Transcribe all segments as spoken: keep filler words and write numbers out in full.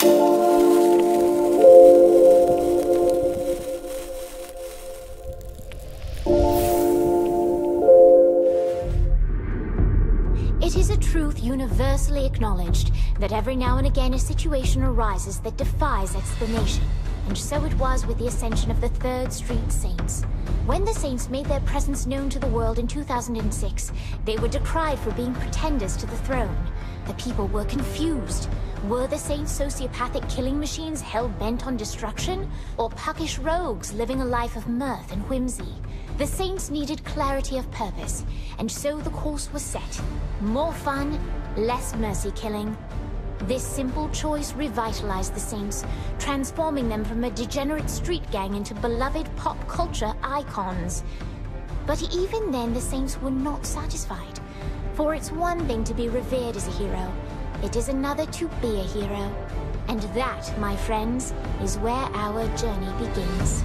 It is a truth universally acknowledged that every now and again a situation arises that defies explanation. And so it was with the ascension of the Third Street Saints. When the Saints made their presence known to the world in two thousand six, they were decried for being pretenders to the throne. The people were confused. Were the Saints sociopathic killing machines hell-bent on destruction, or puckish rogues living a life of mirth and whimsy? The Saints needed clarity of purpose, and so the course was set. More fun, less mercy killing. This simple choice revitalized the Saints, transforming them from a degenerate street gang into beloved pop culture icons. But even then, the Saints were not satisfied. For it's one thing to be revered as a hero, it is another to be a hero. And that, my friends, is where our journey begins.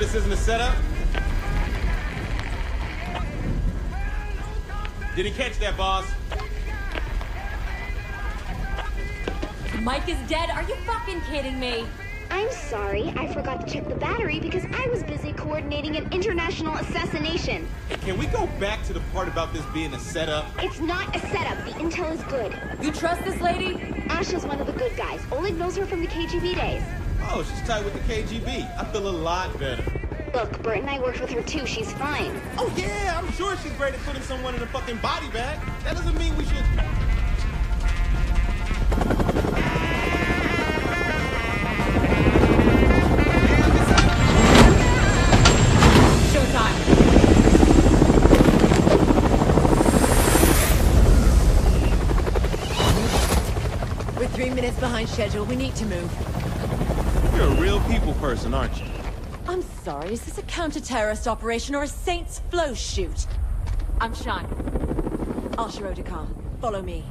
This isn't a setup? Didn't catch that, boss. Mike is dead? Are you fucking kidding me? I'm sorry, I forgot to check the battery because I was busy coordinating an international assassination. Can we go back to the part about this being a setup? It's not a setup. The intel is good. You trust this lady? Asha's one of the good guys. Oleg knows her from the K G B days. Oh, she's tied with the K G B. I feel a lot better. Look, Bert and I worked with her too. She's fine. Oh, yeah, I'm sure she's great at putting someone in a fucking body bag. That doesn't mean we should... Showtime. We're three minutes behind schedule. We need to move. You're a real people person, aren't you? I'm sorry, is this a counter-terrorist operation or a Saints flow shoot? I'm Shine. Asha Odekar, follow me.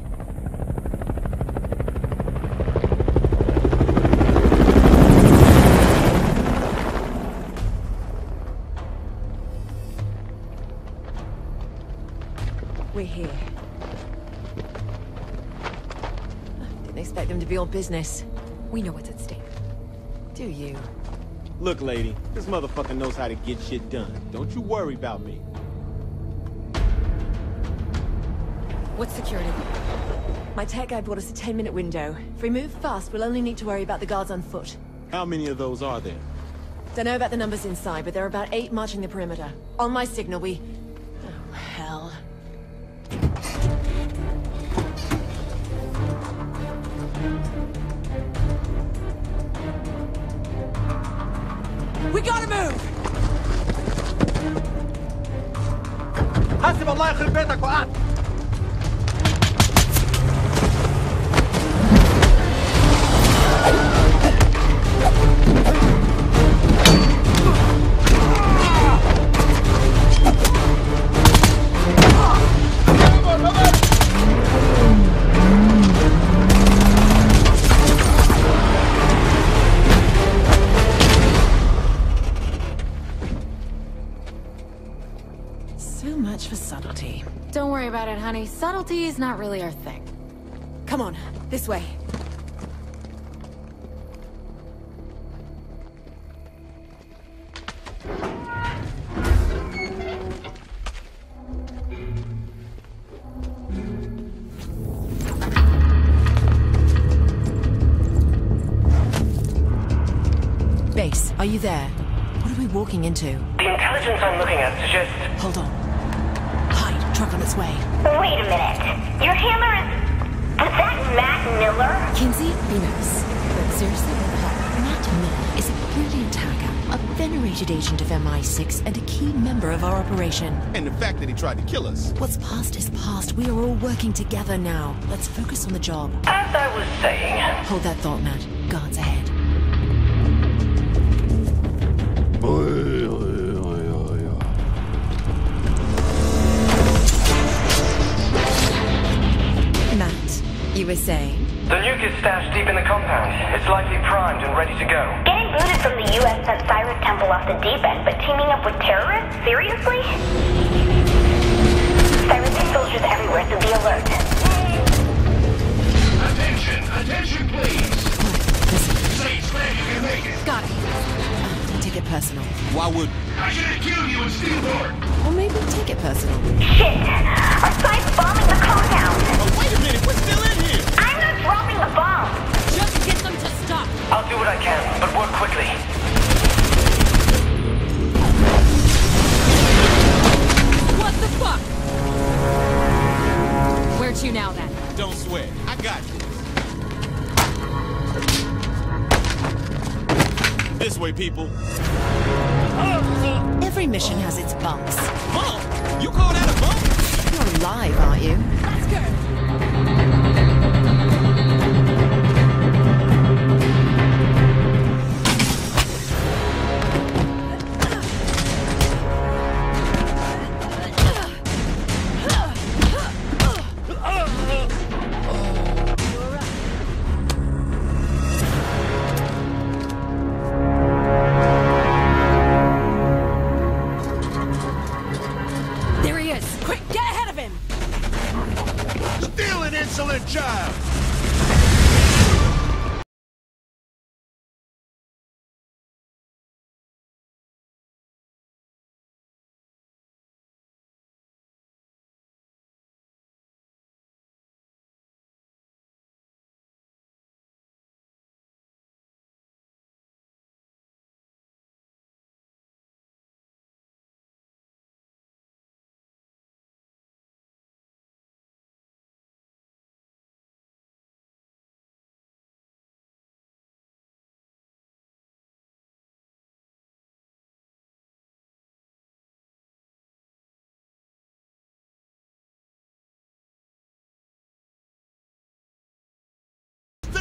We're here. Didn't expect them to be all business. We know what's at stake. Do you? Look, lady, this motherfucker knows how to get shit done. Don't you worry about me. What's security? My tech guy brought us a ten minute window. If we move fast, we'll only need to worry about the guards on foot. How many of those are there? Don't know about the numbers inside, but there are about eight marching the perimeter. On my signal, we... Oh, hell. We gotta move! Honey, subtlety is not really our thing. Come on, this way. Base, are you there? What are we walking into? The intelligence I'm looking at suggests... Hold on. Truck on its way. Wait a minute. Your hammer is... Is that Matt Miller? Kinzie, be nice. But seriously, Matt Miller is a brilliant hacker, a venerated agent of M I six, and a key member of our operation. And the fact that he tried to kill us. What's past is past. We are all working together now. Let's focus on the job. As I was saying... Hold that thought, Matt. Guards ahead. Boy. You were saying? The nuke is stashed deep in the compound. It's likely primed and and ready to go. Getting booted from the U S sent Cyrus Temple off the deep end, but teaming up with terrorists? Seriously? Cyrus's soldiers everywhere, so be alert. Attention! Attention, please! Saints glad you can make it. Got it. Take it personal. Why would... I should have killed you in Steelport! Or maybe take it personal. Shit! Our side's bombing the compound! Oh, wait a minute! We're still in here! I'm not dropping the bomb! Just get them to stop! I'll do what I can, but work quickly. What the fuck? Where to now, then? Don't swear. I got you. This way, people. Every mission has its bumps. Bump? You call that a bump? You're alive, aren't you? Let's go.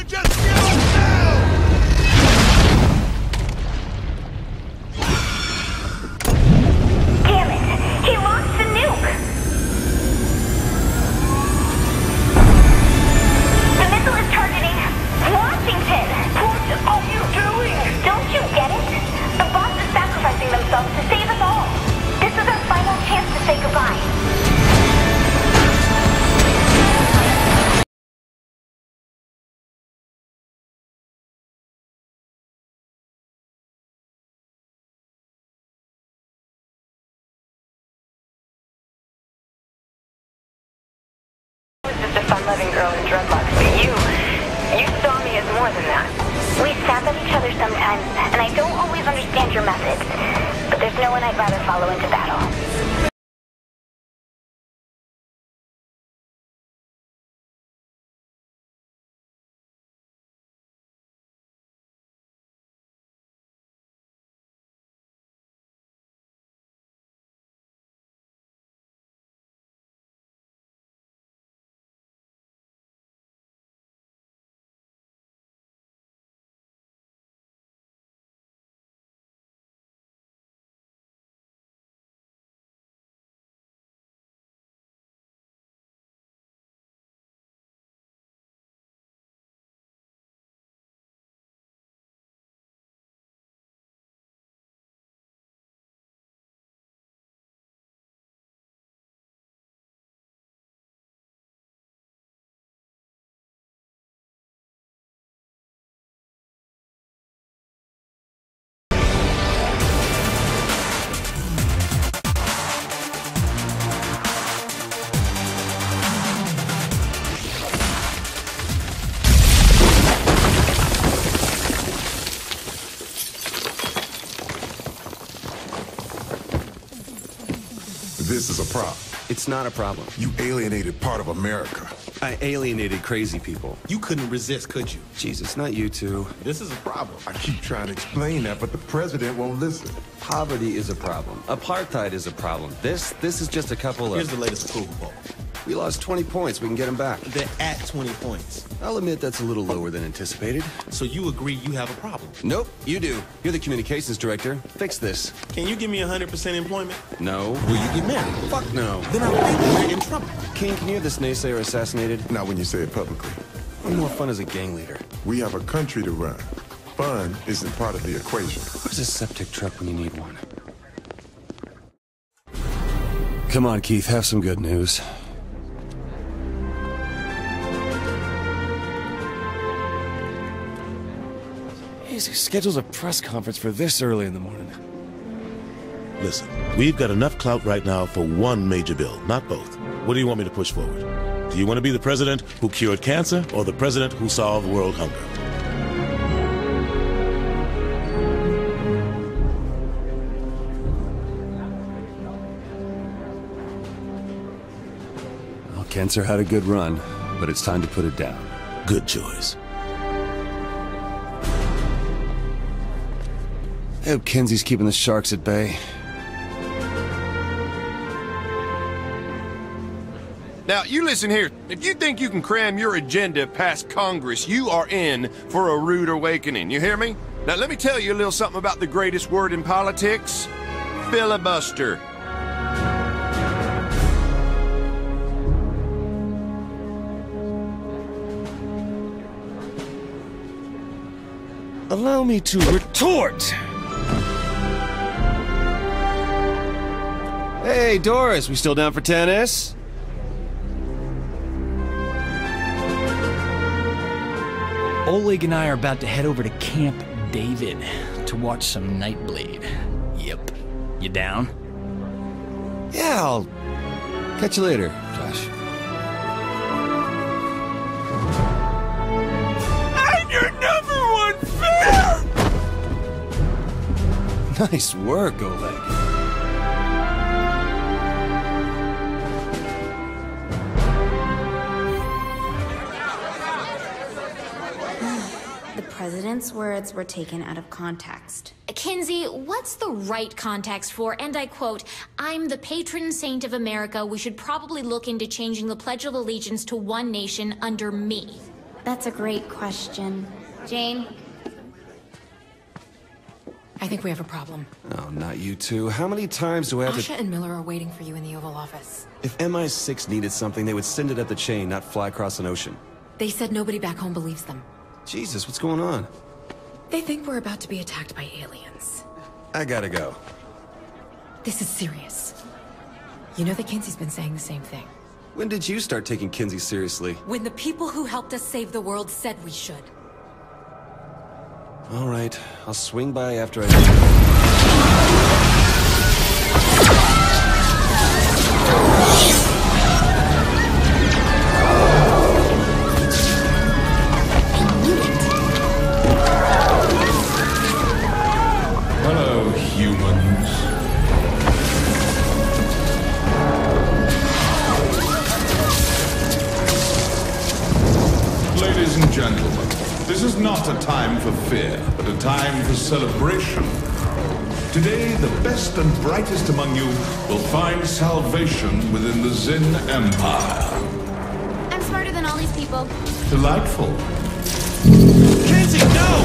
Just kill him now! Damn it! He launched the nuke! The missile is targeting Washington! What are you doing? Don't you get it? The bots are sacrificing themselves to save us all! This is our final chance to say goodbye. Fun-loving girl in dreadlocks, but you, you saw me as more than that. We stab at each other sometimes, and I don't always understand your methods, but there's no one I'd rather follow into battle. This is a prop. It's not a problem. You alienated part of America. I alienated crazy people. You couldn't resist, could you? Jesus, not you two. This is a problem. I keep trying to explain that, but the president won't listen. Poverty is a problem. Apartheid is a problem. This, this is just a couple of... Here's the latest approval poll. We lost twenty points. We can get them back. They're at twenty points. I'll admit that's a little lower than anticipated. So you agree you have a problem? Nope, you do. You're the communications director. Fix this. Can you give me one hundred percent employment? No. Will you get married? Fuck no. Then I think we're in trouble. King, can you have this naysayer assassinated? Not when you say it publicly. I'm more fun as a gang leader. We have a country to run. Fun isn't part of the equation. Where's a septic truck when you need one? Come on, Keith, have some good news. He's scheduled a press conference for this early in the morning. Listen, we've got enough clout right now for one major bill, not both. What do you want me to push forward? Do you want to be the president who cured cancer, or the president who solved world hunger? Well, cancer had a good run, but it's time to put it down. Good choice. I hope Kinzie's keeping the sharks at bay. Now, you listen here. If you think you can cram your agenda past Congress, you are in for a rude awakening. You hear me? Now, let me tell you a little something about the greatest word in politics. Filibuster. Allow me to retort. Hey, Doris, we still down for tennis? Oleg and I are about to head over to Camp David to watch some Nightblade. Yep. You down? Yeah, I'll catch you later, Josh. I'm your number one fan! Nice work, Oleg. President's words were taken out of context. Kinzie, what's the right context for, and I quote, "I'm the patron saint of America. We should probably look into changing the Pledge of Allegiance to one nation under me." That's a great question. Jane? I think we have a problem. Oh, not you two. How many times do I have Asha to- Asha and Miller are waiting for you in the Oval Office. If M I six needed something, they would send it up the chain, not fly across an ocean. They said nobody back home believes them. Jesus, what's going on? They think we're about to be attacked by aliens. I gotta go. This is serious. You know that Kinzie's been saying the same thing. When did you start taking Kinzie seriously? When the people who helped us save the world said we should. All right, I'll swing by after I... Gentlemen, this is not a time for fear, but a time for celebration. Today, the best and brightest among you will find salvation within the Zin Empire. I'm smarter than all these people. Delightful. Kinzie, no!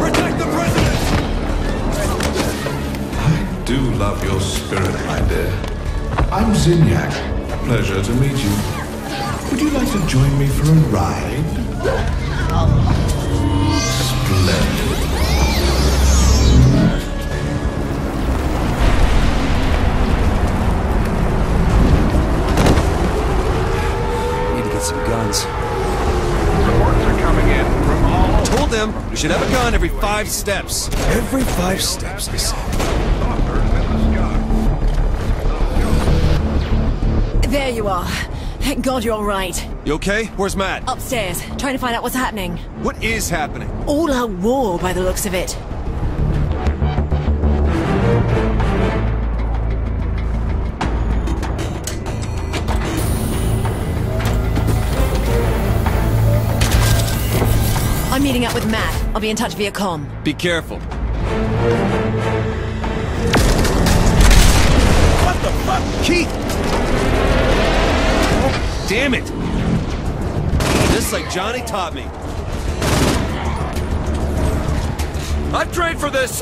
Protect the president! I do love your spirit, my dear. I'm Zinyak. Pleasure to meet you. Would you like to join me for a ride? Splendid. Need to get some guns. Reports are coming in from all... I told them we should have a gun every five steps. Every five steps, they said. There you are. Thank God you're all right. You okay? Where's Matt? Upstairs, trying to find out what's happening. What is happening? All-out war, by the looks of it. I'm meeting up with Matt. I'll be in touch via comm. Be careful. What the fuck? Keith! Damn it! This is like Johnny taught me. I've trained for this!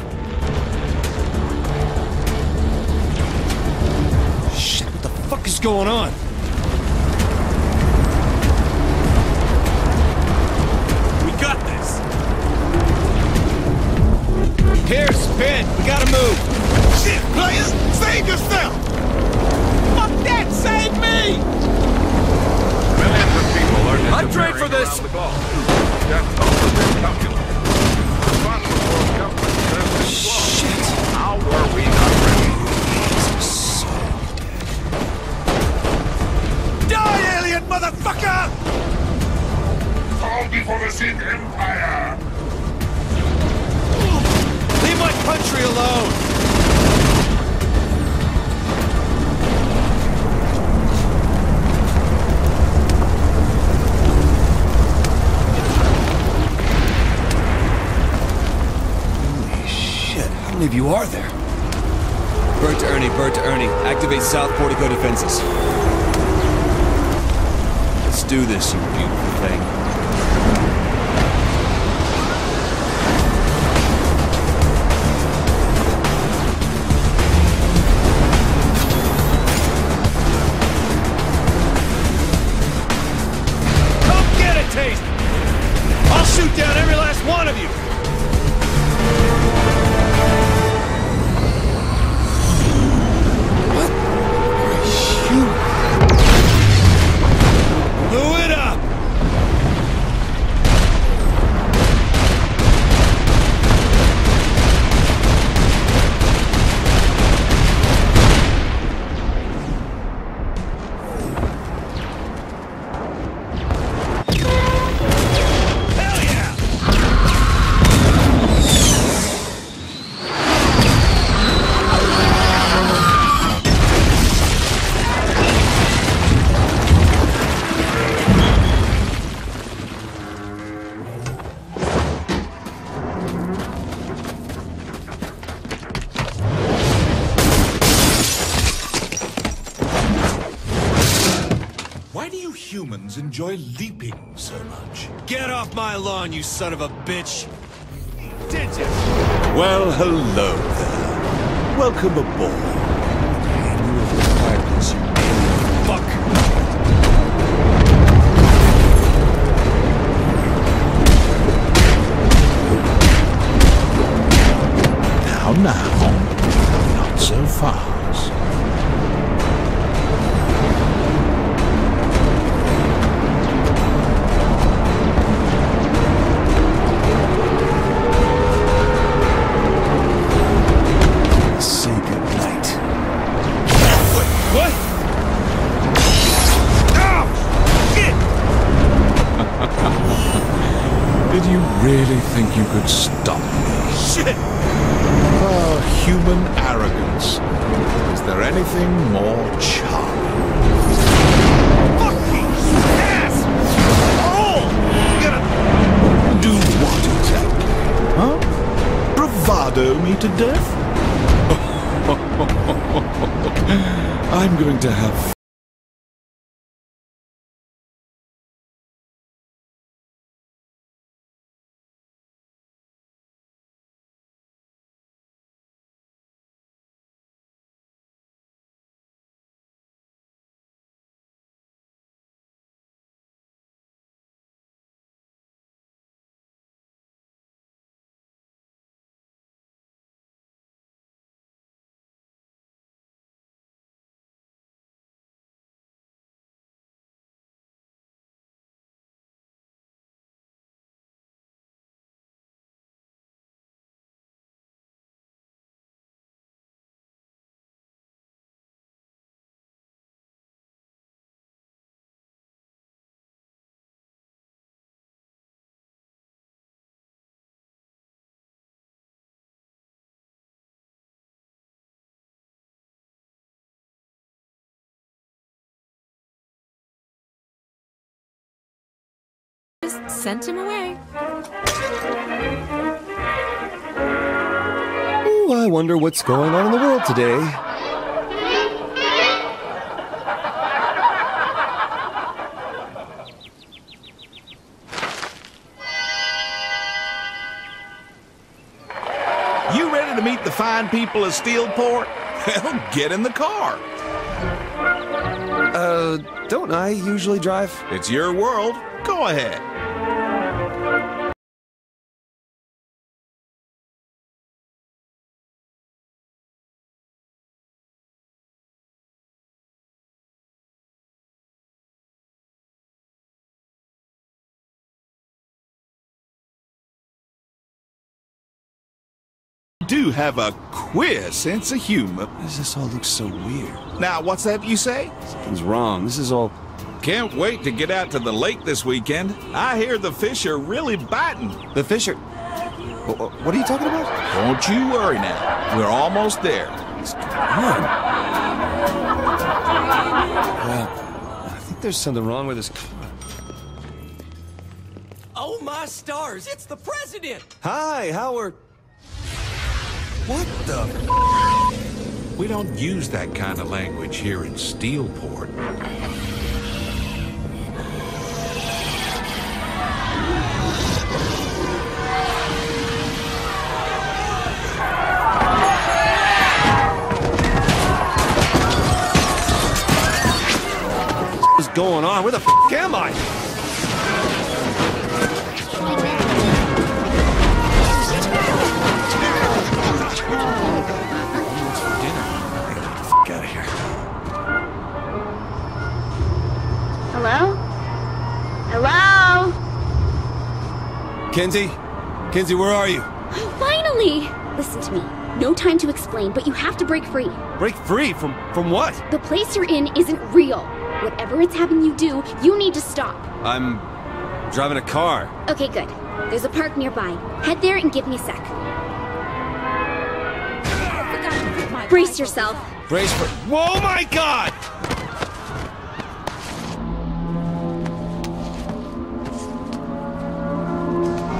Shit, what the fuck is going on? around the globe. That's always incalculable. The funds the world government serves this law. Shit. How were we not ready? He's so dead. Die, alien motherfucker! Fall before the Zin Empire! Leave my country alone! How many of you are there? Bert to Ernie, Bert to Ernie. Activate South Portico defenses. Let's do this, you beautiful thing. Come get a taste! I'll shoot down every last one of you! Enjoy leaping so much. Get off my lawn, you son of a bitch! Did you? Well, hello there. Welcome aboard. And you have required this, you fuck! Now, now, not so fast. Really think you could stop me? Shit! Oh, human arrogance. Is there anything more charming? Fucking ass! Oh! Gonna do what exactly? Huh? Bravado me to death? I'm going to have. Sent him away. Ooh, I wonder what's going on in the world today. You ready to meet the fine people of Steelport? Well, get in the car. Uh, don't I usually drive? It's your world. Go ahead. do have a queer sense of humor. Why does this all look so weird? Now, what's that you say? Something's wrong. This is all... Can't wait to get out to the lake this weekend. I hear the fish are really biting. The fish are... What are you talking about? Don't you worry now. We're almost there. Come on. Uh, I think there's something wrong with this... Oh, my stars, it's the president! Hi, Howard. What the f? We don't use that kind of language here in Steelport. What is going on? Where the f am I? Hello? Hello? Kinzie? Kinzie, where are you? Oh, finally! Listen to me. No time to explain, but you have to break free. Break free? From from what? The place you're in isn't real. Whatever it's having you do, you need to stop. I'm driving a car. Okay, good. There's a park nearby. Head there and give me a sec. Oh, brace yourself. Brace for... Whoa, my God!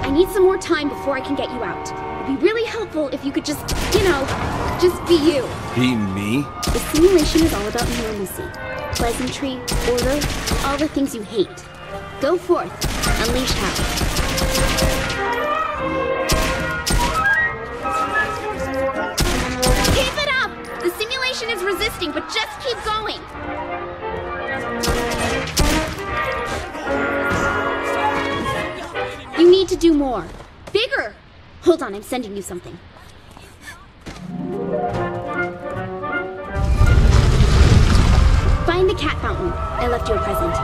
I need some more time before I can get you out. It'd be really helpful if you could just, you know, just be you. Be me? The simulation is all about normalcy. Pleasantry, order, all the things you hate. Go forth, unleash havoc. Keep it up! The simulation is resisting, but just keep going. You need to do more. Bigger! Hold on, I'm sending you something. Find the cat fountain. I left you a present.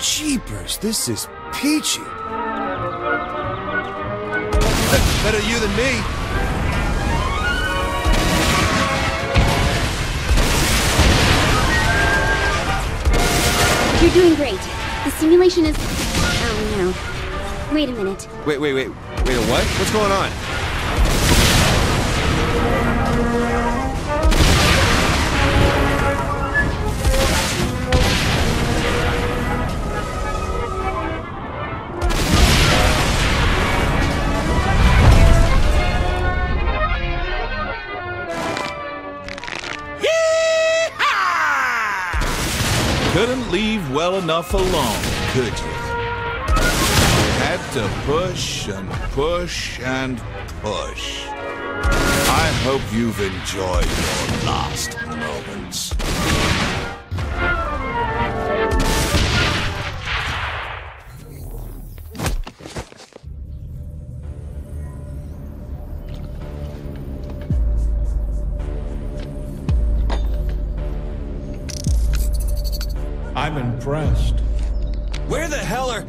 Jeepers, this is peachy. That's better you than me. You're doing great. The simulation is... Oh, no. Wait a minute. Wait, wait, wait. Wait, a what? What's going on? Couldn't leave well enough alone, could you? Had to push and push and push. I hope you've enjoyed your last moments. I'm impressed. Where the hell are...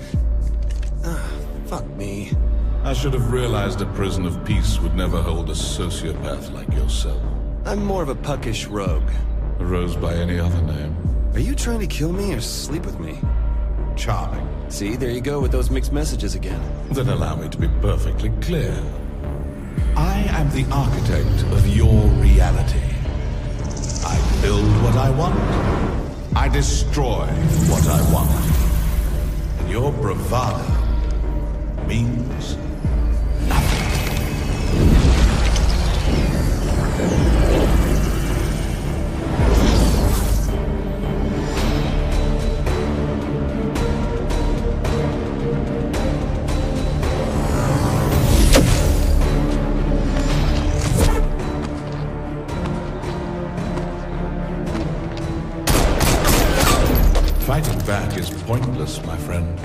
Oh, fuck me. I should have realized a prison of peace would never hold a sociopath like yourself. I'm more of a puckish rogue. A rose by any other name. Are you trying to kill me or sleep with me? Charming. See, there you go with those mixed messages again. Then allow me to be perfectly clear. I am the architect of your reality. I build what I want. I destroy what I want. And your bravado means pointless, my friend.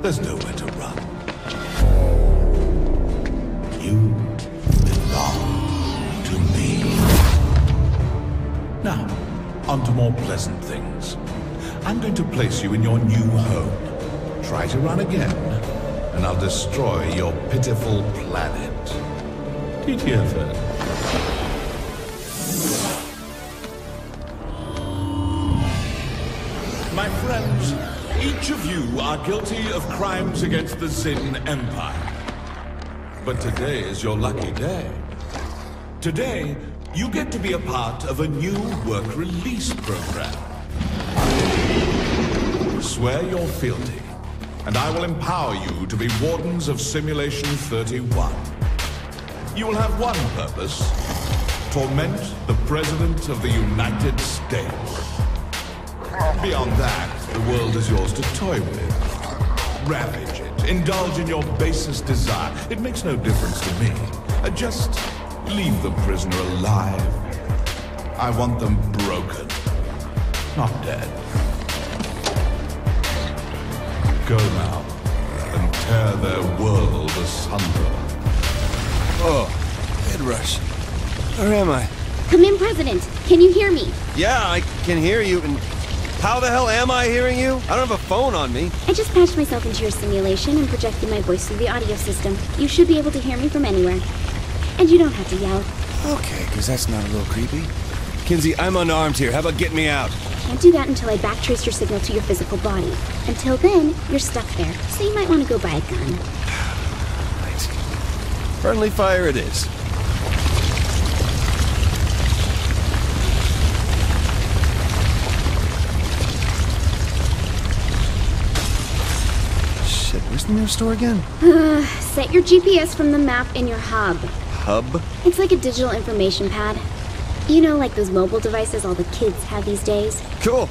There's nowhere to run. You belong to me. Now, onto more pleasant things. I'm going to place you in your new home. Try to run again, and I'll destroy your pitiful planet. T T F N. My friends, each of you are guilty of crimes against the Zin Empire. But today is your lucky day. Today, you get to be a part of a new work release program. Swear your fealty, and I will empower you to be wardens of Simulation thirty-one. You will have one purpose: torment the President of the United States. Beyond that, the world is yours to toy with. Ravage it. Indulge in your basest desire. It makes no difference to me. Uh, just leave the prisoner alive. I want them broken, not dead. Go now and tear their world asunder. Oh, head rush. Where am I? Come in, President. Can you hear me? Yeah, I can hear you, and... how the hell am I hearing you? I don't have a phone on me. I just patched myself into your simulation and projected my voice through the audio system. You should be able to hear me from anywhere. And you don't have to yell. Okay, because that's not a little creepy. Kinzie, I'm unarmed here. How about getting me out? Can't do that until I backtrace your signal to your physical body. Until then, you're stuck there, so you might want to go buy a gun. Right. Friendly fire it is. The new store again? Uh, set your G P S from the map in your hub. Hub? It's like a digital information pad. You know, like those mobile devices all the kids have these days. Cool.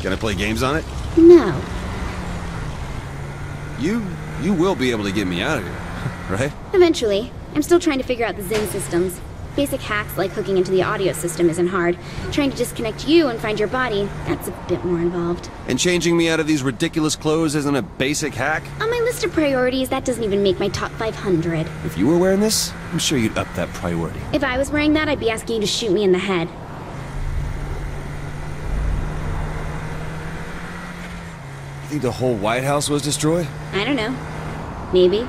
Can I play games on it? No. You, you will be able to get me out of here, right? Eventually. I'm still trying to figure out the Zin systems. Basic hacks like hooking into the audio system isn't hard. Trying to disconnect you and find your body, that's a bit more involved. And changing me out of these ridiculous clothes isn't a basic hack? On my list of priorities, that doesn't even make my top five hundred. If you were wearing this, I'm sure you'd up that priority. If I was wearing that, I'd be asking you to shoot me in the head. You think the whole White House was destroyed? I don't know. Maybe.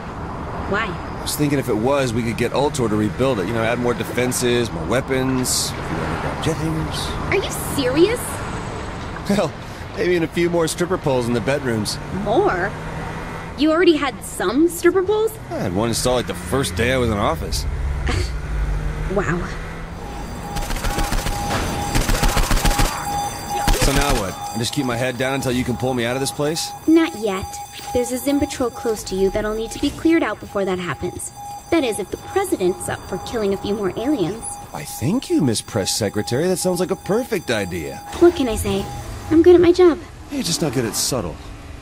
Why? I was thinking if it was, we could get Ultor to rebuild it. You know, add more defenses, more weapons, a few underground jettings. Are you serious? Hell, maybe in a few more stripper poles in the bedrooms. More? You already had some stripper poles? I had one installed like the first day I was in office. Wow. So now what? I just keep my head down until you can pull me out of this place? Not yet. There's a Zin patrol close to you that'll need to be cleared out before that happens. That is, if the President's up for killing a few more aliens. Why, thank you, Miss Press Secretary. That sounds like a perfect idea. What can I say? I'm good at my job. You're just not good at subtle.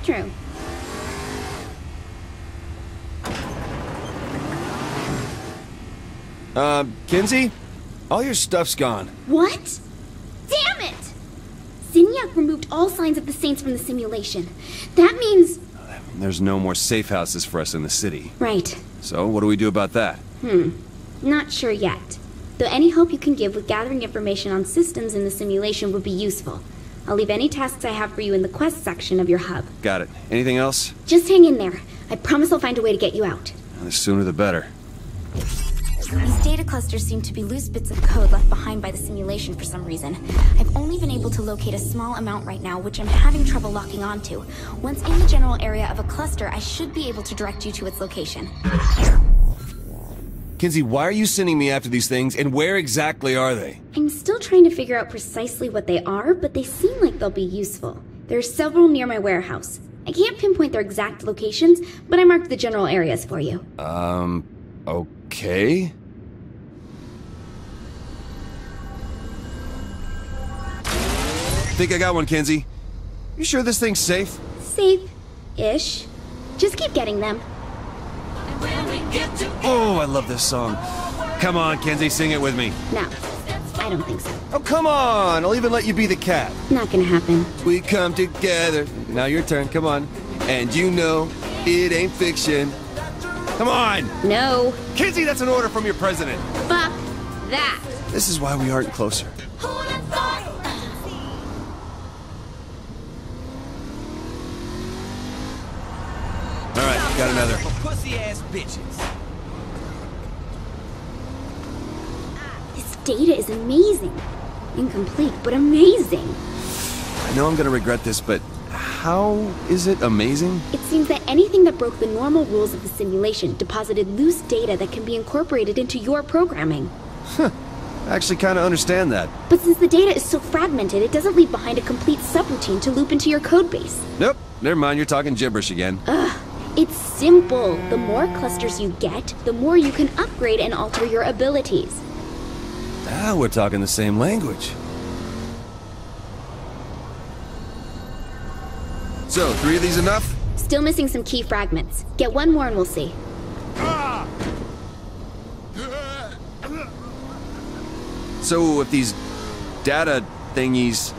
True. Uh, Kinzie? All your stuff's gone. What? Damn it! Zinyak removed all signs of the Saints from the simulation. That means... there's no more safe houses for us in the city. Right. So, what do we do about that? Hmm. Not sure yet. Though any help you can give with gathering information on systems in the simulation would be useful. I'll leave any tasks I have for you in the quest section of your hub. Got it. Anything else? Just hang in there. I promise I'll find a way to get you out. The sooner the better. These data clusters seem to be loose bits of code left behind by the simulation for some reason. I've only been able to locate a small amount right now, which I'm having trouble locking onto. Once in the general area of a cluster, I should be able to direct you to its location. Kinzie, why are you sending me after these things, and where exactly are they? I'm still trying to figure out precisely what they are, but they seem like they'll be useful. There are several near my warehouse. I can't pinpoint their exact locations, but I marked the general areas for you. Um, okay... I think I got one, Kinzie. You sure this thing's safe? Safe-ish. Just keep getting them. Oh, I love this song. Come on, Kinzie, sing it with me. No, I don't think so. Oh, come on! I'll even let you be the cat. Not gonna happen. We come together. Now your turn, come on. And you know, it ain't fiction. Come on! No. Kinzie, that's an order from your president. Fuck that. This is why we aren't closer. got another. Pussy ass bitches. This data is amazing. Incomplete, but amazing. I know I'm gonna regret this, but how is it amazing? It seems that anything that broke the normal rules of the simulation deposited loose data that can be incorporated into your programming. Huh. I actually kind of understand that. But since the data is so fragmented, it doesn't leave behind a complete subroutine to loop into your codebase. Nope. Never mind, you're talking gibberish again. Ugh. It's simple. The more clusters you get, the more you can upgrade and alter your abilities. Now we're talking the same language. So, three of these enough? Still missing some key fragments. Get one more and we'll see. Ah! So, if these data thingies...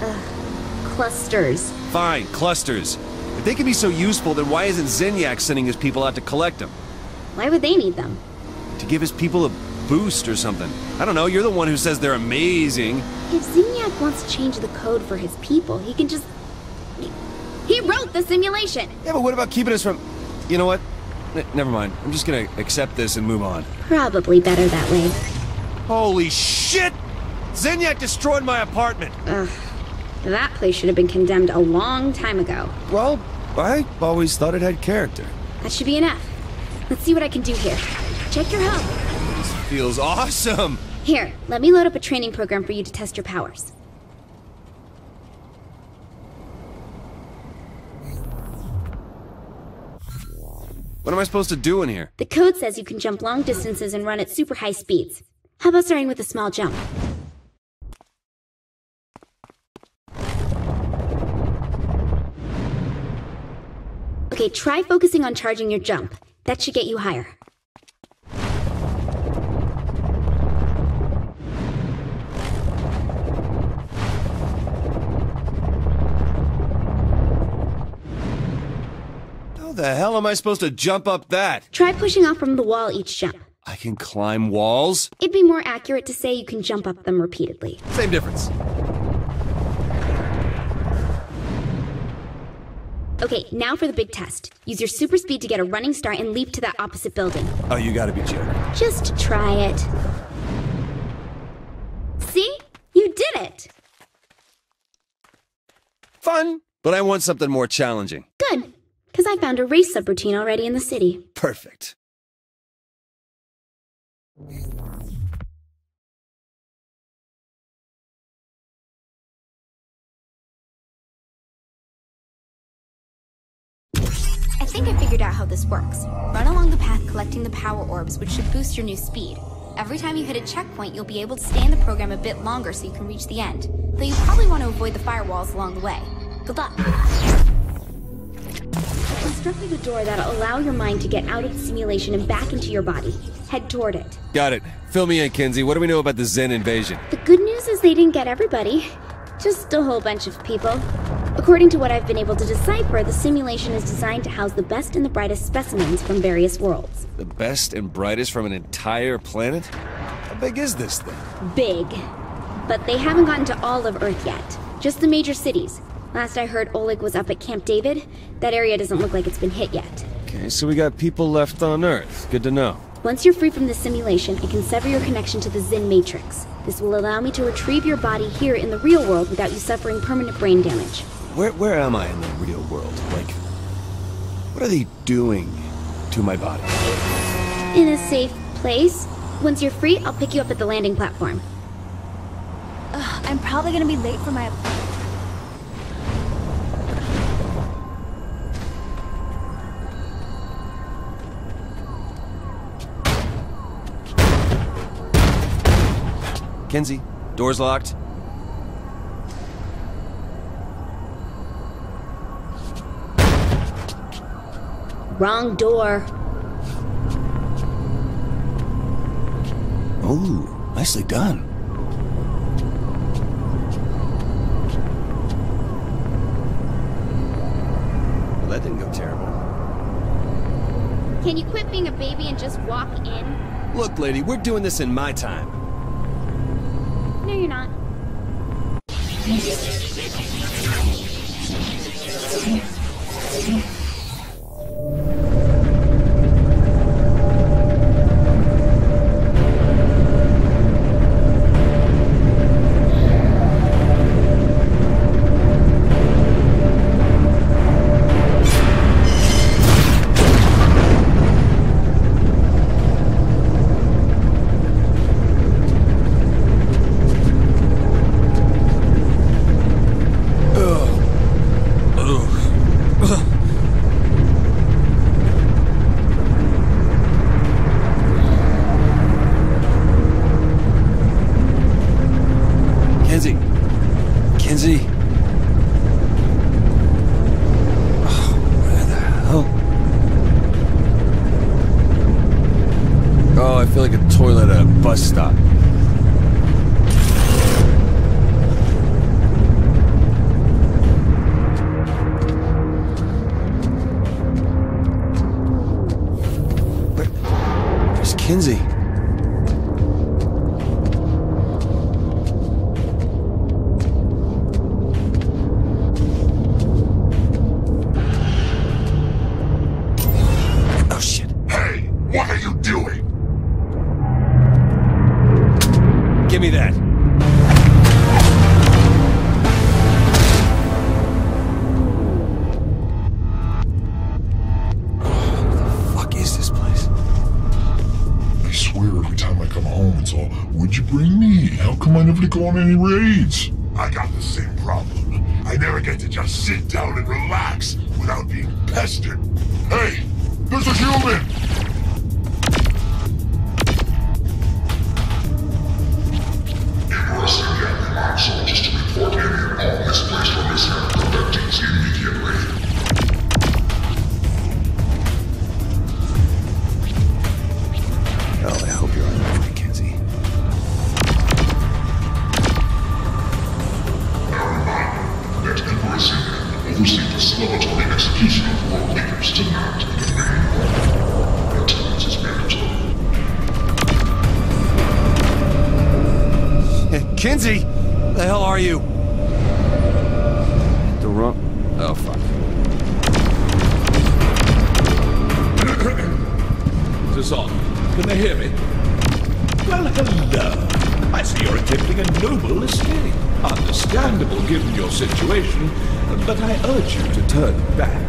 Ugh, clusters. Fine, clusters. If they can be so useful, then why isn't Zinyak sending his people out to collect them? Why would they need them? To give his people a boost or something. I don't know, you're the one who says they're amazing. If Zinyak wants to change the code for his people, he can just... He wrote the simulation! Yeah, but what about keeping us from... You know what? N- never mind. I'm just gonna accept this and move on. Probably better that way. Holy shit! Zinyak destroyed my apartment! Ugh. That place should have been condemned a long time ago. Well, I always thought it had character. That should be enough. Let's see what I can do here. Check your hub. This feels awesome! Here, let me load up a training program for you to test your powers. What am I supposed to do in here? The code says you can jump long distances and run at super high speeds. How about starting with a small jump? Okay, try focusing on charging your jump. That should get you higher. How the hell am I supposed to jump up that? Try pushing off from the wall each jump. I can climb walls? It'd be more accurate to say you can jump up them repeatedly. Same difference. Okay, now for the big test. Use your super speed to get a running start and leap to that opposite building. Oh, you gotta be joking. Just try it. See? You did it! Fun, but I want something more challenging. Good. Because I found a race subroutine already in the city. Perfect. I think I figured out how this works. Run along the path collecting the power orbs, which should boost your new speed. Every time you hit a checkpoint, you'll be able to stay in the program a bit longer so you can reach the end. Though you probably want to avoid the firewalls along the way. Good luck. Construct a door that'll allow your mind to get out of the simulation and back into your body. Head toward it. Got it. Fill me in, Kinzie. What do we know about the Zin invasion? The good news is they didn't get everybody. Just a whole bunch of people. According to what I've been able to decipher, the simulation is designed to house the best and the brightest specimens from various worlds. The best and brightest from an entire planet? How big is this thing? Big. But they haven't gotten to all of Earth yet. Just the major cities. Last I heard, Oleg was up at Camp David. That area doesn't look like it's been hit yet. Okay, so we got people left on Earth. Good to know. Once you're free from the simulation, I can sever your connection to the Zin Matrix. This will allow me to retrieve your body here in the real world without you suffering permanent brain damage. Where, where am I in the real world? Like, what are they doing to my body? In a safe place. Once you're free, I'll pick you up at the landing platform. Ugh, I'm probably gonna be late for my appointment. Kinzie, door's locked. Wrong door. Oh, nicely done. Well, that didn't go terrible. Can you quit being a baby and just walk in? Look, lady, we're doing this in my time. No, you're not. Kinzie. Kinzie. Oh, where the hell? Oh, I feel like a toilet at a bus stop. Kinzie. Oh shit. Hey, what are you doing? Give me that. Would you bring me? How come I never go on any raids? I got the same problem. I never get to just sit down and relax without being pestered. Hey, there's a human! It was the captain on soldiers to report any and all misplaced or missing abductees immediately. Oh, I hope you're on your way, Kinzie. Now remind you that Emperor Zin oversees the celebratory execution of world leaders tonight in the main hall. Attendance is mandatory. Hey, Kinzie! The hell are you? The wrong... Oh, fuck. Is this all? Can they hear me? Well, hello. I see you're attempting a noble escape. Understandable given your situation, but I urge you to turn back.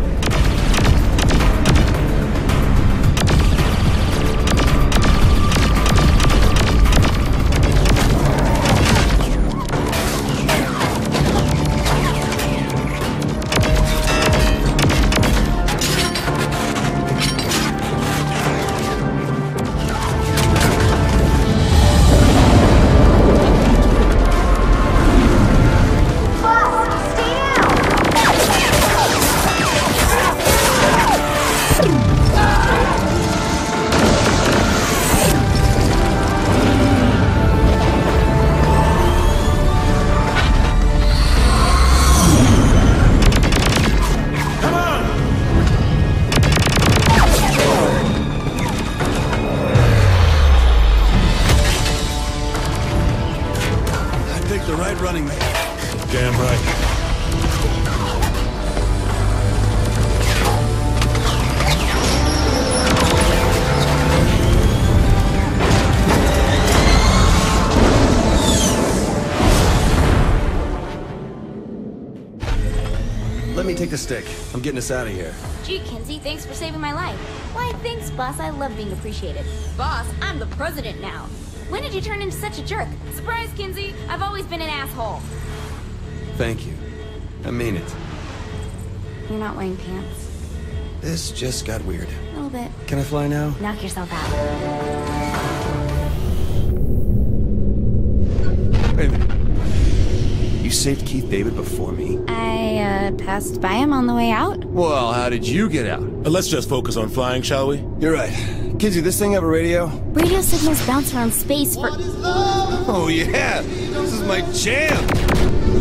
Stick. I'm getting us out of here. Gee, Kinzie, thanks for saving my life. Why, thanks, boss. I love being appreciated. Boss, I'm the president now. When did you turn into such a jerk? Surprise, Kinzie. I've always been an asshole. Thank you. I mean it. You're not wearing pants. This just got weird. A little bit. Can I fly now? Knock yourself out. Wait a minute. You saved Keith David before me? I, uh, passed by him on the way out. Well, how did you get out? But let's just focus on flying, shall we? You're right. Kinzie, this thing have a radio? Radio signals bounce around space for- Oh yeah! This is my jam!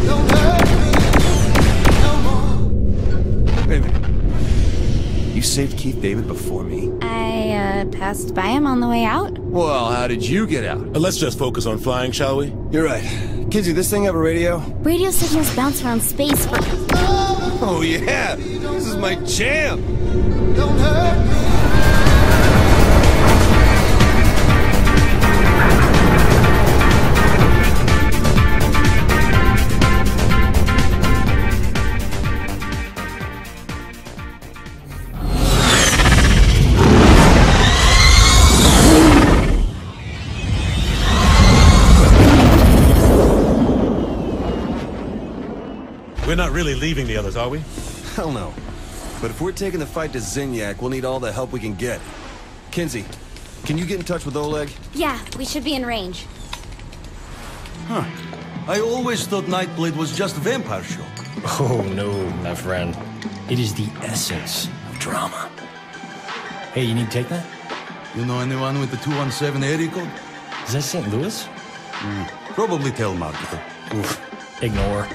Don't hurt me no more. Wait a minute. You saved Keith David before me? I, uh, passed by him on the way out. Well, how did you get out? But let's just focus on flying, shall we? You're right. Kinzie, this thing have a radio? Radio signals bounce around space for- Oh yeah! This is my jam! Don't hurt We're not really leaving the others, are we? Hell no. But if we're taking the fight to Zinyak, we'll need all the help we can get. Kinzie, can you get in touch with Oleg? Yeah, we should be in range. Huh. I always thought Nightblade was just vampire show. Oh no, my friend. It is the essence of drama. Hey, you need to take that? You know anyone with the two one seven area code? Is that Saint Louis? Mm, probably telemarketer. Oof. Ignore.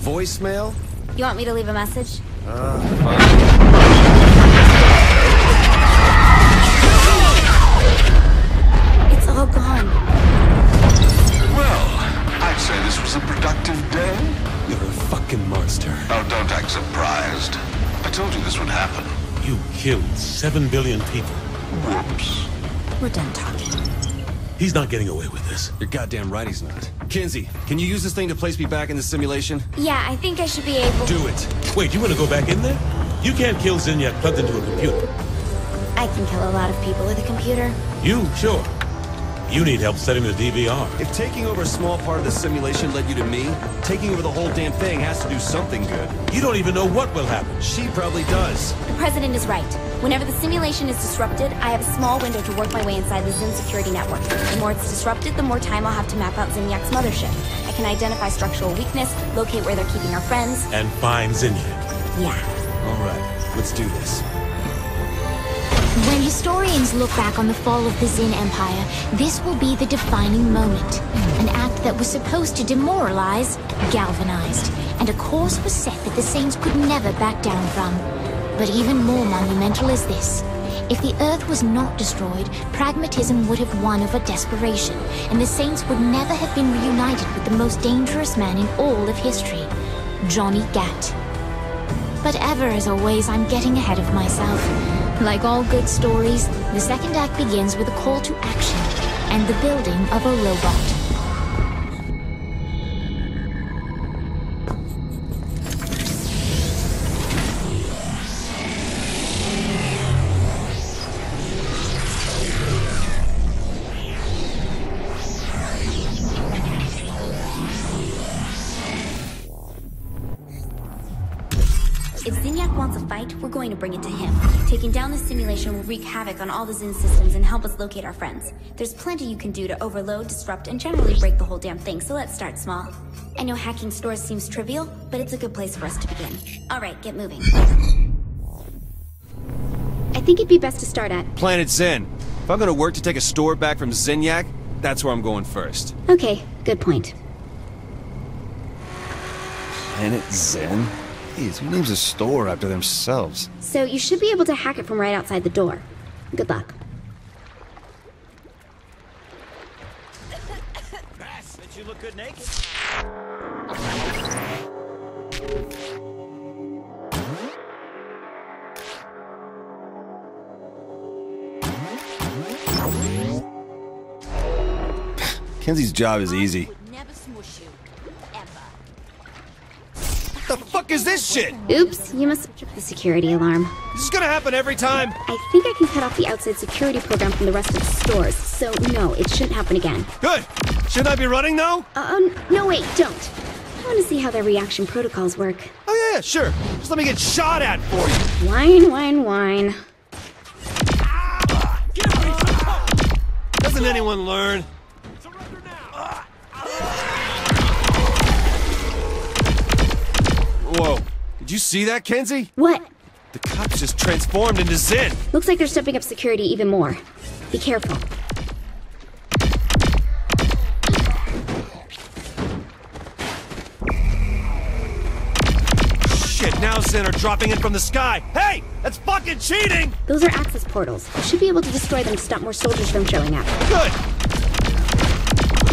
Voicemail? You want me to leave a message? Uh, fine. It's all gone. Well, I'd say this was a productive day. You're a fucking monster. Oh, don't act surprised. I told you this would happen. You killed seven billion people. Whoops. We're done talking. He's not getting away with this. You're goddamn right he's not. Kinzie, can you use this thing to place me back in the simulation? Yeah, I think I should be able to... Do it. Wait, you want to go back in there? You can't kill Zin yet plugged into a computer. I can kill a lot of people with a computer. You? Sure. You need help setting the D V R. If taking over a small part of the simulation led you to me, taking over the whole damn thing has to do something good. You don't even know what will happen. She probably does. The president is right. Whenever the simulation is disrupted, I have a small window to work my way inside the Zin security network. The more it's disrupted, the more time I'll have to map out Zinyak's mothership. I can identify structural weakness, locate where they're keeping our friends... And find Zinyak. Yeah. All right, let's do this. When historians look back on the fall of the Zin Empire, this will be the defining moment. An act that was supposed to demoralize, galvanized, and a course was set that the Saints could never back down from. But even more monumental is this. If the Earth was not destroyed, pragmatism would have won over desperation, and the Saints would never have been reunited with the most dangerous man in all of history, Johnny Gat. But ever as always, I'm getting ahead of myself. Like all good stories, the second act begins with a call to action and the building of a robot. If Zinyak wants a fight, we're going to bring it to him. Taking down the simulation will wreak havoc on all the Zin systems and help us locate our friends. There's plenty you can do to overload, disrupt, and generally break the whole damn thing, so let's start small. I know hacking stores seems trivial, but it's a good place for us to begin. Alright, get moving. I think it'd be best to start at... Planet Zin. If I'm gonna work to take a store back from Zinyak, that's where I'm going first. Okay, good point. Planet Zin? Jeez, who names a store after themselves? So you should be able to hack it from right outside the door. Good luck. Bass, that you look good naked. Kinzie's job is easy. What the fuck is this shit? Oops, you must have tripped the security alarm. This is gonna happen every time. I think I can cut off the outside security program from the rest of the stores, so no, it shouldn't happen again. Good. Shouldn't I be running now? Uh, no, wait, don't. I want to see how their reaction protocols work. Oh yeah, yeah, sure. Just let me get shot at for you. Wine, wine, wine. Ah, get away from home. Doesn't anyone learn? Surrender now. Ah. Whoa. Did you see that, Kinzie? What? The cops just transformed into Zin. Looks like they're stepping up security even more. Be careful. Shit, now Zin are dropping in from the sky. Hey! That's fucking cheating! Those are access portals. I should be able to destroy them to stop more soldiers from showing up. Good!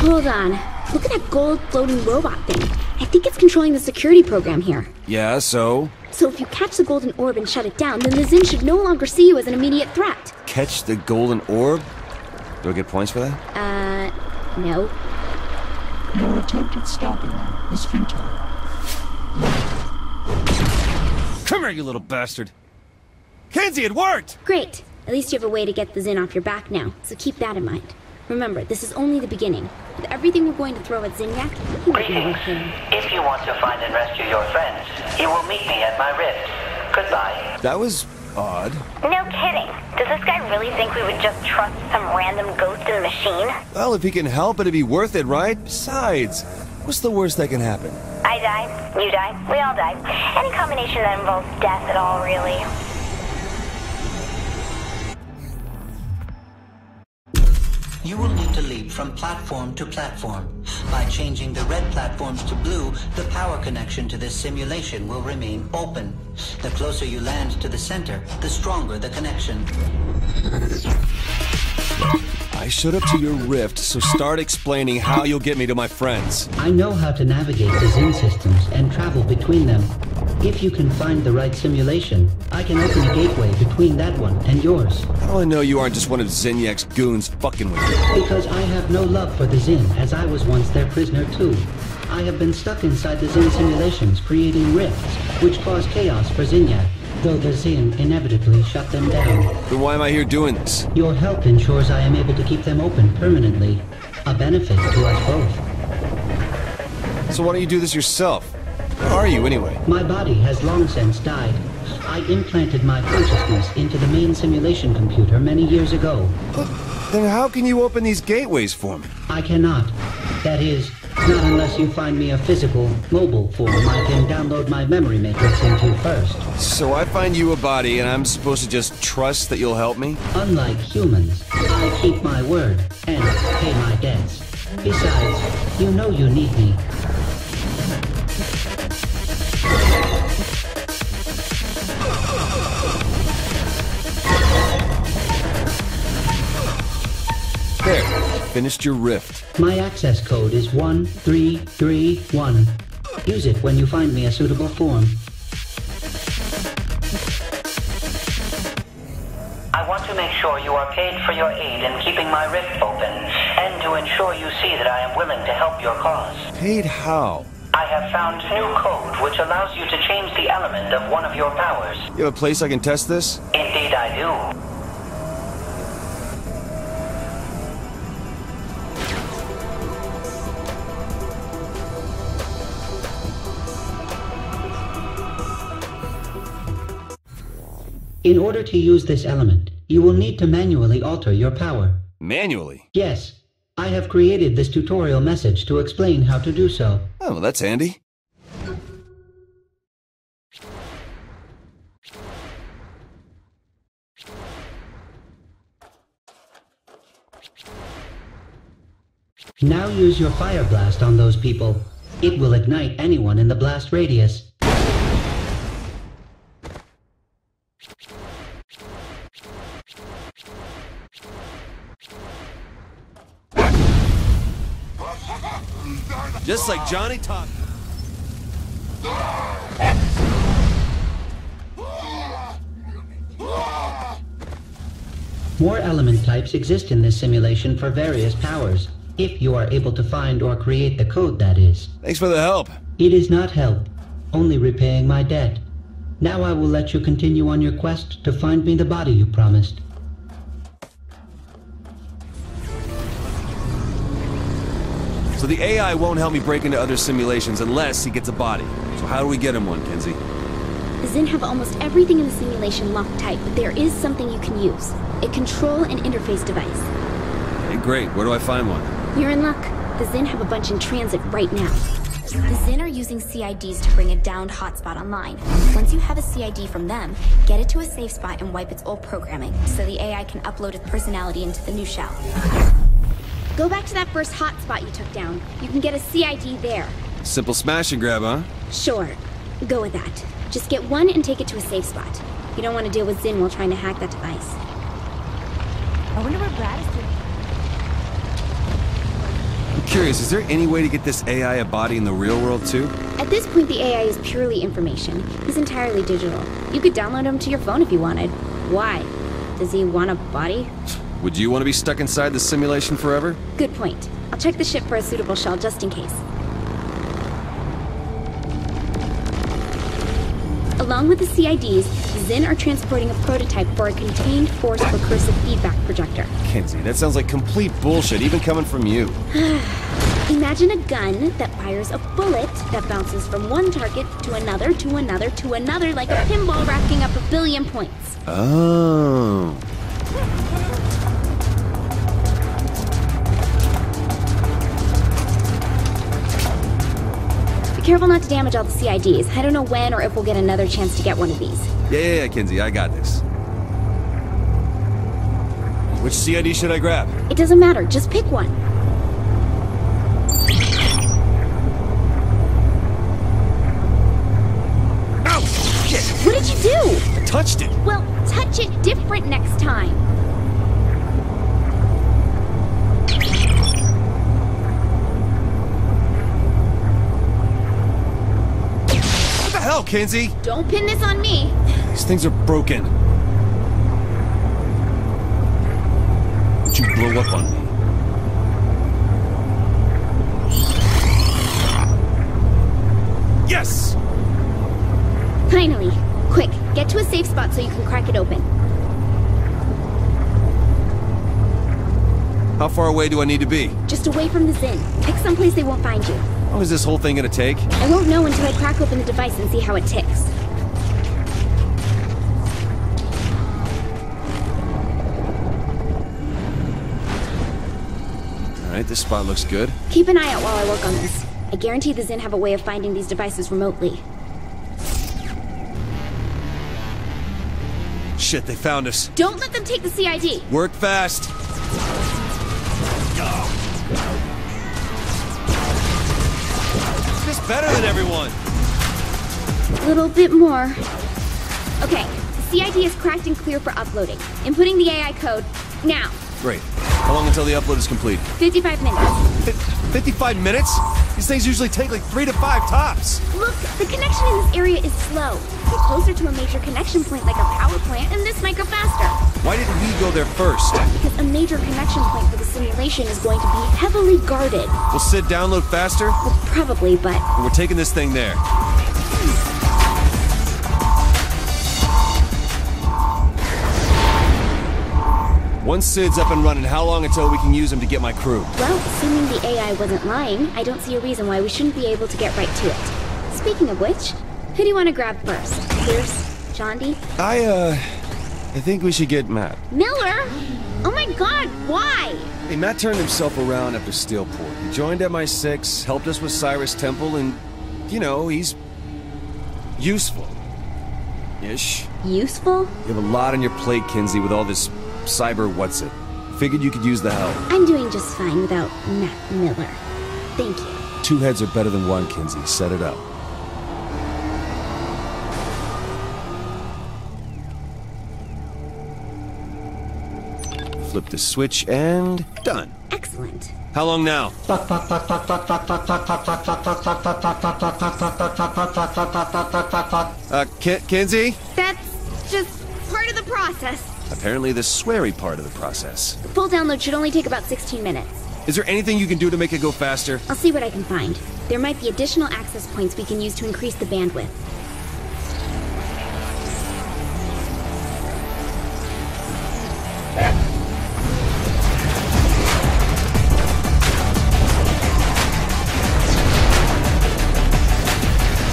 Hold on. Look at that gold floating robot thing. I think it's controlling the security program here. Yeah, so? So if you catch the golden orb and shut it down, then the Zin should no longer see you as an immediate threat. Catch the golden orb? Do I get points for that? Uh, no. Your attempt at stopping them is futile. Come here, you little bastard! Kinzie, it worked! Great. At least you have a way to get the Zin off your back now, so keep that in mind. Remember, this is only the beginning. With everything we're going to throw at Zinyak, he won't know him. If you want to find and rescue your friends, you will meet me at my rift. Goodbye. That was odd. No kidding. Does this guy really think we would just trust some random ghost in the machine? Well, if he can help it'd be worth it, right? Besides, what's the worst that can happen? I die, you die, we all die. Any combination that involves death at all, really. You will need to leap from platform to platform. By changing the red platforms to blue, the power connection to this simulation will remain open. The closer you land to the center, the stronger the connection. I showed up to your rift, so start explaining how you'll get me to my friends. I know how to navigate the Zin systems and travel between them. If you can find the right simulation, I can open a gateway between that one and yours. How do I know you aren't just one of Zinyak's goons fucking with you? Because I have no love for the Zin, as I was once their prisoner too. I have been stuck inside the Zin simulations, creating rifts, which cause chaos for Zinyak, though the Zin inevitably shut them down. Then why am I here doing this? Your help ensures I am able to keep them open permanently. A benefit to us both. So why don't you do this yourself? Where are you, anyway? My body has long since died. I implanted my consciousness into the main simulation computer many years ago. But then how can you open these gateways for me? I cannot. That is, not unless you find me a physical, mobile form I can download my memory matrix into first. So I find you a body and I'm supposed to just trust that you'll help me? Unlike humans, I keep my word and pay my debts. Besides, you know you need me. There, finished your rift. My access code is one three three one. Use it when you find me a suitable form. I want to make sure you are paid for your aid in keeping my rift open, and to ensure you see that I am willing to help your cause. Paid how? I have found new code which allows you to change the element of one of your powers. You have a place I can test this? Indeed I do. In order to use this element, you will need to manually alter your power. Manually? Yes. I have created this tutorial message to explain how to do so. Oh, well, that's handy. Now use your fire blast on those people. It will ignite anyone in the blast radius. Just like Johnny Top. More element types exist in this simulation for various powers, if you are able to find or create the code, that is. Thanks for the help. It is not help, only repaying my debt. Now I will let you continue on your quest to find me the body you promised. So the A I won't help me break into other simulations unless he gets a body. So how do we get him one, Kinzie? The Zin have almost everything in the simulation locked tight, but there is something you can use. A control and interface device. Hey, great. Where do I find one? You're in luck. The Zin have a bunch in transit right now. The Zin are using C I Ds to bring a downed hotspot online. Once you have a C I D from them, get it to a safe spot and wipe its old programming, so the A I can upload its personality into the new shell. Go back to that first hotspot you took down. You can get a C I D there. Simple smash and grab, huh? Sure. Go with that. Just get one and take it to a safe spot. You don't want to deal with Zin while trying to hack that device. I wonder where Brad is doing. I'm curious, is there any way to get this A I a body in the real world, too? At this point, the A I is purely information. He's entirely digital. You could download him to your phone if you wanted. Why? Does he want a body? Would you want to be stuck inside the simulation forever? Good point. I'll check the ship for a suitable shell just in case. Along with the C I Ds, Zin are transporting a prototype for a contained force recursive feedback projector. Kinzie, that sounds like complete bullshit, even coming from you. Imagine a gun that fires a bullet that bounces from one target to another to another to another like a pinball racking up a billion points. Oh. Be careful not to damage all the C I Ds. I don't know when or if we'll get another chance to get one of these. Yeah, yeah, yeah, Kinzie, I got this. Which C I D should I grab? It doesn't matter. Just pick one. Ow! Shit! What did you do? I touched it. Well, touch it different next time. What the hell, Kinzie? Don't pin this on me. These things are broken. You blow up on me. Yes! Finally. Quick, get to a safe spot so you can crack it open. How far away do I need to be? Just away from the Zin. Pick someplace they won't find you. How long is this whole thing gonna take? I won't know until I crack open the device and see how it ticks. This spot looks good. Keep an eye out while I work on this. I guarantee the Zin have a way of finding these devices remotely. Shit, they found us. Don't let them take the C I D. Work fast. Oh. This is better than everyone. A little bit more. Okay, the C I D is cracked and clear for uploading. Inputting the A I code now. Great. How long until the upload is complete? fifty-five minutes. F fifty-five minutes? These things usually take like three to five tops. Look, the connection in this area is slow. Get closer to a major connection point like a power plant, and this might go faster. Why didn't we go there first? Because a major connection point for the simulation is going to be heavily guarded. Will Sid download faster? Well, probably, but... We're taking this thing there. Once Sid's up and running, how long until we can use him to get my crew? Well, assuming the A I wasn't lying, I don't see a reason why we shouldn't be able to get right to it. Speaking of which, who do you want to grab first? Pierce? Shaundi? I, uh... I think we should get Matt. Miller? Oh my god, why? Hey, Matt turned himself around after Steelport. He joined M I six, helped us with Cyrus Temple, and, you know, he's... useful. Ish. Useful? You have a lot on your plate, Kinzie, with all this... cyber what's it. Figured you could use the help. I'm doing just fine without Matt Miller. Thank you. Two heads are better than one, Kinzie. Set it up. Flip the switch and... done. Excellent. How long now? Uh, Kinzie? That's just part of the process. Apparently the sweary part of the process. The full download should only take about sixteen minutes. Is there anything you can do to make it go faster? I'll see what I can find. There might be additional access points we can use to increase the bandwidth.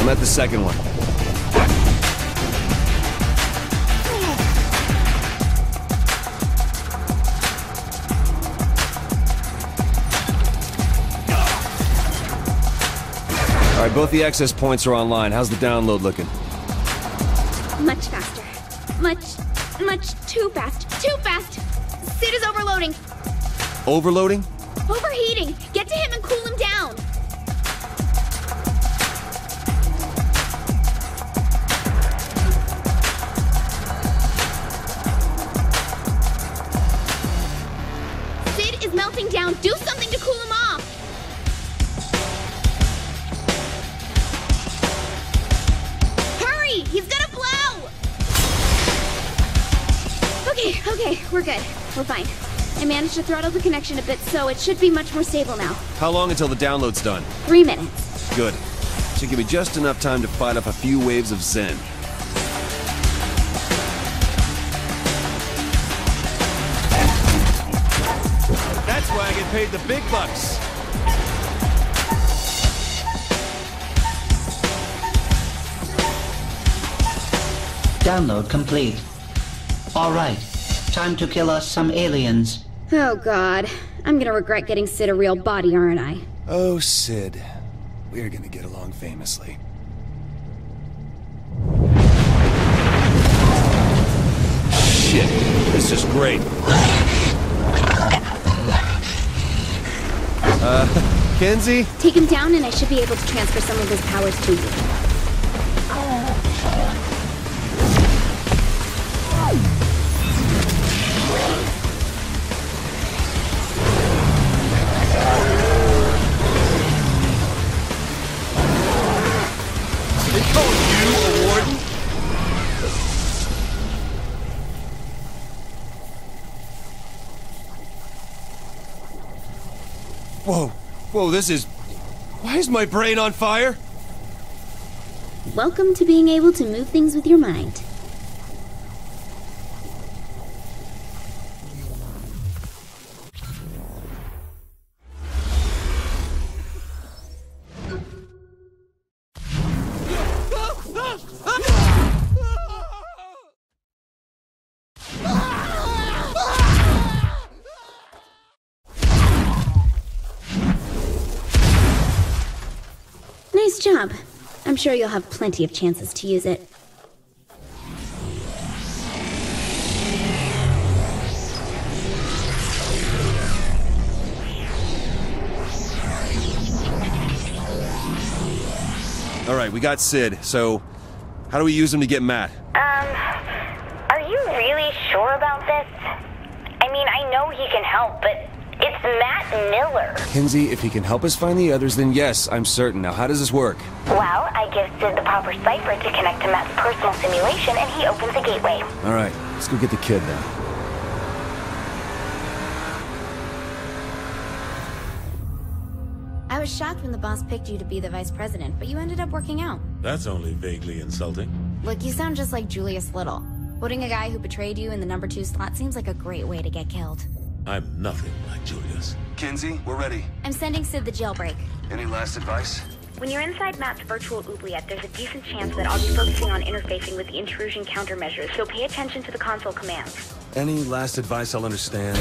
I'm at the second one. Both the access points are online. How's the download looking? Much faster. Much, much too fast. Too fast! Sid is overloading. Overloading? Overheating. Get to him and cool him down. Sid is melting down. Do something to cool him off. He's gonna blow! Okay, okay, we're good. We're fine. I managed to throttle the connection a bit, so it should be much more stable now. How long until the download's done? Three minutes. Good. Should give me just enough time to fight off a few waves of Zin. That's why I get paid the big bucks. Download complete. All right, time to kill us some aliens. Oh God, I'm gonna regret getting Sid a real body, aren't I? Oh Sid, we're gonna get along famously. Shit, this is great. Uh, Kinzie? Take him down and I should be able to transfer some of his powers to you. Whoa, whoa, this is... Why is my brain on fire? Welcome to being able to move things with your mind. Job. I'm sure you'll have plenty of chances to use it. All right, we got Sid, so how do we use him to get Matt? Um, are you really sure about this? I mean, I know he can help, but... It's Matt Miller. Kinzie, if he can help us find the others, then yes, I'm certain. Now, how does this work? Well, I give Sid the proper cipher to connect to Matt's personal simulation, and he opens the gateway. All right, let's go get the kid then. I was shocked when the boss picked you to be the vice president, but you ended up working out. That's only vaguely insulting. Look, you sound just like Julius Little. Voting a guy who betrayed you in the number two slot seems like a great way to get killed. I'm nothing like Julius. Kinzie, we're ready. I'm sending Sid the jailbreak. Any last advice? When you're inside Matt's virtual oubliette, there's a decent chance that I'll be focusing on interfacing with the intrusion countermeasures, so pay attention to the console commands. Any last advice I'll understand?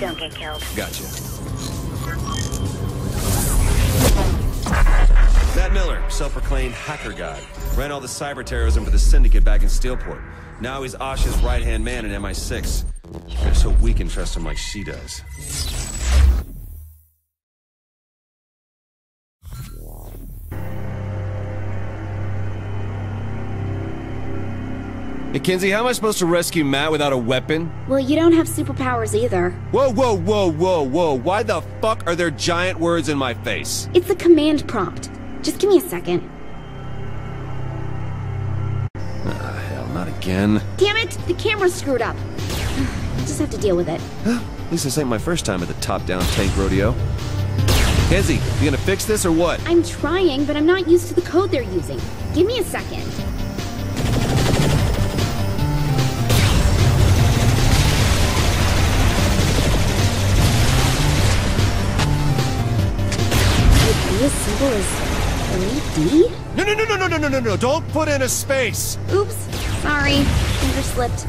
Don't get killed. Gotcha. Matt Miller, self-proclaimed hacker god, ran all the cyber terrorism for the Syndicate back in Steelport. Now he's Asha's right-hand man in M I six. I just hope we can trust him like she does. Hey, Kinzie, how am I supposed to rescue Matt without a weapon? Well, you don't have superpowers either. Whoa, whoa, whoa, whoa, whoa. Why the fuck are there giant words in my face? It's the command prompt. Just give me a second. Ah, hell, not again. Damn it! The camera's screwed up. Just have to deal with it. At least this ain't my first time at the top-down tank rodeo. Kinzie, you gonna fix this or what? I'm trying, but I'm not used to the code they're using. Give me a second. It could be as simple as three D? No, no, no, no, no, no, no, no, no! Don't put in a space! Oops, sorry. Finger slipped.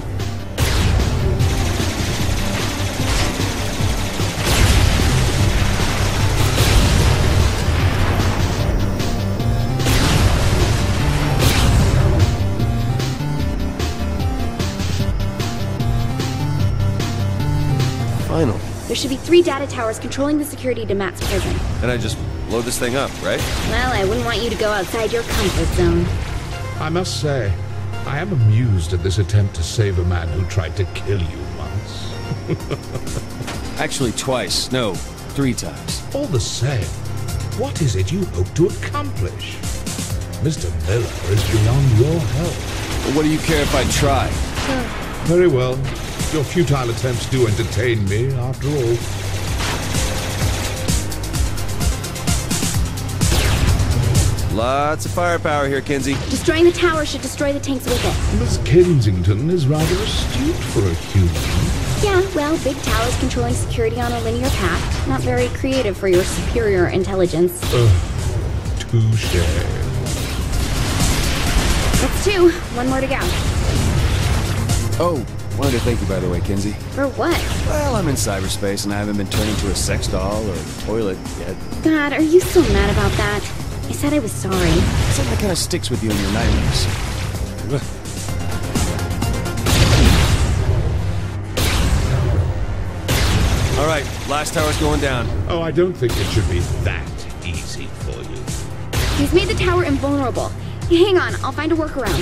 Finally. There should be three data towers controlling the security to Matt's prison. And I just blow this thing up, right? Well, I wouldn't want you to go outside your comfort zone. I must say, I am amused at this attempt to save a man who tried to kill you once. Actually, twice. No, three times. All the same, what is it you hope to accomplish? Mister Miller is beyond your help. Well, what do you care if I try? Huh. Very well. Your futile attempts do entertain me, after all. Lots of firepower here, Kinzie. Destroying the tower should destroy the tanks with it. Miss Kensington is rather astute for a human. Yeah, well, big towers controlling security on a linear path. Not very creative for your superior intelligence. Ugh, touche. That's two. One more to go. Oh, wanted to thank you, by the way, Kinzie. For what? Well, I'm in cyberspace and I haven't been turned into a sex doll or a toilet yet. God, are you still mad about that? I said I was sorry. Something that kind of sticks with you in your nightmares. All right, last tower's going down. Oh, I don't think it should be that easy for you. He's made the tower invulnerable. Hang on, I'll find a workaround.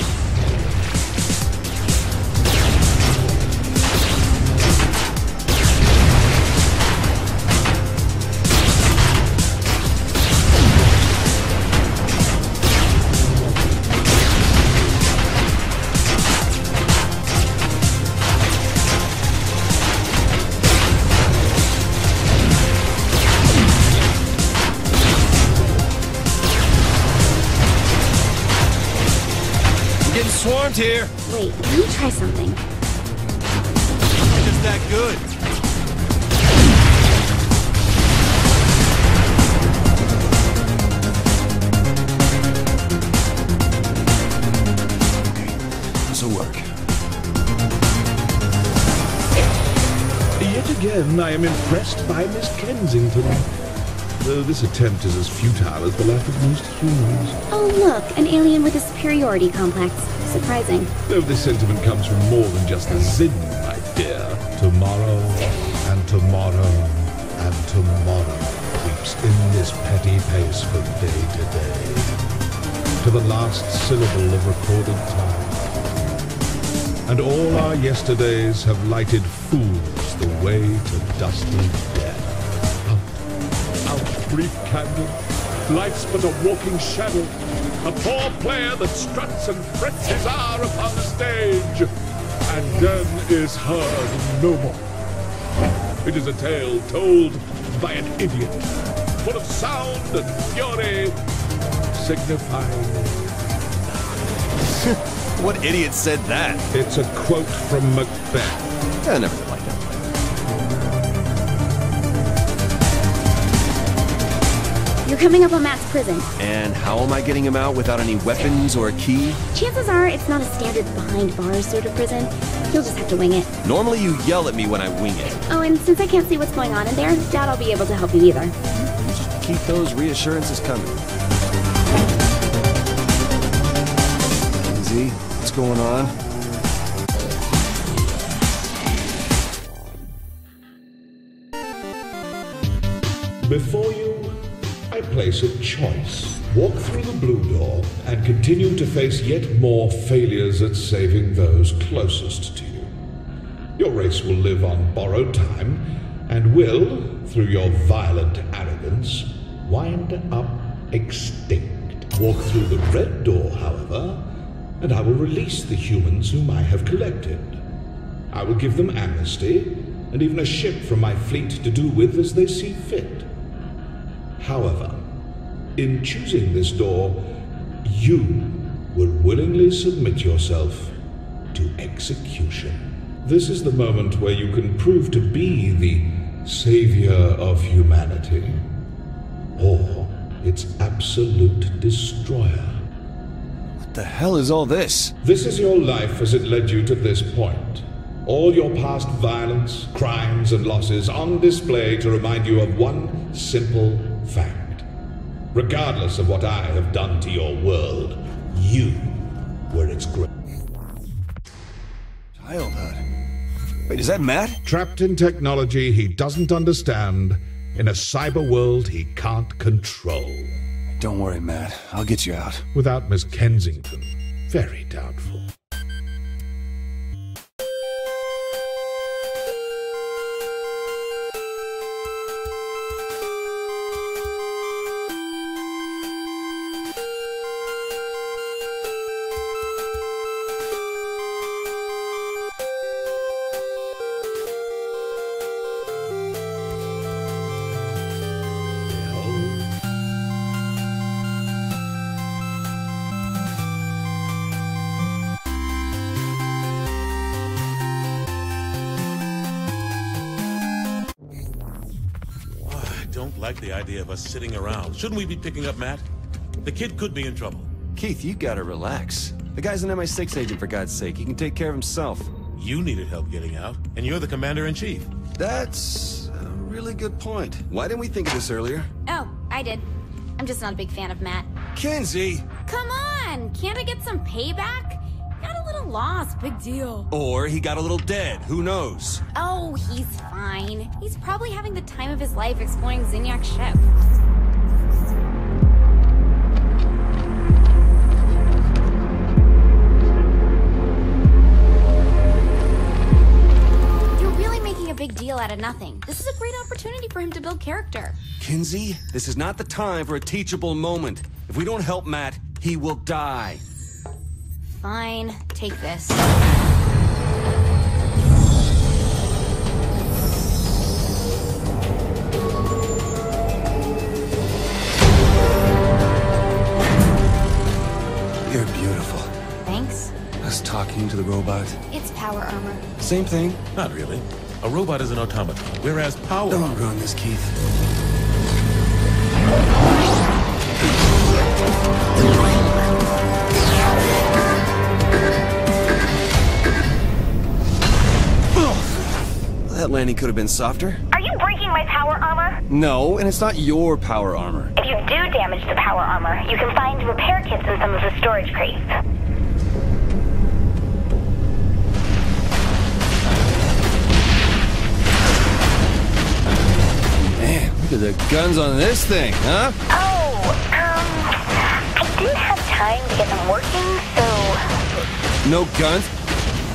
Here. Wait, let me try something. It's just that good. Okay, this'll work. Yet again, I am impressed by Miss Kensington. Though this attempt is as futile as the life of most humans. Oh look, an alien with a superiority complex. Surprising. Though this sentiment comes from more than just the Zin, my dear. Tomorrow, and tomorrow, and tomorrow keeps in this petty pace from day to day. To the last syllable of recorded time. And all our yesterdays have lighted fools the way to dusty death. Out, out, brief candle. Life's but a walking shadow. A poor player that struts and frets his hour upon the stage, and then is heard no more. It is a tale told by an idiot, full of sound and fury, signifying nothing. What idiot said that? It's a quote from Macbeth. I never liked that. You're coming up on Matt's prison. And how am I getting him out without any weapons or a key? Chances are it's not a standard behind bars sort of prison. You'll just have to wing it. Normally you yell at me when I wing it. Oh, and since I can't see what's going on in there, doubt I'll be able to help you either. Just keep those reassurances coming. Kinzie, what's going on? Before you place a choice. Walk through the blue door and continue to face yet more failures at saving those closest to you. Your race will live on borrowed time and will, through your violent arrogance, wind up extinct. Walk through the red door, however, and I will release the humans whom I have collected. I will give them amnesty and even a ship from my fleet to do with as they see fit. However, in choosing this door, you would willingly submit yourself to execution. This is the moment where you can prove to be the savior of humanity, or its absolute destroyer. What the hell is all this? This is your life as it led you to this point. All your past violence, crimes, and losses on display to remind you of one simple fact. Regardless of what I have done to your world, you were its great. Childhood. Wait, is that Matt? Trapped in technology he doesn't understand, in a cyber world he can't control. Don't worry, Matt. I'll get you out. Without Miss Kensington. Very doubtful. The idea of us sitting around. Shouldn't we be picking up Matt? The kid could be in trouble. Keith, you gotta relax. The guy's an M I six agent, for God's sake. He can take care of himself. You needed help getting out, and you're the commander-in-chief. That's a really good point. Why didn't we think of this earlier? Oh, I did. I'm just not a big fan of Matt. Kinzie! Come on! Can't I get some payback? Got a little lost, big deal. Or he got a little dead, who knows? Oh, he's fine. He's probably having the time of his life exploring Zinyak's ship. Big deal out of nothing. This is a great opportunity for him to build character. Kinzie, this is not the time for a teachable moment. If we don't help Matt, he will die. Fine, take this. You're beautiful. Thanks. Us talking to the robot. It's power armor. Same thing? Not really. A robot is an automaton, whereas power... Don't ruin this, Keith. Well, that landing could have been softer. Are you breaking my power armor? No, and it's not your power armor. If you do damage the power armor, you can find repair kits in some of the storage crates. Look at the guns on this thing, huh? Oh, um, I didn't have time to get them working, so... No guns?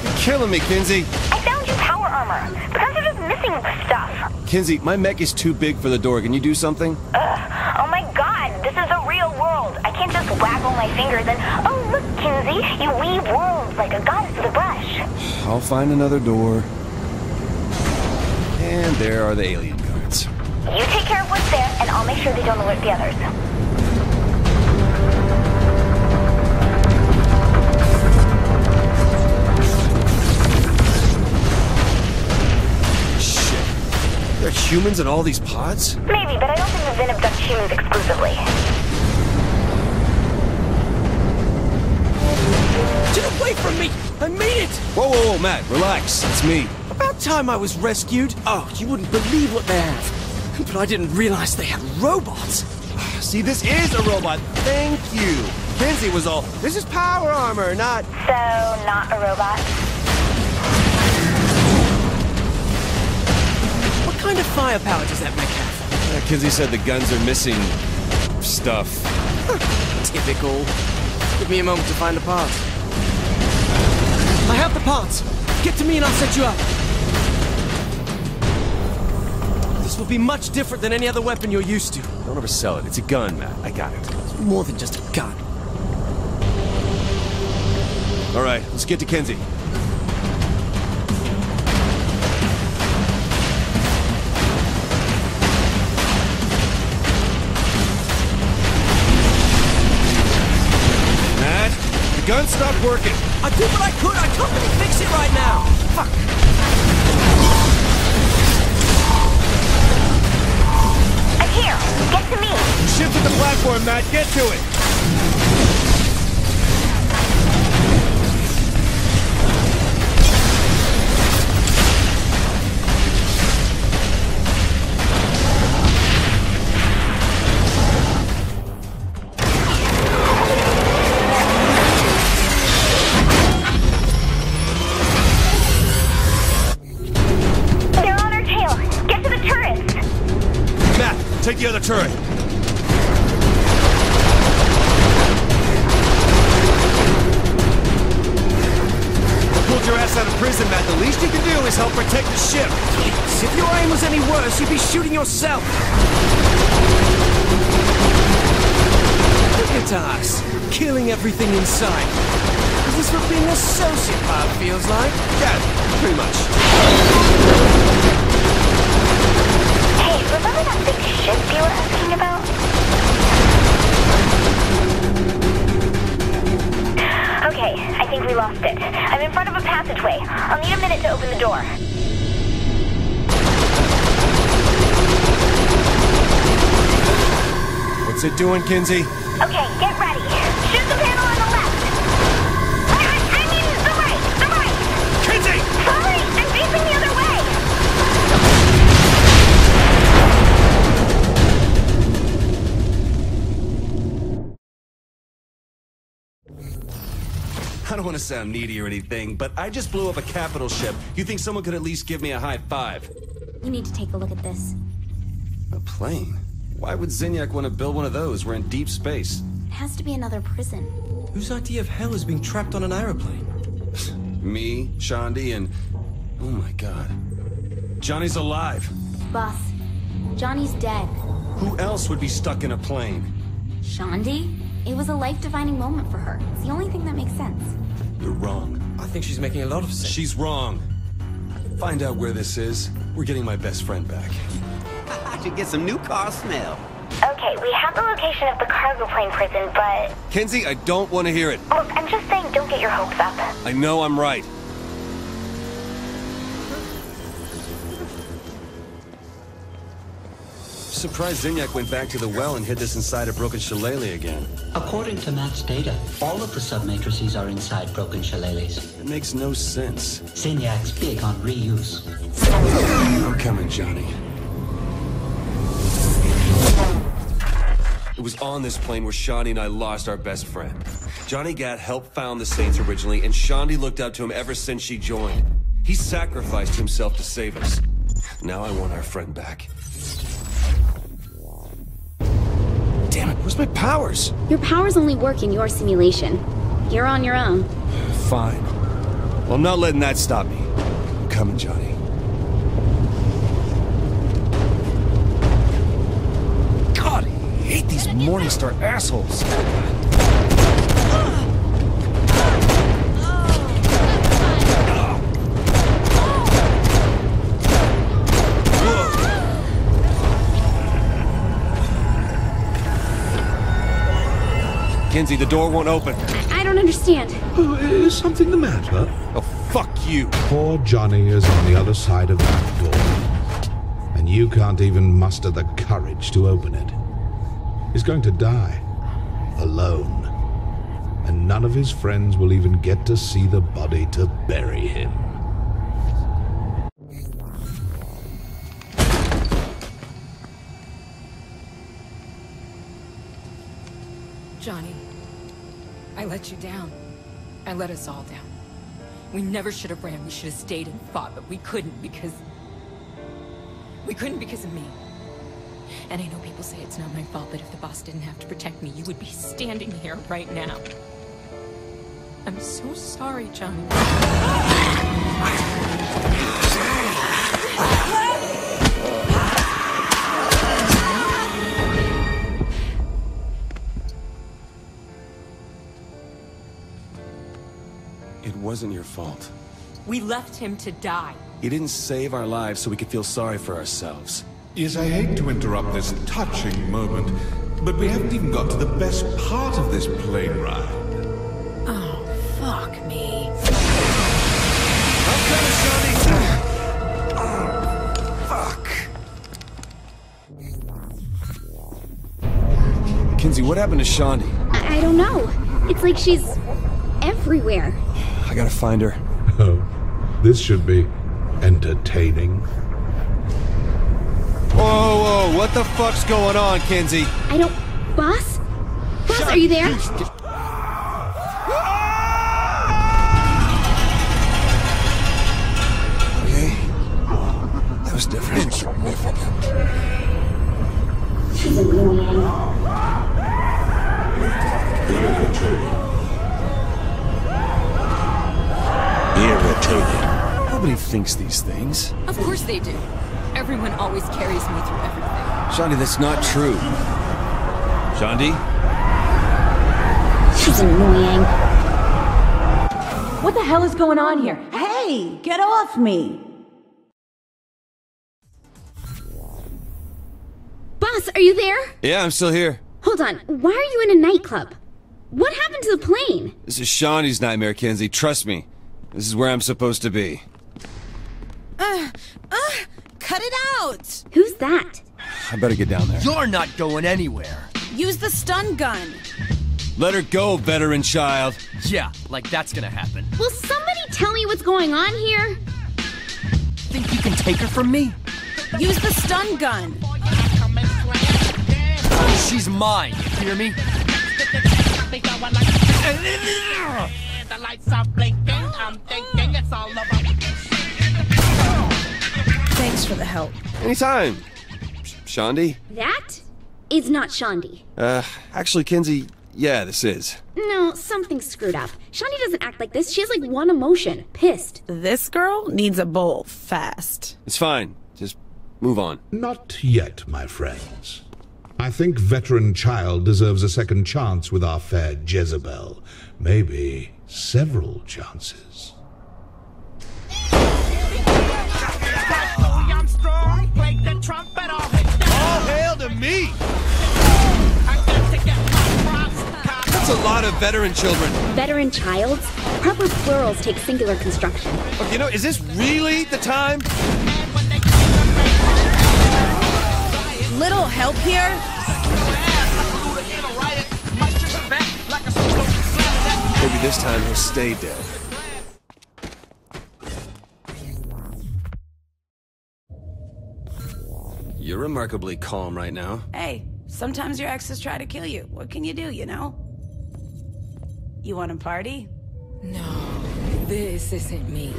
You're killing me, Kinzie. I found your power armor. The guns are just missing stuff. Kinzie, my mech is too big for the door. Can you do something? Ugh. Oh my god, this is a real world. I can't just waggle my fingers and... Oh, look, Kinzie, you weave worlds like a goddess with a brush. I'll find another door. And there are the alien guards. You take care of what's there, and I'll make sure they don't alert the others. Shit. There are humans in all these pods? Maybe, but I don't think the Zin abduct humans exclusively. Get away from me! I made it! Whoa, whoa, whoa, Matt, relax. It's me. About time I was rescued. Oh, you wouldn't believe what they have. But I didn't realize they had robots. See, this is a robot. Thank you. Kinzie was all, this is power armor, not... So, not a robot? What kind of firepower does that make have? Uh, Kinzie said the guns are missing... stuff. Typical. Give me a moment to find the parts. I have the parts. Get to me and I'll set you up. This will be much different than any other weapon you're used to. Don't oversell it. It's a gun, Matt. I got it. It's more than just a gun. All right, let's get to Kinzie. Matt, the gun stopped working. I did what I could. I can't really fix it right now. Fuck. Here, get to me! Shift to the platform, Matt, get to it! The other turret. Pulled your ass out of prison, Matt. The least you can do is help protect the ship. Please, if your aim was any worse, you'd be shooting yourself. Look at us, killing everything inside. Is this what being a sociopath feels like? Yeah, pretty much. Remember that big ship you were asking about? Okay, I think we lost it. I'm in front of a passageway. I'll need a minute to open the door. What's it doing, Kinzie? Okay, get ready. Shoot the panel on the left! I don't want to sound needy or anything, but I just blew up a capital ship. You think someone could at least give me a high five? You need to take a look at this. A plane? Why would Zinyak want to build one of those? We're in deep space. It has to be another prison. Whose idea of hell is being trapped on an aeroplane? Me, Shaundi, and... oh my god. Johnny's alive. Boss, Johnny's dead. Who else would be stuck in a plane? Shaundi? It was a life-defining moment for her. It's the only thing that makes sense. You're wrong. I think she's making a lot of sense. She's wrong. Find out where this is. We're getting my best friend back. I should get some new car smell. Okay, we have the location of the cargo plane prison, but... Kinzie, I don't want to hear it. Look, I'm just saying, don't get your hopes up. I know I'm right. I'm surprised Zinyak went back to the well and hid this inside a broken shillelagh again. According to Matt's data, all of the submatrices are inside broken shillelaghs. It makes no sense. Zinyak's big on reuse. I'm coming, Johnny. It was on this plane where Shaundi and I lost our best friend. Johnny Gat helped found the Saints originally, and Shaundi looked up to him ever since she joined. He sacrificed himself to save us. Now I want our friend back. Damn it, where's my powers? Your powers only work in your simulation. You're on your own. Fine. Well, I'm not letting that stop me. I'm coming, Johnny. God, I hate these Morningstar assholes. Kinzie, the door won't open. I don't understand. Oh, is something the matter? Oh, fuck you. Poor Johnny is on the other side of that door. And you can't even muster the courage to open it. He's going to die. Alone. And none of his friends will even get to see the body to bury him. Johnny, I let you down. I let us all down. We never should have ran. We should have stayed and fought, but we couldn't because... We couldn't because of me. And I know people say it's not my fault, but if the boss didn't have to protect me, you would be standing here right now. I'm so sorry, Johnny. It wasn't your fault. We left him to die. You didn't save our lives so we could feel sorry for ourselves. Yes, I hate to interrupt this touching moment, but we haven't even got to the best part of this plane ride. Oh, fuck me. I'm coming, Shaundi! Oh, fuck. Kinzie, what happened to Shaundi? I, I don't know. It's like she's everywhere. I gotta find her. Oh, this should be entertaining. Whoa, whoa, what the fuck's going on, Kinzie? I don't... Boss? Boss, Shut are you there? Okay. That was different. Insignificant. Nobody thinks these things. Of course they do. Everyone always carries me through everything. Shaundi, that's not true. Shaundi? She's annoying. What the hell is going on here? Hey, get off me! Boss, are you there? Yeah, I'm still here. Hold on, why are you in a nightclub? What happened to the plane? This is Shaundi's nightmare, Kinzie, trust me. This is where I'm supposed to be. Uh, uh, cut it out! Who's that? I better get down there. You're not going anywhere. Use the stun gun. Let her go, veteran child. Yeah, like that's gonna happen. Will somebody tell me what's going on here? Think you can take her from me? Use the stun gun. She's mine, you hear me? lights are blinking. I'm thinking it's all about. Thanks for the help. Anytime. Shaundi? That is not Shaundi. Uh, actually, Kinzie, yeah, this is. No, something's screwed up. Shaundi doesn't act like this. She has like one emotion. Pissed. This girl needs a bowl fast. It's fine. Just move on. Not yet, my friends. I think veteran child deserves a second chance with our fair Jezebel. Maybe several chances. All hail to me! That's a lot of veteran children. Veteran childs? Proper plurals take singular construction. Oh, you know, is this really the time? Little help here? Maybe this time he'll stay dead. You're remarkably calm right now. Hey, sometimes your exes try to kill you. What can you do, you know? You want a party? No, this isn't me.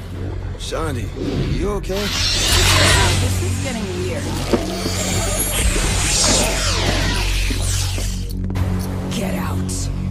Shaundi, you okay? This is getting weird. Get out.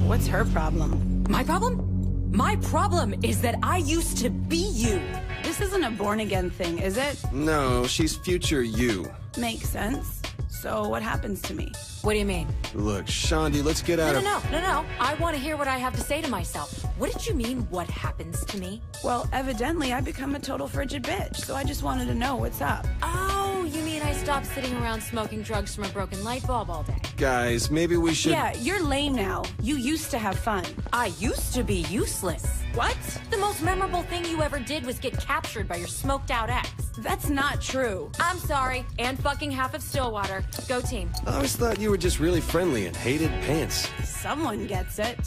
What's her problem? My problem? My problem is that I used to be you. This isn't a born-again thing, is it? No, she's future you. Makes sense. So what happens to me? What do you mean? Look, Shaundi, let's get out no, no, of- No, no, no, no. I want to hear what I have to say to myself. What did you mean, what happens to me? Well, evidently I become a total frigid bitch, so I just wanted to know what's up. Oh, you mean I stopped sitting around smoking drugs from a broken light bulb all day? Guys, maybe we should- Yeah, you're lame now. You used to have fun. I used to be useless. What? The most memorable thing you ever did was get captured by your smoked out ex. That's not true. I'm sorry, and fucking half of Stillwater. Go team. I always thought you were just really friendly and hated pants. Someone gets it.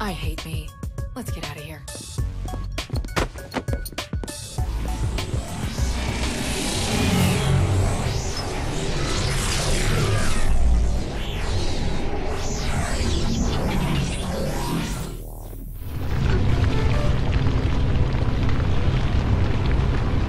I hate me. Let's get out of here.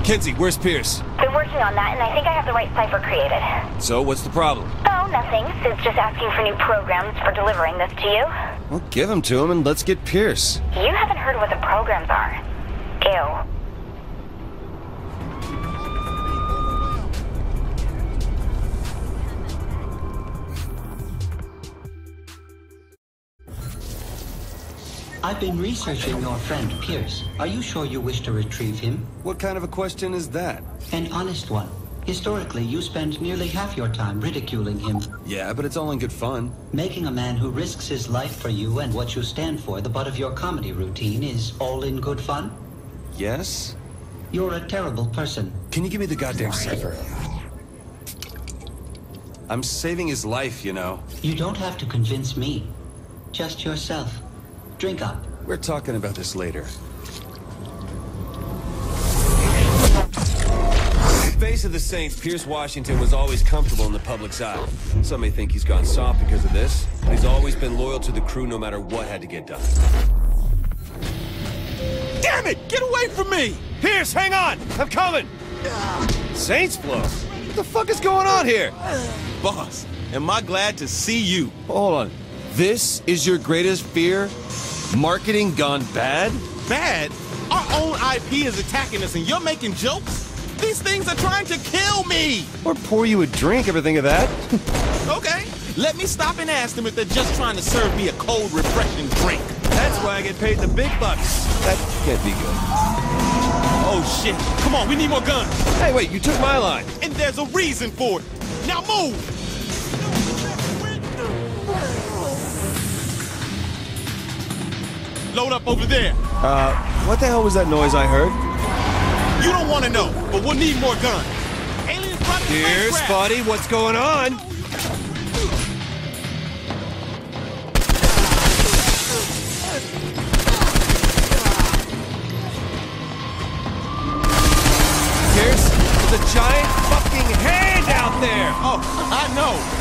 Kinzie, where's Pierce? They're working on that, and I think I have the right cipher created. So, what's the problem? Oh, nothing. Sid's just asking for new programs for delivering this to you. Well, give them to him, and let's get Pierce. You haven't heard what the programs are. Ew. I've been researching your friend, Pierce. Are you sure you wish to retrieve him? What kind of a question is that? An honest one. Historically, you spend nearly half your time ridiculing him. Yeah, but it's all in good fun. Making a man who risks his life for you and what you stand for the butt of your comedy routine is all in good fun? Yes? You're a terrible person. Can you give me the goddamn cipher? I'm saving his life, you know. You don't have to convince me. Just yourself. Drink up. We're talking about this later. The face of the Saints, Pierce Washington, was always comfortable in the public's eye. Some may think he's gone soft because of this, but he's always been loyal to the crew no matter what had to get done. Damn it! Get away from me! Pierce, hang on! I'm coming! Saints blow? What the fuck is going on here? Boss, am I glad to see you. Hold on. This is your greatest fear? Marketing gone bad? Bad? Our own I P is attacking us and you're making jokes? These things are trying to kill me! Or pour you a drink, ever think of that? Okay, let me stop and ask them if they're just trying to serve me a cold, refreshing drink. That's why I get paid the big bucks. That can't be good. Oh shit, come on, we need more guns. Hey, wait, you took my line. And there's a reason for it. Now move! Load up over there. Uh, what the hell was that noise I heard? You don't want to know, but we'll need more guns. Aliens brought the Here's, buddy, what's going on? Here's the giant fucking hand out there. Oh, I know.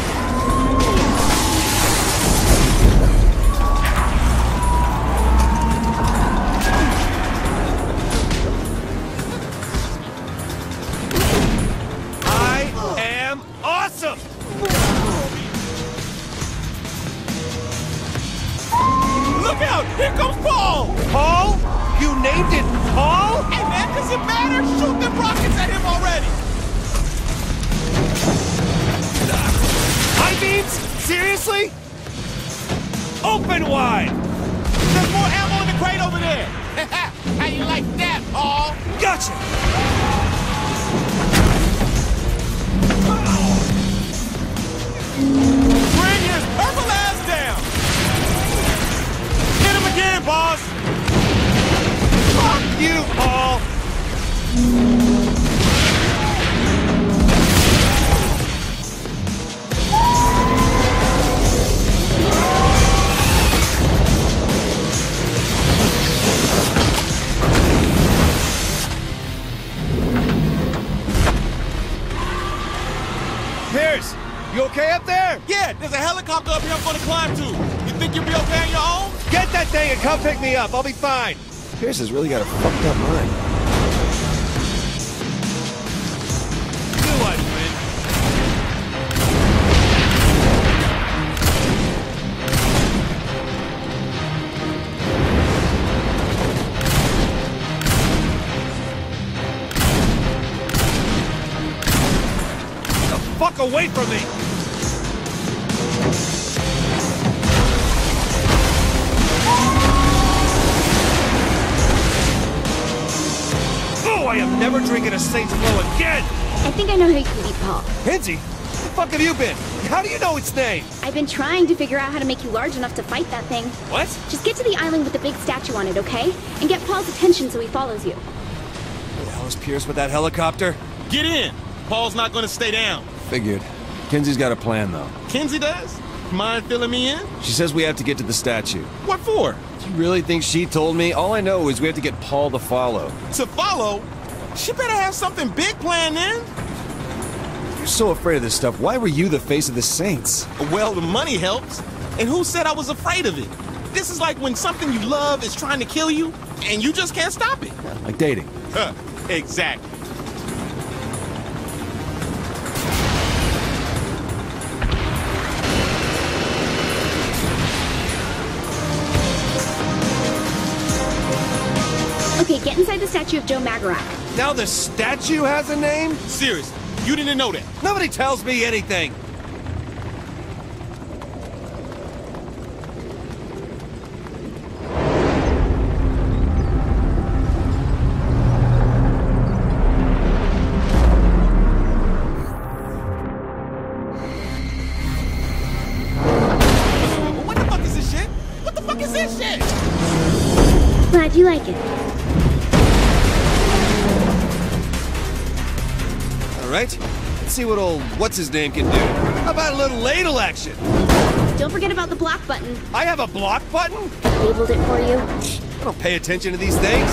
Here comes Paul! Paul? You named it Paul? Hey man, does it matter? Shoot them rockets at him already! High beams? Seriously? Open wide! There's more ammo in the crate over there! How you like that, Paul? Gotcha! Bring his purple ass down! Hit him again, boss! Fuck you, Paul! Pierce, you okay up there? Yeah, there's a helicopter up here I'm gonna climb to. You think you'll be okay on your own? Get that thing and come pick me up. I'll be fine. Pierce has really got a fucked up mind. Good life, man. Get the fuck away from me! I am never drinking a Saints Flow again! I think I know who you can be, Paul. Kinzie? Where the fuck have you been? How do you know its name? I've been trying to figure out how to make you large enough to fight that thing. What? Just get to the island with the big statue on it, okay? And get Paul's attention so he follows you. Where the hell is Pierce with that helicopter? Get in! Paul's not gonna stay down. Figured. Kinzie's got a plan, though. Kinzie does? Mind filling me in? She says we have to get to the statue. What for? You really think she told me? All I know is we have to get Paul to follow. To follow? She better have something big planned then. You're so afraid of this stuff. Why were you the face of the Saints? Well, the money helps. And who said I was afraid of it? This is like when something you love is trying to kill you, and you just can't stop it. Like dating. Huh, exactly. Okay, get inside the statue of Joe Magarac. Now the statue has a name? Seriously, you didn't know that. Nobody tells me anything. What the fuck is this shit? What the fuck is this shit? Glad you like it. Right? Let's see what old what's-his-name can do. How about a little ladle action? Don't forget about the block button. I have a block button? I labeled it for you. I don't pay attention to these things.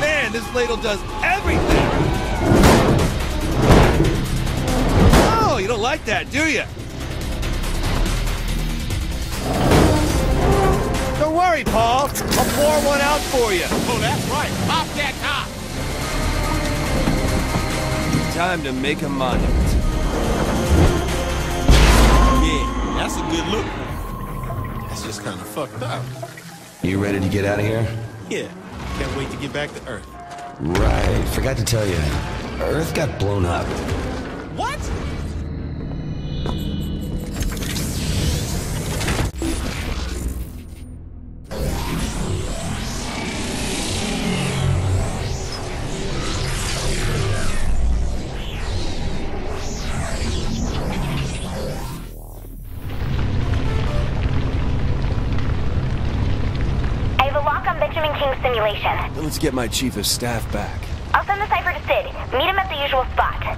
Man, this ladle does everything! Oh, you don't like that, do you? Don't worry, Paul. I'll pour one out for you. Oh, that's right. Pop that top. Time to make a monument. Yeah, that's a good look. That's just kind of fucked up. You ready to get out of here? Yeah. Can't wait to get back to Earth. Right. Forgot to tell you. Earth got blown up. What? Then let's get my chief of staff back. I'll send the cipher to Sid. Meet him at the usual spot.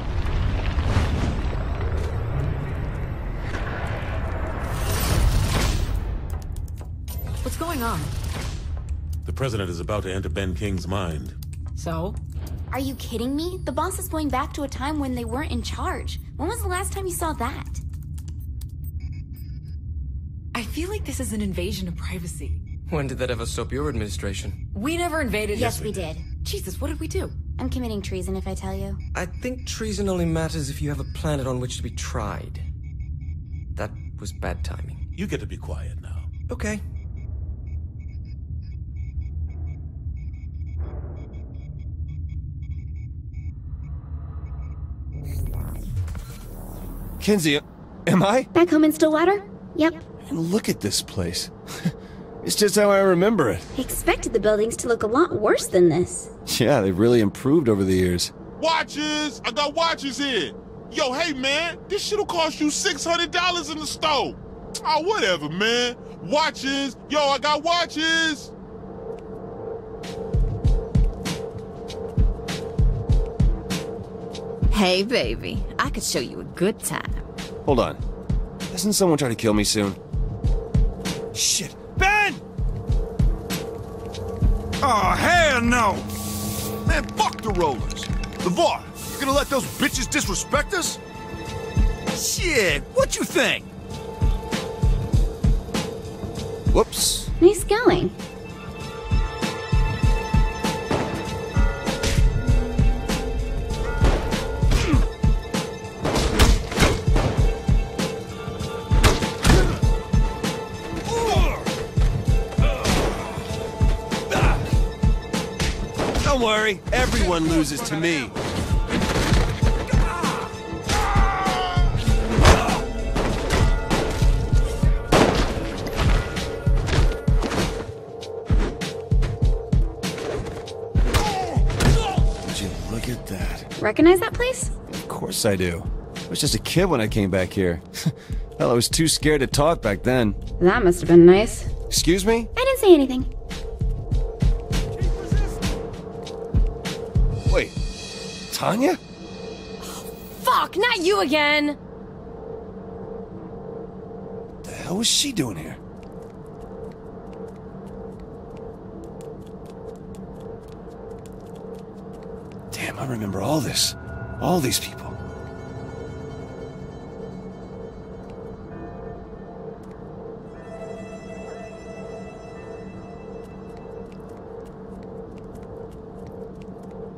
What's going on? The president is about to enter Ben King's mind. So? Are you kidding me? The boss is going back to a time when they weren't in charge. When was the last time you saw that? I feel like this is an invasion of privacy. When did that ever stop your administration? We never invaded. Yes, yes we, we did. did. Jesus, what did we do? I'm committing treason if I tell you. I think treason only matters if you have a planet on which to be tried. That was bad timing. You get to be quiet now. Okay. Kinzie, am I? Back home in Stillwater? Yep. And look at this place. It's just how I remember it. I expected the buildings to look a lot worse than this. Yeah, they've really improved over the years. Watches! I got watches here! Yo, hey, man, this shit'll cost you six hundred dollars in the store. Oh, whatever, man. Watches! Yo, I got watches! Hey, baby. I could show you a good time. Hold on. Doesn't someone try to kill me soon? Shit. Ben! Oh, hell no! Man, fuck the rollers. LeVar, you gonna let those bitches disrespect us? Shit, what you think? Whoops. Nice going. Don't worry, everyone loses to me. Would you look at that? Recognize that place? Of course I do. I was just a kid when I came back here. Hell, I was too scared to talk back then. That must have been nice. Excuse me? I didn't say anything. Wait, Tanya? Oh, fuck, not you again! What the hell was she doing here? Damn, I remember all this. All these people.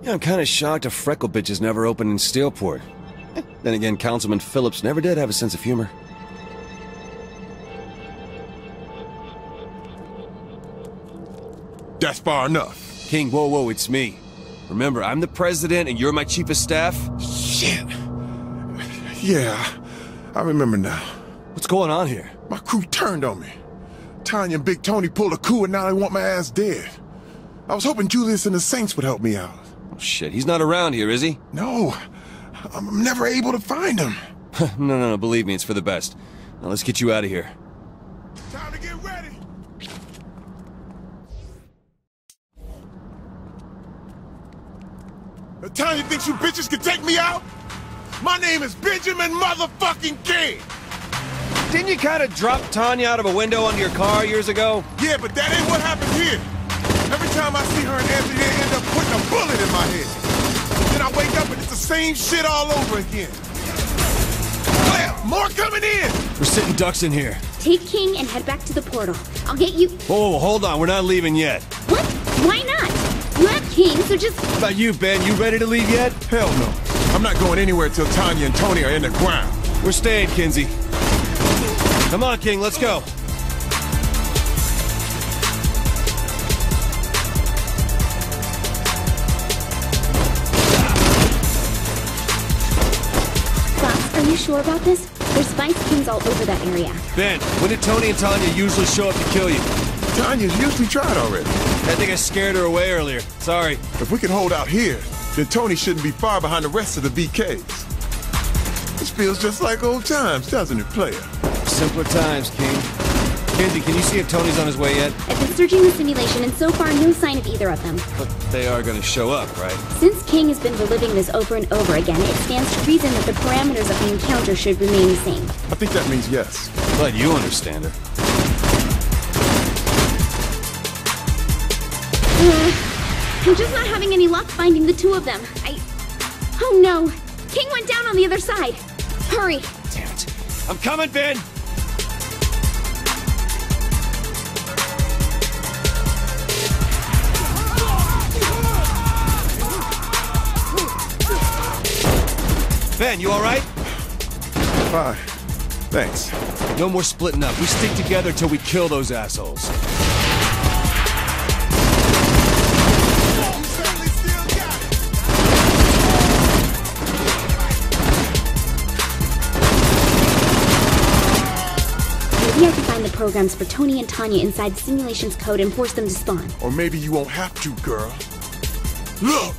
Yeah, I'm kind of shocked a Freckle Bitches never opened in Steelport. Then again, Councilman Phillips never did have a sense of humor. That's far enough. King, whoa, whoa, it's me. Remember, I'm the president and you're my chief of staff? Shit. Yeah, I remember now. What's going on here? My crew turned on me. Tanya and Big Tony pulled a coup and now they want my ass dead. I was hoping Julius and the Saints would help me out. Oh, shit, he's not around here, is he? No, I'm never able to find him. no, no, no, believe me, it's for the best. Now let's get you out of here. Time to get ready! The time you think you bitches can take me out? My name is Benjamin motherfucking King! Didn't you kind of drop Tanya out of a window onto your car years ago? Yeah, but that ain't what happened here. Every time I see her and Anthony, they end up putting a bullet in my head. Then I wake up and it's the same shit all over again. Claire, more coming in! We're sitting ducks in here. Take King and head back to the portal. I'll get you... Oh, hold on. We're not leaving yet. What? Why not? You have King, so just... How about you, Ben? You ready to leave yet? Hell no. I'm not going anywhere till Tanya and Tony are in the ground. We're staying, Kinzie. Come on, King. Let's go. Are you sure about this? There's Vice Kings all over that area. Ben, when did Tony and Tanya usually show up to kill you? Tanya's usually tried already. I think I scared her away earlier. Sorry. If we can hold out here, then Tony shouldn't be far behind the rest of the V Ks. This feels just like old times, doesn't it, player? Simpler times, King. Kinzie, can you see if Tony's on his way yet? I've been searching the simulation, and so far no sign of either of them. But they are going to show up, right? Since King has been reliving this over and over again, it stands to reason that the parameters of the encounter should remain the same. I think that means yes. Glad you understand her. Uh, I'm just not having any luck finding the two of them. I... Oh no! King went down on the other side! Hurry! Damn it. I'm coming, Ben! Ben, you all right? Fine. Thanks. No more splitting up. We stick together till we kill those assholes. We have to find the programs for Tony and Tanya inside the simulation's code and force them to spawn. Or maybe you won't have to, girl. Look!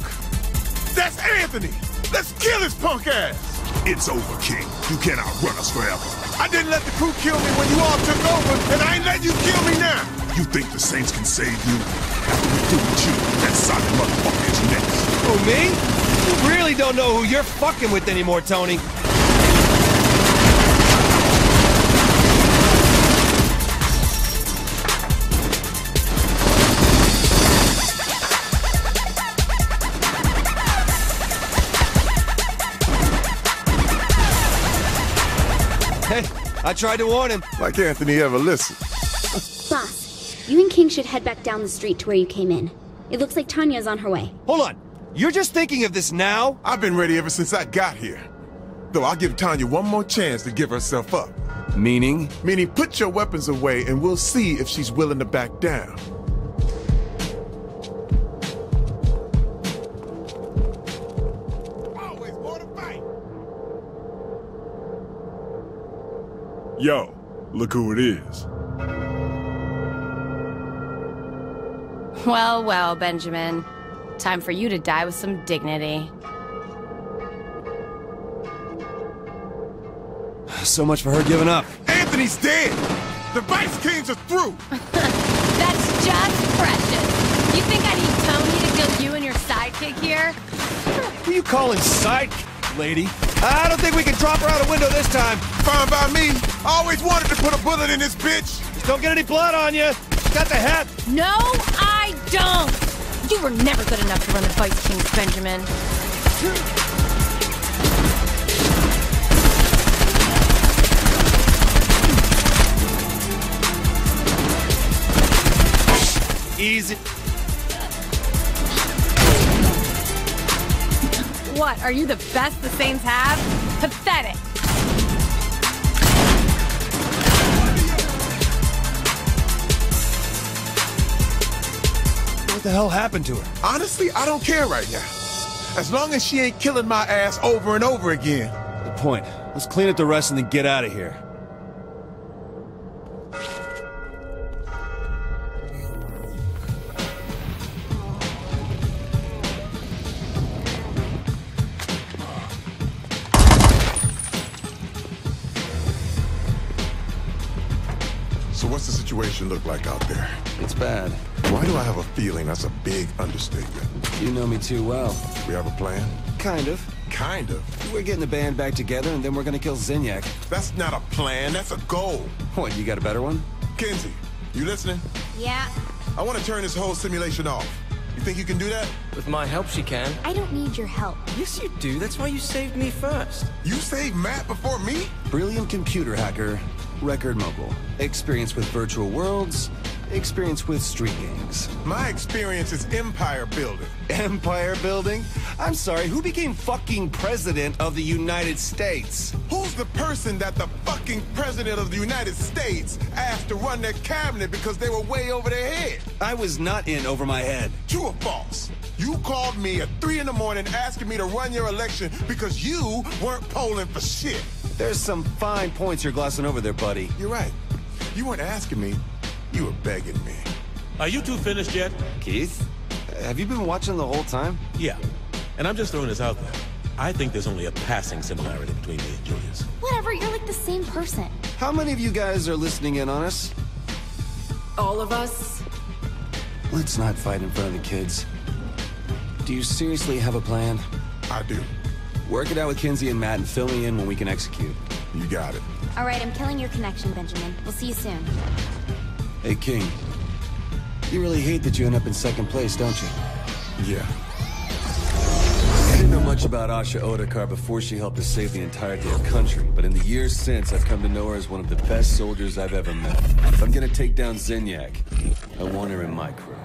That's Anthony! Let's kill his punk ass! It's over, King. You can't outrun us forever. I didn't let the crew kill me when you all took over, and I ain't letting you kill me now! You think the Saints can save you? After we do with you, that socket motherfucker is next. Who, me? You really don't know who you're fucking with anymore, Tony. I tried to warn him. Like Anthony ever listened. Boss, you and King should head back down the street to where you came in. It looks like Tanya's on her way. Hold on. You're just thinking of this now? I've been ready ever since I got here. Though I'll give Tanya one more chance to give herself up. Meaning? Meaning put your weapons away and we'll see if she's willing to back down. Yo, look who it is. Well, well, Benjamin. Time for you to die with some dignity. So much for her giving up. Anthony's dead! The Vice Kings are through! That's just precious. You think I need Tony to kill you and your sidekick here? Who you calling sidekick, lady? I don't think we can drop her out a window this time. Fine by me. I always wanted to put a bullet in this bitch. Don't get any blood on you. She's got the hat. No, I don't. You were never good enough to run the Vice Kings, Benjamin. Easy. What, are you the best the Saints have? Pathetic. What the hell happened to her? Honestly, I don't care right now. As long as she ain't killing my ass over and over again. Good point. Let's clean up the rest and then get out of here. Look like out there? It's bad. Why do I have a feeling that's a big understatement? You know me too well. We have a plan? Kind of. Kind of? We're getting the band back together and then we're gonna kill Zinyak. That's not a plan, that's a goal. What, you got a better one? Kinzie, you listening? Yeah. I want to turn this whole simulation off. You think you can do that? With my help, she can. I don't need your help. Yes, you do. That's why you saved me first. You saved Matt before me? Brilliant computer hacker. Record mogul. Experience with virtual worlds. Experience with street gangs. My experience is empire building. Empire building? I'm sorry, who became fucking president of the United States? Who's the person that the fucking president of the United States asked to run their cabinet because they were way over their head? I was not in over my head. True or false? You called me at three in the morning asking me to run your election because you weren't polling for shit. There's some fine points you're glossing over there, buddy. You're right. You weren't asking me. You were begging me. Are you two finished yet? Keith? Have you been watching the whole time? Yeah. And I'm just throwing this out there. I think there's only a passing similarity between me and Julius. Whatever, you're like the same person. How many of you guys are listening in on us? All of us? Let's not fight in front of the kids. Do you seriously have a plan? I do. Work it out with Kinzie and Matt and fill me in when we can execute. You got it. All right, I'm killing your connection, Benjamin. We'll see you soon. Hey, King. You really hate that you end up in second place, don't you? Yeah. I didn't know much about Asha Odekar before she helped us save the entirety of the country, but in the years since, I've come to know her as one of the best soldiers I've ever met. If I'm gonna take down Zinyak, I want her in my crew.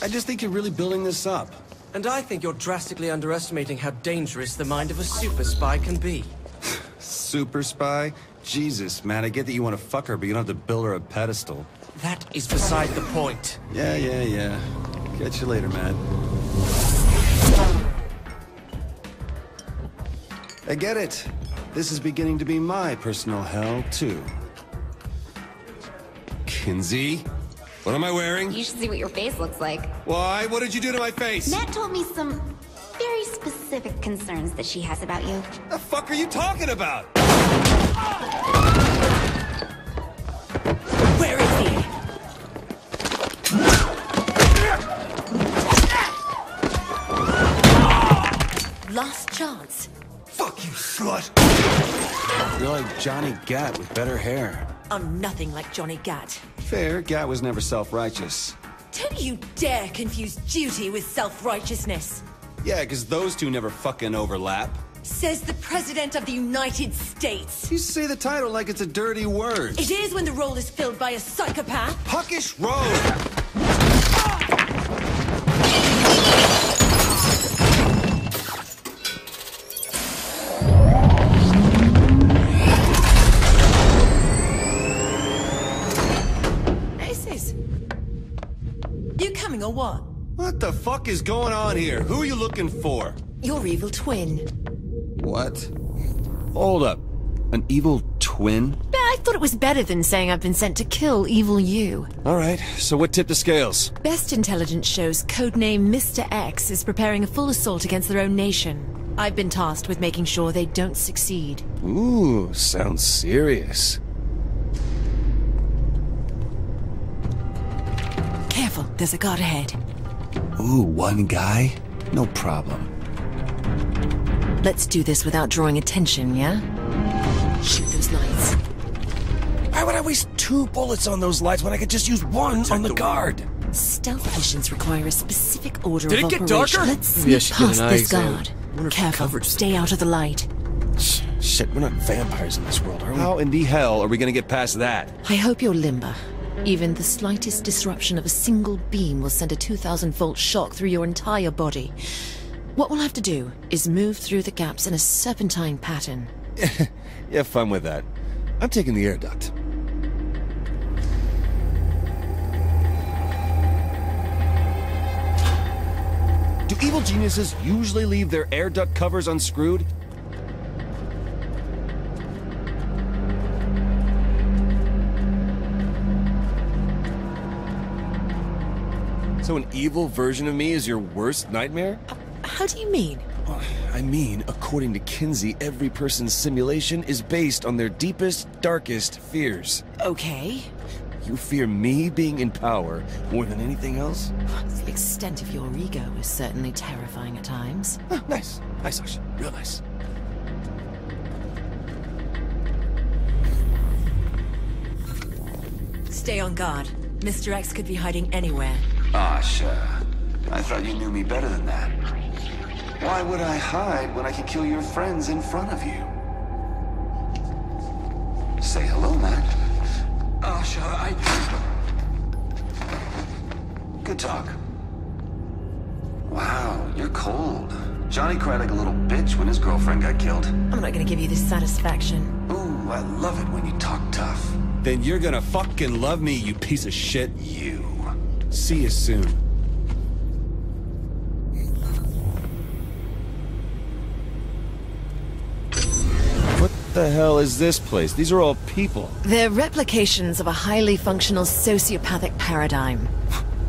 I just think you're really building this up. And I think you're drastically underestimating how dangerous the mind of a super spy can be. Super spy? Jesus, man, I get that you want to fuck her, but you don't have to build her a pedestal. That is beside the point. Yeah, yeah, yeah. Catch you later, Matt. I get it. This is beginning to be my personal hell, too. Kinzie? What am I wearing? You should see what your face looks like. Why? What did you do to my face? Matt told me some very specific concerns that she has about you. The fuck are you talking about? Where is he? Last chance. Fuck you, slut! You're like Johnny Gat with better hair. I'm nothing like Johnny Gat. Fair, Gat was never self-righteous. Don't you dare confuse duty with self-righteousness. Yeah, because those two never fucking overlap. Says the President of the United States. You say the title like it's a dirty word. It is when the role is filled by a psychopath. Puckish road! Or what? What the fuck is going on here? Who are you looking for? Your evil twin. What? Hold up. An evil twin? I thought it was better than saying I've been sent to kill evil you. Alright, so what tipped the scales? Best intelligence shows codename Mister X is preparing a full assault against their own nation. I've been tasked with making sure they don't succeed. Ooh, sounds serious. Careful, there's a guard ahead. Ooh, one guy? No problem. Let's do this without drawing attention, yeah? Shoot those lights. Why would I waste two bullets on those lights when I could just use one Take on the, the guard? Stealth missions require a specific order Did of operation. Did it get darker? Let's sneak yeah, she past did an this guard. Careful, stay out of the light. Shh, shit, we're not vampires in this world, are we? How in the hell are we gonna get past that? I hope you're limber. Even the slightest disruption of a single beam will send a two thousand volt shock through your entire body. What we'll have to do is move through the gaps in a serpentine pattern. Yeah, fun with that. I'm taking the air duct. Do evil geniuses usually leave their air duct covers unscrewed? So an evil version of me is your worst nightmare? How do you mean? Well, I mean, according to Kinzie, every person's simulation is based on their deepest, darkest fears. Okay. You fear me being in power more than anything else? The extent of your ego is certainly terrifying at times. Oh, nice. Nice, Asha. Real nice. Stay on guard. Mister X could be hiding anywhere. Asha, I thought you knew me better than that. Why would I hide when I can kill your friends in front of you? Say hello, Matt. Asha, I... Good talk. Wow, you're cold. Johnny cried like a little bitch when his girlfriend got killed. I'm not gonna give you this satisfaction. Ooh, I love it when you talk tough. Then you're gonna fucking love me, you piece of shit. You. See you soon. What the hell is this place? These are all people. They're replications of a highly functional sociopathic paradigm.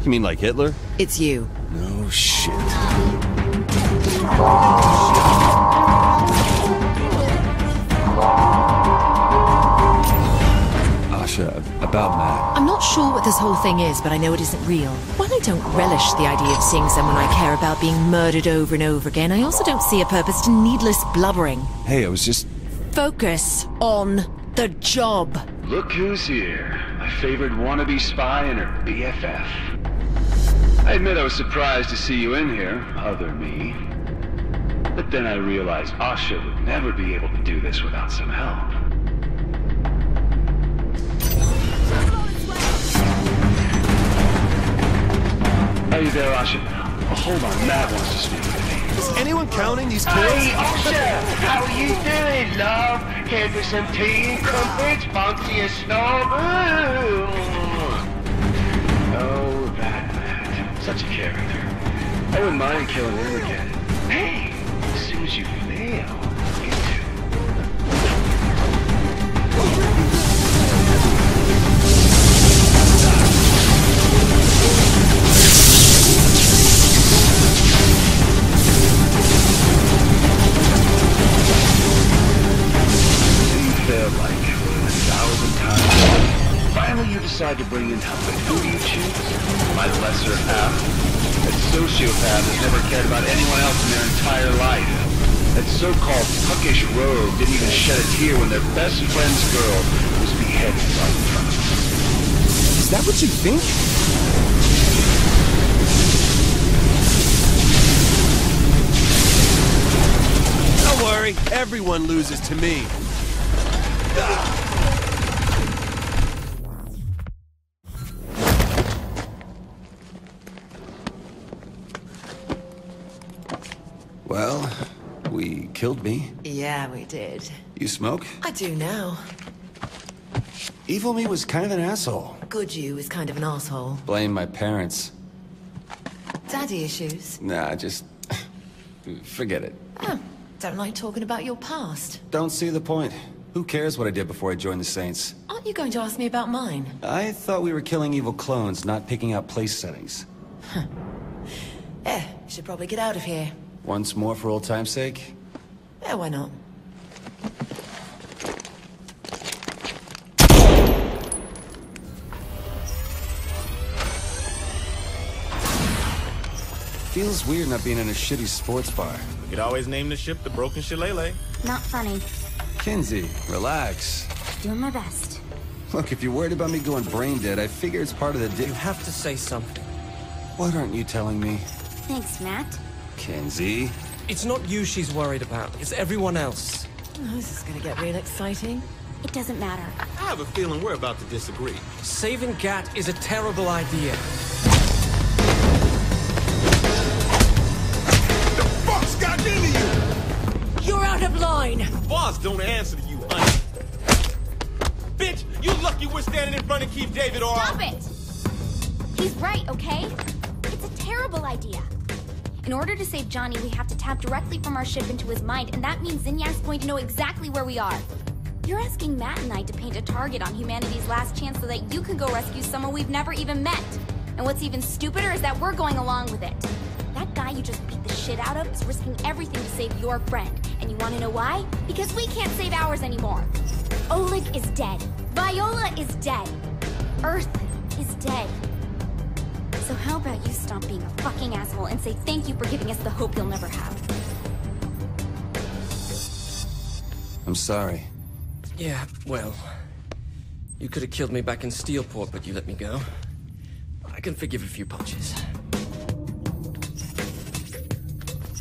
You mean like Hitler? It's you. No shit. About Matt. I'm not sure what this whole thing is, but I know it isn't real. While I don't relish the idea of seeing someone I care about being murdered over and over again, I also don't see a purpose to needless blubbering. Hey, I was just... Focus on the job. Look who's here. My favorite wannabe spy and her B F F. I admit I was surprised to see you in here, other me. But then I realized Asha would never be able to do this without some help. Are you there, Asha? Hold on, Matt wants to speak with me. Is anyone counting these kids? Hey, Asha! How you doing, love? Here for some tea and crumpets, fancy a snob. Oh, Matt. Such a character. I wouldn't mind killing him again. Hey, as soon as you fail, you do. You failed like a thousand times. Finally, you decide to bring in help, but who do you choose? My lesser half. That sociopath has never cared about anyone else in their entire life. That so-called puckish rogue didn't even shed a tear when their best friend's girl was beheaded right in front of us. Is that what you think? Don't worry, everyone loses to me. Ah! Well, we killed me. Yeah, we did. You smoke? I do now. Evil me was kind of an asshole. Good you was kind of an asshole. Blame my parents. Daddy issues? Nah, just... forget it. Oh, don't like talking about your past. Don't see the point. Who cares what I did before I joined the Saints? Aren't you going to ask me about mine? I thought we were killing evil clones, not picking out place settings. Huh. Eh, should probably get out of here. Once more for old time's sake? Yeah, why not? Feels weird not being in a shitty sports bar. We could always name the ship the Broken Shillelagh. Not funny. Kinzie, relax. Doing my best. Look, if you're worried about me going brain dead, I figure it's part of the di- You have to say something. What aren't you telling me? Thanks, Matt. Kinzie. It's not you she's worried about, it's everyone else. Oh, this is gonna get real exciting. It doesn't matter. I have a feeling we're about to disagree. Saving Gat is a terrible idea. The fuck's got into you? You're out of line! The boss don't answer to you, honey. Bitch, you lucky we're standing in front of Camp David or... Stop it! He's right, okay? It's a terrible idea. In order to save Johnny, we have to tap directly from our ship into his mind, and that means Zinyak's going to know exactly where we are. You're asking Matt and I to paint a target on humanity's last chance so that you can go rescue someone we've never even met. And what's even stupider is that we're going along with it. That guy you just beat the shit out of is risking everything to save your friend. And you want to know why? Because we can't save ours anymore. Oleg is dead. Viola is dead. Earth is dead. So how about you stop being a fucking asshole and say thank you for giving us the hope you'll never have? I'm sorry. Yeah, well... You could have killed me back in Steelport, but you let me go. I can forgive a few punches.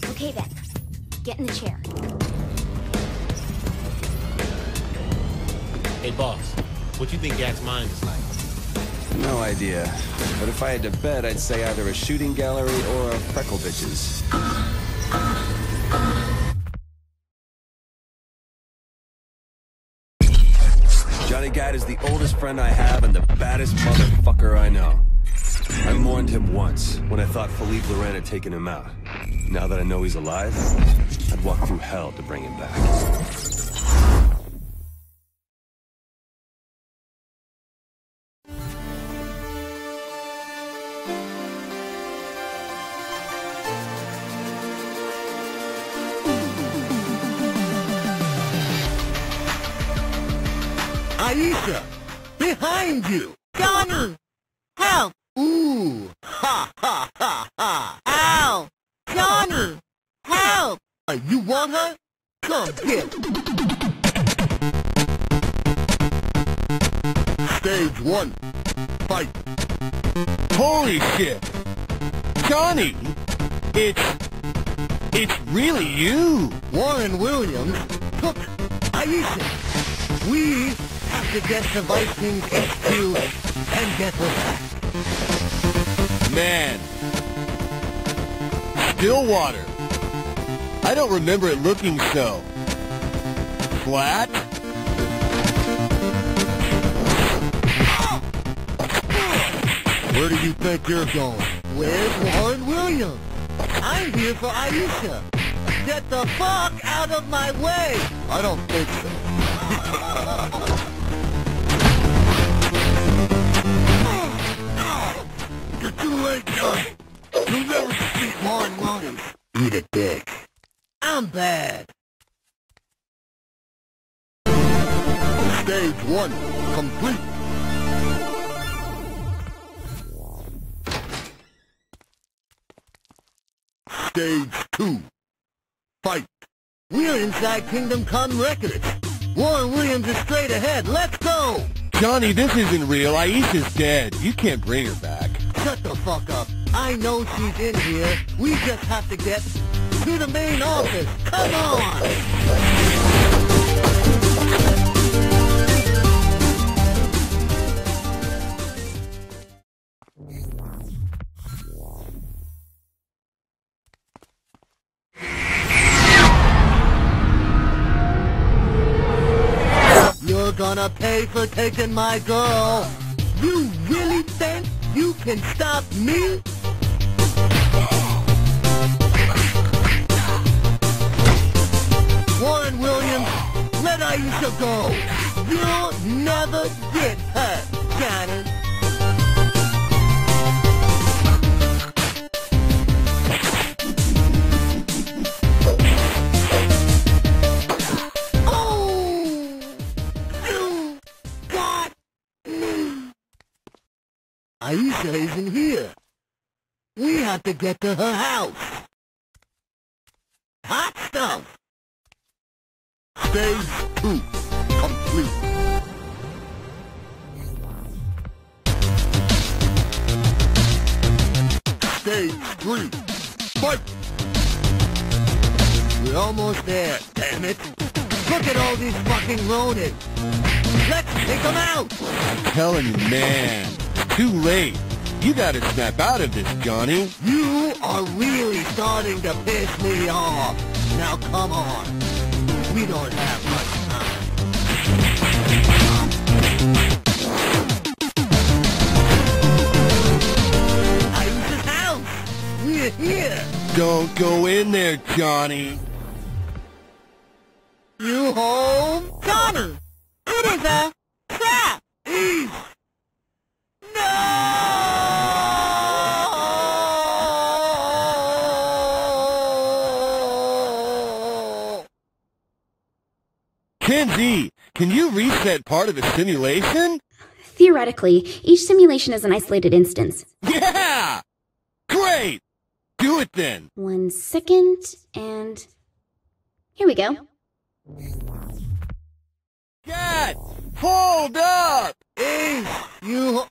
Okay then. Get in the chair. Hey boss, what you think Gat's mind is like? No idea. But if I had to bet, I'd say either a shooting gallery or a Freckle Bitches. Johnny Gat is the oldest friend I have and the baddest motherfucker I know. I mourned him once, when I thought Philippe Laurent had taken him out. Now that I know he's alive, I'd walk through hell to bring him back. Aisha! Behind you! Johnny! Help! Ooh! Ha ha ha ha! Ow! Johnny! Help! Uh, you want her? Come here! Stage one. Fight! Holy shit! Johnny! It's... It's really you! Warren Williams took Aisha! We... to get the Vice Kings H Q and get her back. Man, Stillwater. I don't remember it looking so flat. Where do you think you're going? Where's Warren Williams? I'm here for Aisha. Get the fuck out of my way! I don't think so. You're too late, Johnny. You'll never defeat Warren Williams. Eat a dick. I'm bad. Stage one complete. Stage two. Fight. We're inside Kingdom Come Records. Warren Williams is straight ahead. Let's go! Johnny, this isn't real. Aisha's dead. You can't bring her back. Shut the fuck up. I know she's in here. We just have to get to the main office. Come on! You're gonna pay for taking my girl! You really think you can stop me? Warren Williams, let Aisha go! You'll never get her, Johnny! Aisha isn't here. We have to get to her house. Hot stuff! Stage two, complete. Stage three, fight! We're almost there, damn it. Look at all these fucking Ronin. Let's take them out! I'm telling you, man. Too late. You gotta snap out of this, Johnny. You are really starting to piss me off. Now come on. We don't have much time. Aisha's house. We're here. Don't go in there, Johnny. You home? Johnny, it is a trap. Ease. Kinzie, can you reset part of the simulation? Theoretically, each simulation is an isolated instance. Yeah! Great! Do it then! One second, and... here we go. Gat! Hold up! Hey, you...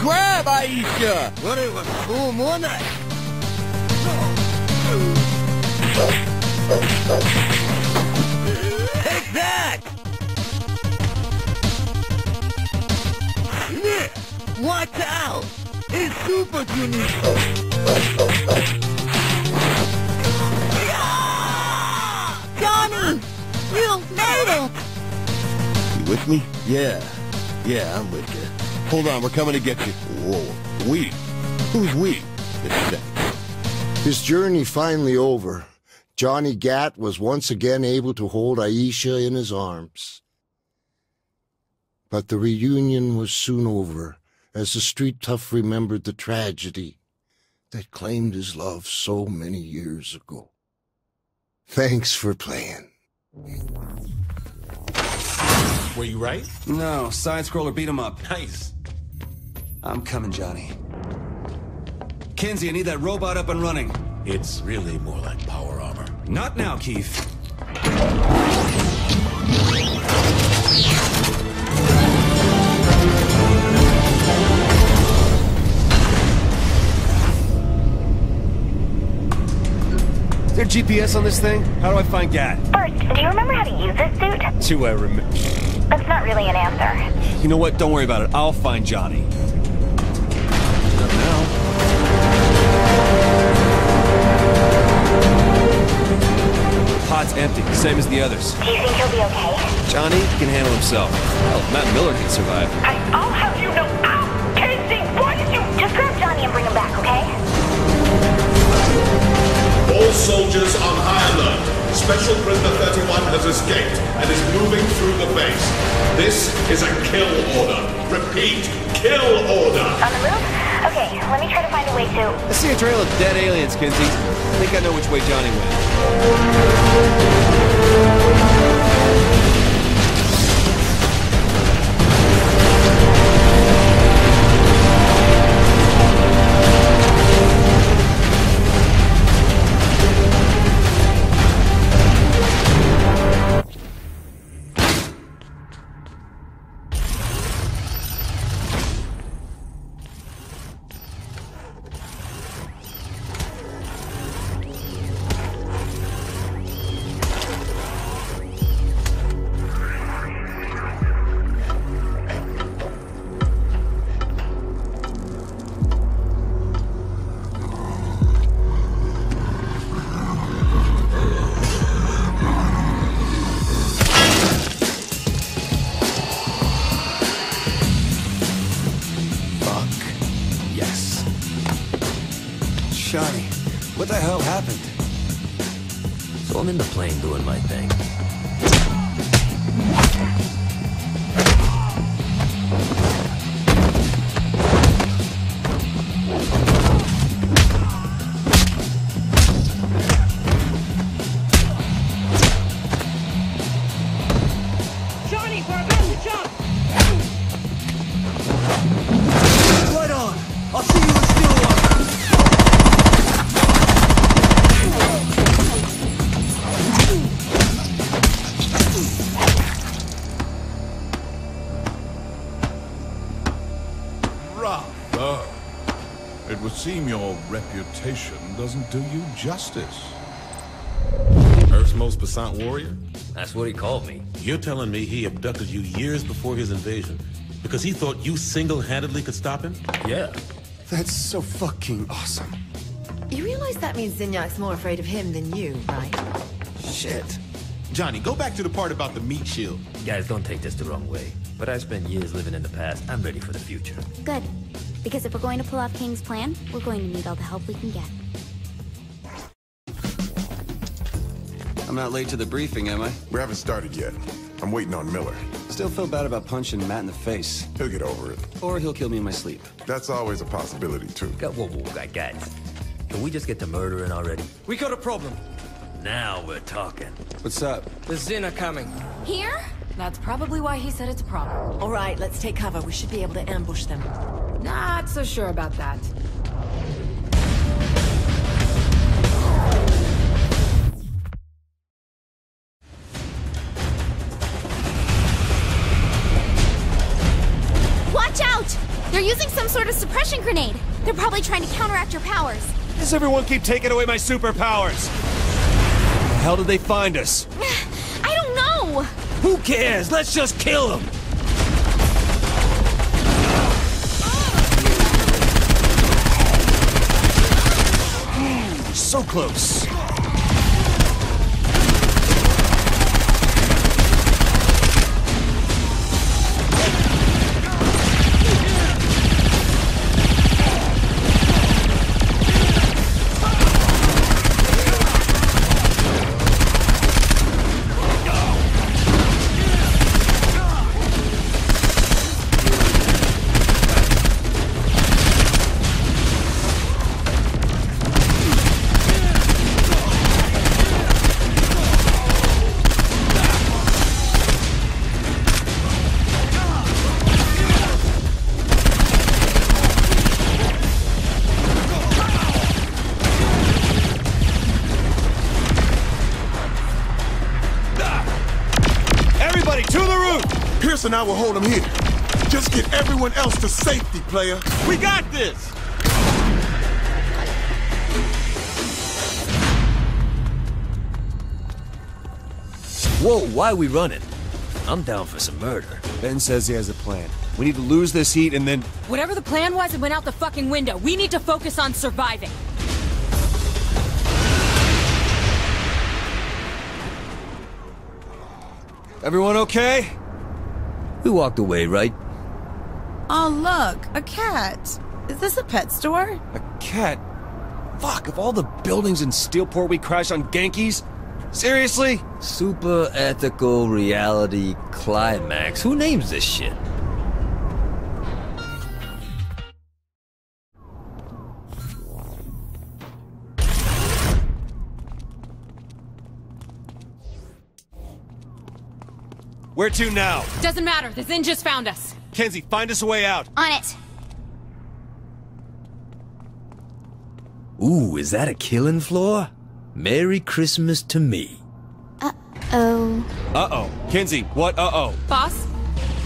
Grab Aisha! Well, it was cool morning. Take that! Nick, watch out! It's super unique! Johnny! You made it! You with me? Yeah. Yeah, I'm with you. Hold on, we're coming to get you. Whoa, we? Who's we? His journey finally over. Johnny Gat was once again able to hold Aisha in his arms. But the reunion was soon over, as the street tough remembered the tragedy that claimed his love so many years ago. Thanks for playing. Were you right? No, side-scroller beat him up. Nice. I'm coming, Johnny. Kinzie, I need that robot up and running. It's really more like power armor. Not now, Keith. G P S on this thing? How do I find Gat? Bert, do you remember how to use this suit? Do I remember? That's not really an answer. You know what? Don't worry about it. I'll find Johnny. Not now. Pot's empty, same as the others. Do you think he'll be okay? Johnny can handle himself. Hell, Matt Miller can survive. I, I'll have you know. Ow! Kinzie, why did you? Just grab Johnny and bring him back, okay? All soldiers on high alert. Special Prisoner thirty-one has escaped and is moving through the base. This is a kill order. Repeat, kill order. On the move? Okay, let me try to find a way to... I see a trail of dead aliens, Kinzie. I think I know which way Johnny went. Reputation doesn't do you justice. Earth's most puissant warrior? That's what he called me. You're telling me he abducted you years before his invasion because he thought you single-handedly could stop him? Yeah. That's so fucking awesome. You realize that means Zinyak's more afraid of him than you, right? Shit. Johnny, go back to the part about the meat shield. Guys, don't take this the wrong way, but I spent years living in the past. I'm ready for the future. Good. Because if we're going to pull off King's plan, we're going to need all the help we can get. I'm not late to the briefing, am I? We haven't started yet. I'm waiting on Miller. Still feel bad about punching Matt in the face. He'll get over it. Or he'll kill me in my sleep. That's always a possibility, too. Whoa, whoa, whoa, guys. Can we just get to murdering already? We got a problem. Now we're talking. What's up? The Zin are coming. Here? That's probably why he said it's a problem. All right, let's take cover. We should be able to ambush them. Not so sure about that. Watch out! They're using some sort of suppression grenade. They're probably trying to counteract your powers. Why does everyone keep taking away my superpowers? Where the hell did they find us? I don't know! Who cares? Let's just kill them! So close. And I will hold him here. Just get everyone else to safety, player. We got this! Whoa, why are we running? I'm down for some murder. Ben says he has a plan. We need to lose this heat and then... Whatever the plan was, it went out the fucking window. We need to focus on surviving. Everyone okay? We walked away, right? Oh, look, a cat. Is this a pet store? A cat? Fuck, of all the buildings in Steelport we crashed on Yankees? Seriously? Super ethical reality climax. Who names this shit? Where to now? Doesn't matter. The Zin just found us. Kinzie, find us a way out. On it. Ooh, is that a killing floor? Merry Christmas to me. Uh-oh. Uh-oh. Kinzie, what uh-oh? Boss,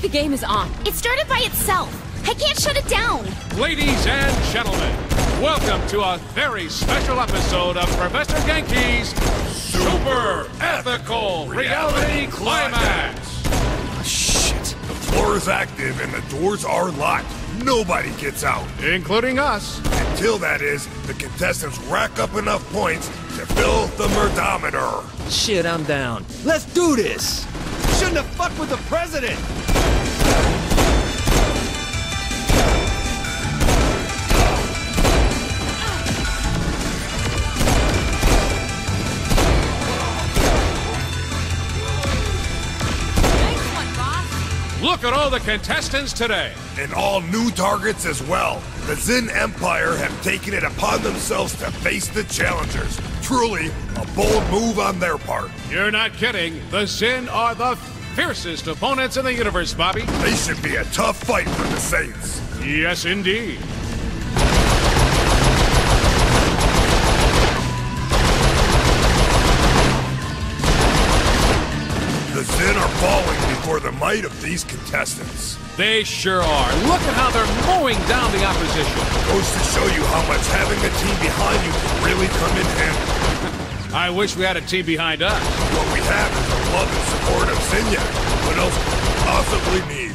the game is on. It started by itself. I can't shut it down. Ladies and gentlemen, welcome to a very special episode of Professor Genki's Super Ethical Reality Climax. Oh, shit. The floor is active and the doors are locked. Nobody gets out. Including us. Until that is, the contestants rack up enough points to fill the murdometer. Shit, I'm down. Let's do this! Shouldn't have fucked with the president! Look at all the contestants today. And all new targets as well. The Zin Empire have taken it upon themselves to face the challengers. Truly, a bold move on their part. You're not kidding. The Zin are the fiercest opponents in the universe, Bobby. They should be a tough fight for the Saints. Yes, indeed. The Zin are falling before the might of these contestants. They sure are. Look at how they're mowing down the opposition. Goes to show you how much having a team behind you can really come in handy. I wish we had a team behind us. What we have is the love and support of Zinya. What else could we possibly need?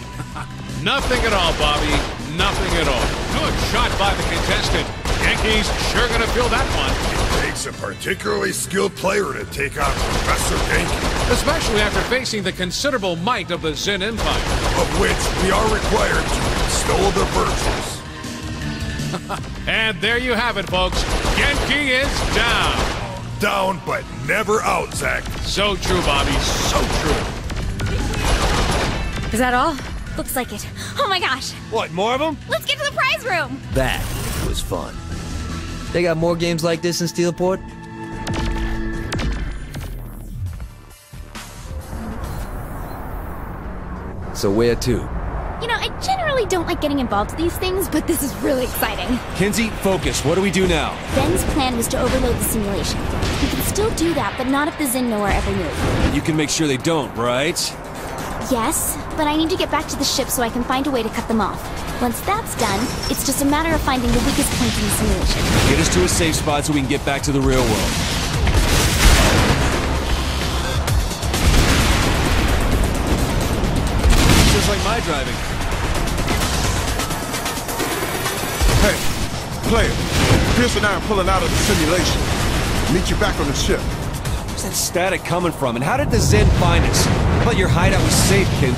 Nothing at all, Bobby. Nothing at all. Good shot by the contestant. Yankees sure gonna feel that one. Takes a particularly skilled player to take on Professor Genki. Especially after facing the considerable might of the Zin Empire. Of which we are required to extol their virtues. And there you have it, folks. Genki is down. Down, but never out, Zach. So true, Bobby. So true. Is that all? Looks like it. Oh my gosh. What, more of them? Let's get to the prize room. That was fun. They got more games like this in Steelport? So where to? You know, I generally don't like getting involved in these things, but this is really exciting. Kinzie, focus. What do we do now? Ben's plan was to overload the simulation. We can still do that, but not if the Zin know our every move. You can make sure they don't, right? Yes, but I need to get back to the ship so I can find a way to cut them off. Once that's done, it's just a matter of finding the weakest point in the simulation. Get us to a safe spot so we can get back to the real world. Just like my driving. Hey, player. Pierce and I are pulling out of the simulation. Meet you back on the ship. Where's that static coming from, and how did the Zin find us? I thought your hideout was safe, kid.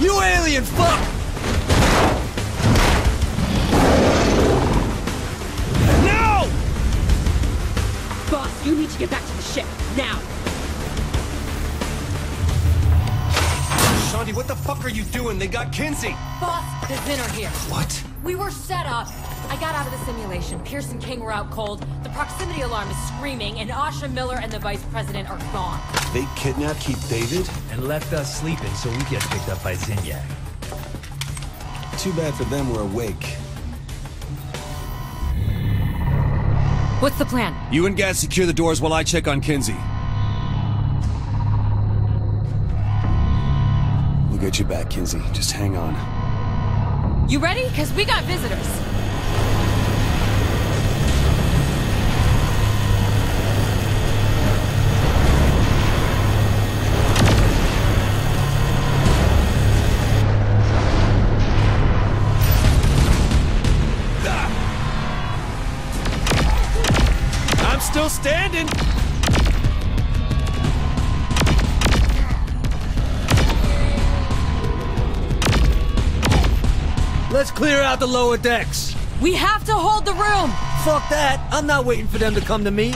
You alien fuck! No! Boss, you need to get back to the ship, now! Shaundi, what the fuck are you doing? They got Kinzie! Boss, the Zin are here. What? We were set up. I got out of the simulation. Pierce and King were out cold. The proximity alarm is screaming, and Asha Miller and the Vice President are gone. They kidnapped Camp David? And left us sleeping, so we get picked up by Zinyak. Too bad for them we're awake. What's the plan? You and Gat secure the doors while I check on Kinzie. We'll get you back, Kinzie. Just hang on. You ready? Because we got visitors. I'm still standing. Let's clear out the lower decks. We have to hold the room. Fuck that. I'm not waiting for them to come to me.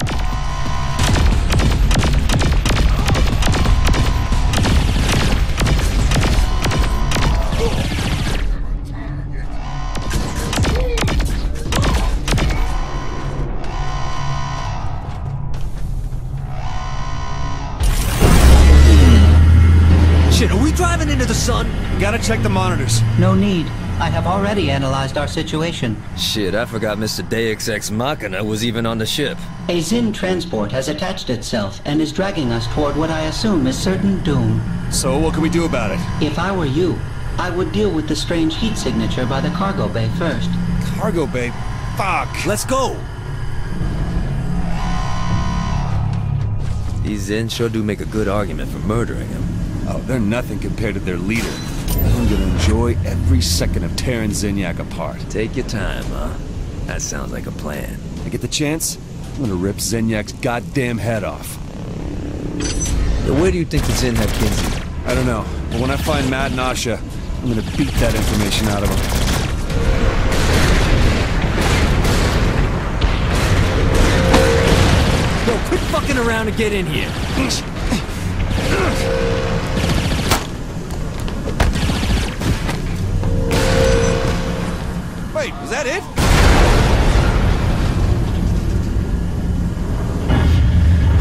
Shit, are we driving into the sun? Gotta check the monitors. No need. I have already analyzed our situation. Shit, I forgot Mister Deus Ex Machina was even on the ship. A Zin transport has attached itself and is dragging us toward what I assume is certain doom. So, what can we do about it? If I were you, I would deal with the strange heat signature by the cargo bay first. Cargo bay? Fuck! Let's go! These Zin sure do make a good argument for murdering him. Oh, they're nothing compared to their leader. I'm gonna enjoy every second of tearing Zinyak apart. Take your time, huh? That sounds like a plan. I get the chance, I'm gonna rip Zinyak's goddamn head off. Now, where do you think the Zin have Kinzie? I don't know, but when I find Matt and Asha, I'm gonna beat that information out of them. Yo, quit fucking around and get in here. Wait, was that it?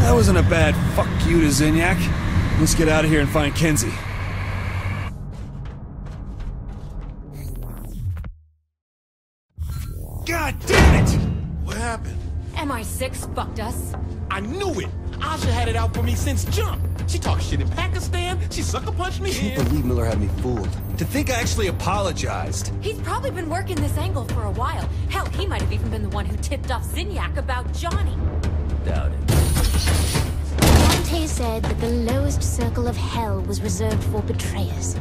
That wasn't a bad fuck you to Zinyak. Let's get out of here and find Kinzie. God damn it! What happened? M I six fucked us. I knew it! Asha had it out for me since jump! She talked shit in Pakistan, she sucker-punched me here. I can't believe Miller had me fooled. To think I actually apologized. He's probably been working this angle for a while. Hell, he might have even been the one who tipped off Zinyak about Johnny. Doubt it. Dante said that the lowest circle of hell was reserved for betrayers.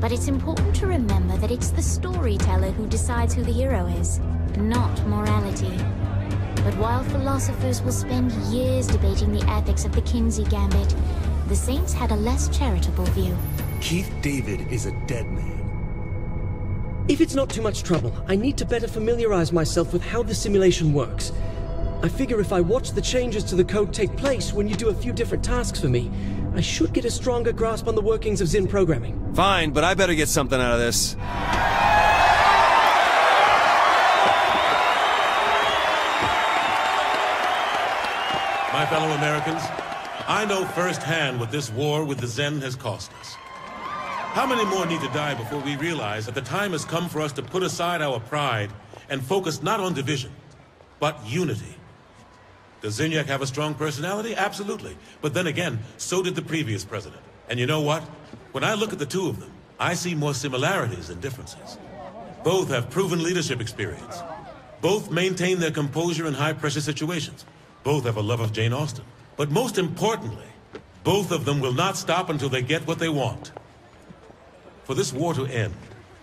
But it's important to remember that it's the storyteller who decides who the hero is, not morality. But while philosophers will spend years debating the ethics of the Kinzie Gambit, the Saints had a less charitable view. Keith David is a dead man. If it's not too much trouble, I need to better familiarize myself with how the simulation works. I figure if I watch the changes to the code take place when you do a few different tasks for me, I should get a stronger grasp on the workings of Zin programming. Fine, but I better get something out of this. My fellow Americans, I know firsthand what this war with the Zin has cost us. How many more need to die before we realize that the time has come for us to put aside our pride and focus not on division, but unity? Does Zinyak have a strong personality? Absolutely. But then again, so did the previous president. And you know what? When I look at the two of them, I see more similarities than differences. Both have proven leadership experience. Both maintain their composure in high-pressure situations. Both have a love of Jane Austen. But most importantly, both of them will not stop until they get what they want. For this war to end,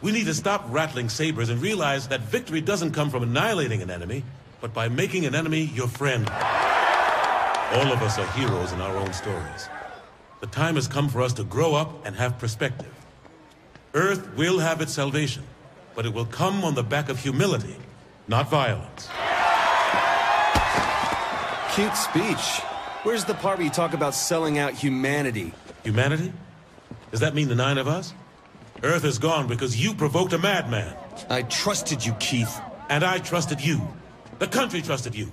we need to stop rattling sabers and realize that victory doesn't come from annihilating an enemy, but by making an enemy your friend. All of us are heroes in our own stories. The time has come for us to grow up and have perspective. Earth will have its salvation, but it will come on the back of humility, not violence. Cute speech. Where's the part where you talk about selling out humanity? Humanity? Does that mean the nine of us? Earth is gone because you provoked a madman. I trusted you, Keith. And I trusted you. The country trusted you.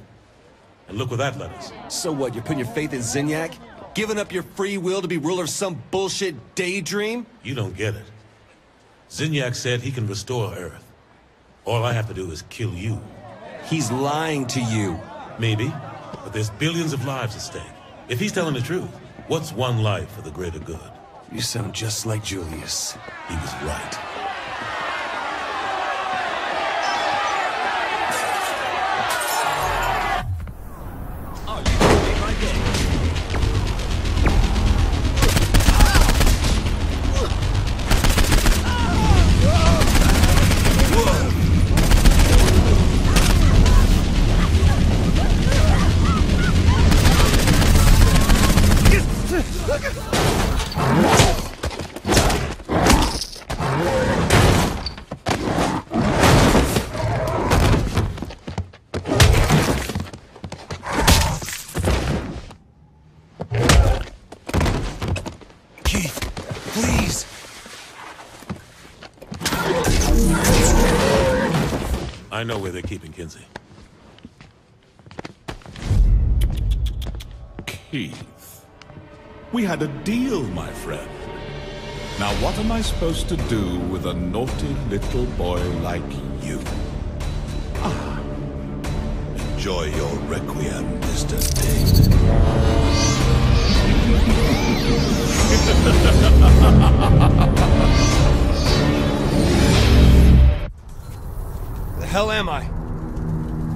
And look where that led us. So what, you're putting your faith in Zinyak? Giving up your free will to be ruler of some bullshit daydream? You don't get it. Zinyak said he can restore Earth. All I have to do is kill you. He's lying to you. Maybe. But there's billions of lives at stake. If he's telling the truth, what's one life for the greater good? You sound just like Julius. He was right. I know where they're keeping Kinzie. Keith. We had a deal, my friend. Now what am I supposed to do with a naughty little boy like you? Ah. Enjoy your requiem, Mister Big. Hell am I?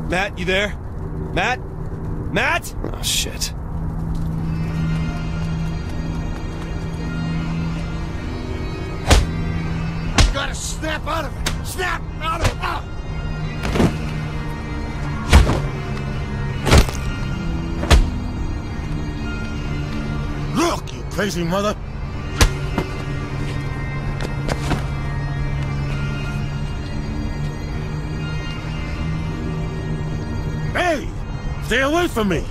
Matt, you there? Matt? Matt? Oh, shit. I gotta snap out of it! Snap out of it! Out. Look, you crazy mother! Stay away from me!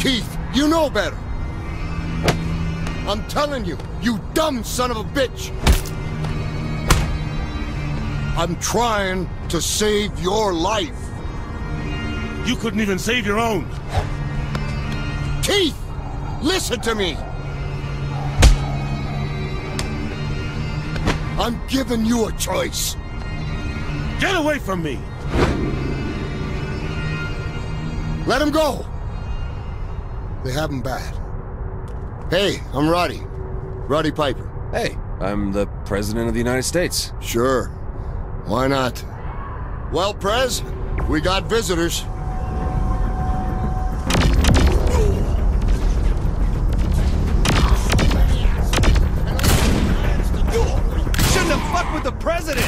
Keith, you know better! I'm telling you, you dumb son of a bitch! I'm trying to save your life! You couldn't even save your own! Keith! Listen to me! I'm giving you a choice! Get away from me! Let him go! They have him bad. Hey, I'm Roddy. Roddy Piper. Hey, I'm the President of the United States. Sure. Why not? Well, Prez, we got visitors. Shouldn't have fucked with the President!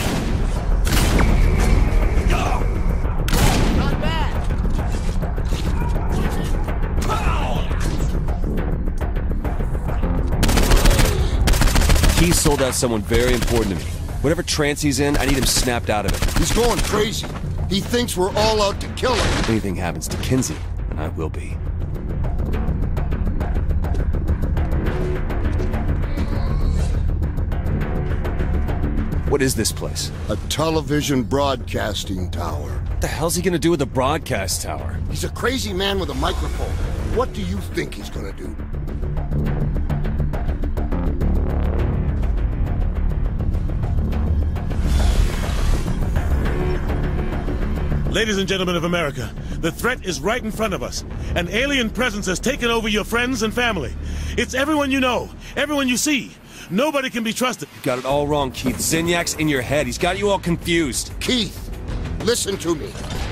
He sold out someone very important to me. Whatever trance he's in, I need him snapped out of it. He's going crazy. He thinks we're all out to kill him. If anything happens to Kinzie, then I will be. What is this place? A television broadcasting tower. What the hell's he gonna do with a broadcast tower? He's a crazy man with a microphone. What do you think he's gonna do? Ladies and gentlemen of America, the threat is right in front of us. An alien presence has taken over your friends and family. It's everyone you know, everyone you see. Nobody can be trusted. You got it all wrong, Keith. Zinyak's in your head. He's got you all confused. Keith, listen to me.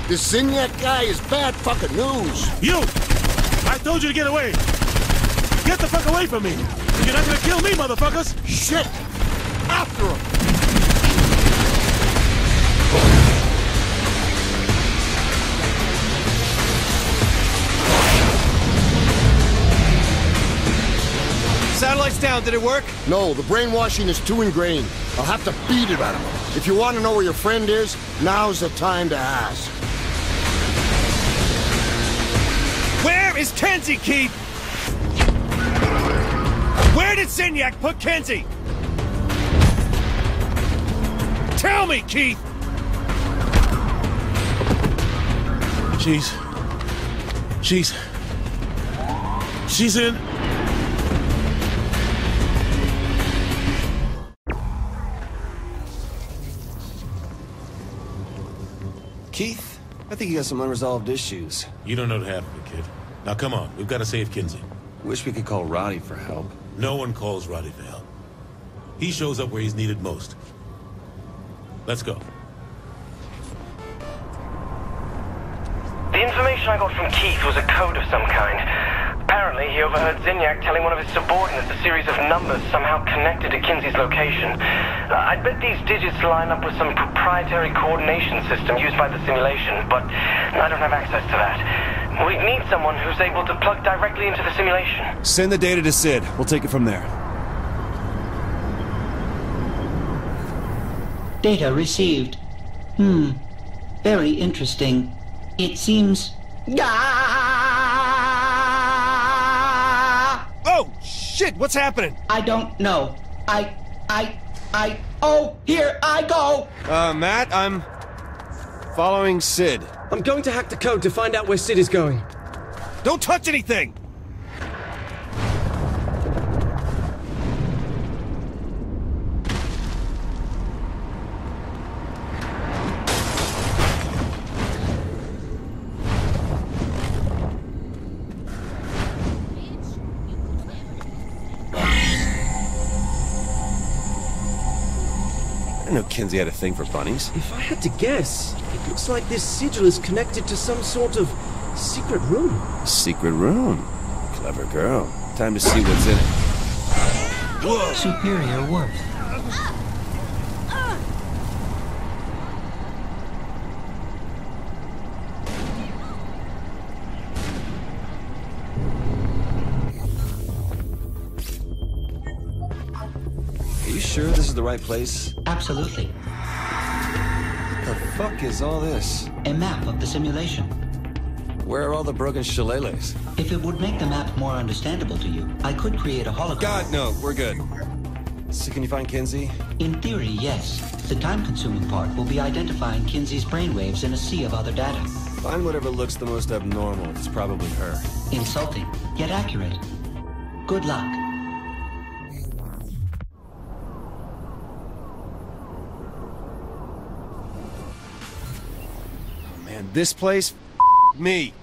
This Zinyak guy is bad fucking news. You! I told you to get away. Get the fuck away from me. You're not gonna kill me, motherfuckers. Shit! After him! Satellites down, did it work? No, the brainwashing is too ingrained. I'll have to beat it out of him. If you want to know where your friend is, now's the time to ask. Where is Kinzie, Keith? Where did Zinyak put Kinzie? Tell me, Keith! She's... She's... She's in... Keith, I think you got some unresolved issues. You don't know what happened, kid. Now come on, we've got to save Kinzie. Wish we could call Roddy for help. No one calls Roddy for help. He shows up where he's needed most. Let's go. The information I got from Keith was a code of some kind. Apparently, he overheard Zinyak telling one of his subordinates a series of numbers somehow connected to Kinzie's location. Uh, I bet these digits line up with some proprietary coordination system used by the simulation, but I don't have access to that. We'd need someone who's able to plug directly into the simulation. Send the data to Sid. We'll take it from there. Data received. Hmm. Very interesting. It seems... Ah! Oh, shit, what's happening? I don't know. I... I... I... Oh, here I go! Uh, Matt, I'm... following Sid. I'm going to hack the code to find out where Sid is going. Don't touch anything! I know Kinzie had a thing for bunnies. If I had to guess, it looks like this sigil is connected to some sort of secret room. Secret room? Clever girl. Time to see what's in it. Whoa. Superior work. Sure this is the right place? Absolutely. What the fuck is all this? A map of the simulation. Where are all the broken shillelaghs? If it would make the map more understandable to you, I could create a hologram. God, no, we're good. So can you find Kinzie? In theory, yes. The time-consuming part will be identifying Kinzie's brainwaves in a sea of other data. Find whatever looks the most abnormal. It's probably her. Insulting, yet accurate. Good luck. This place, f***ed me.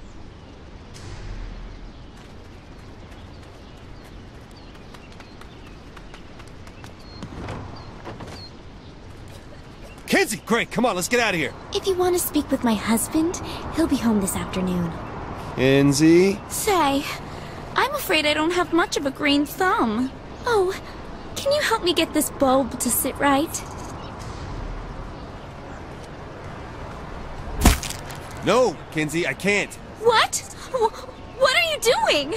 Kinzie, great, come on, let's get out of here. If you want to speak with my husband, he'll be home this afternoon. Kinzie? Say, I'm afraid I don't have much of a green thumb. Oh, can you help me get this bulb to sit right? No, Kinzie, I can't. What? What are you doing?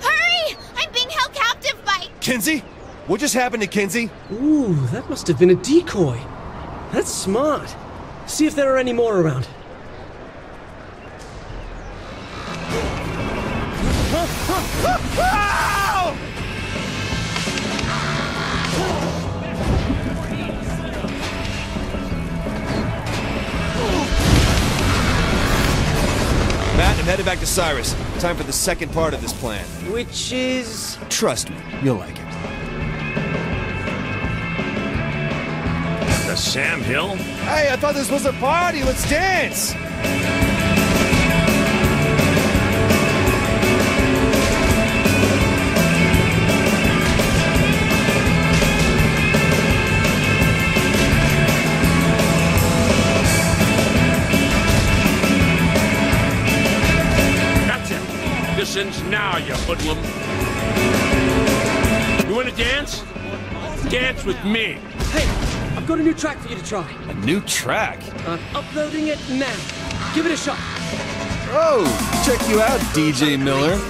Hurry! I'm being held captive by... Kinzie? What just happened to Kinzie? Ooh, that must have been a decoy. That's smart. See if there are any more around. Headed back to Cyrus. Time for the second part of this plan. Which is... Trust me, you'll like it. The Sam Hill? Hey, I thought this was a party! Let's dance! Now, you hoodlum. You want to dance? Dance with me. Hey, I've got a new track for you to try. A new track? I'm uploading it now. Give it a shot. Oh, check you out, D J Miller.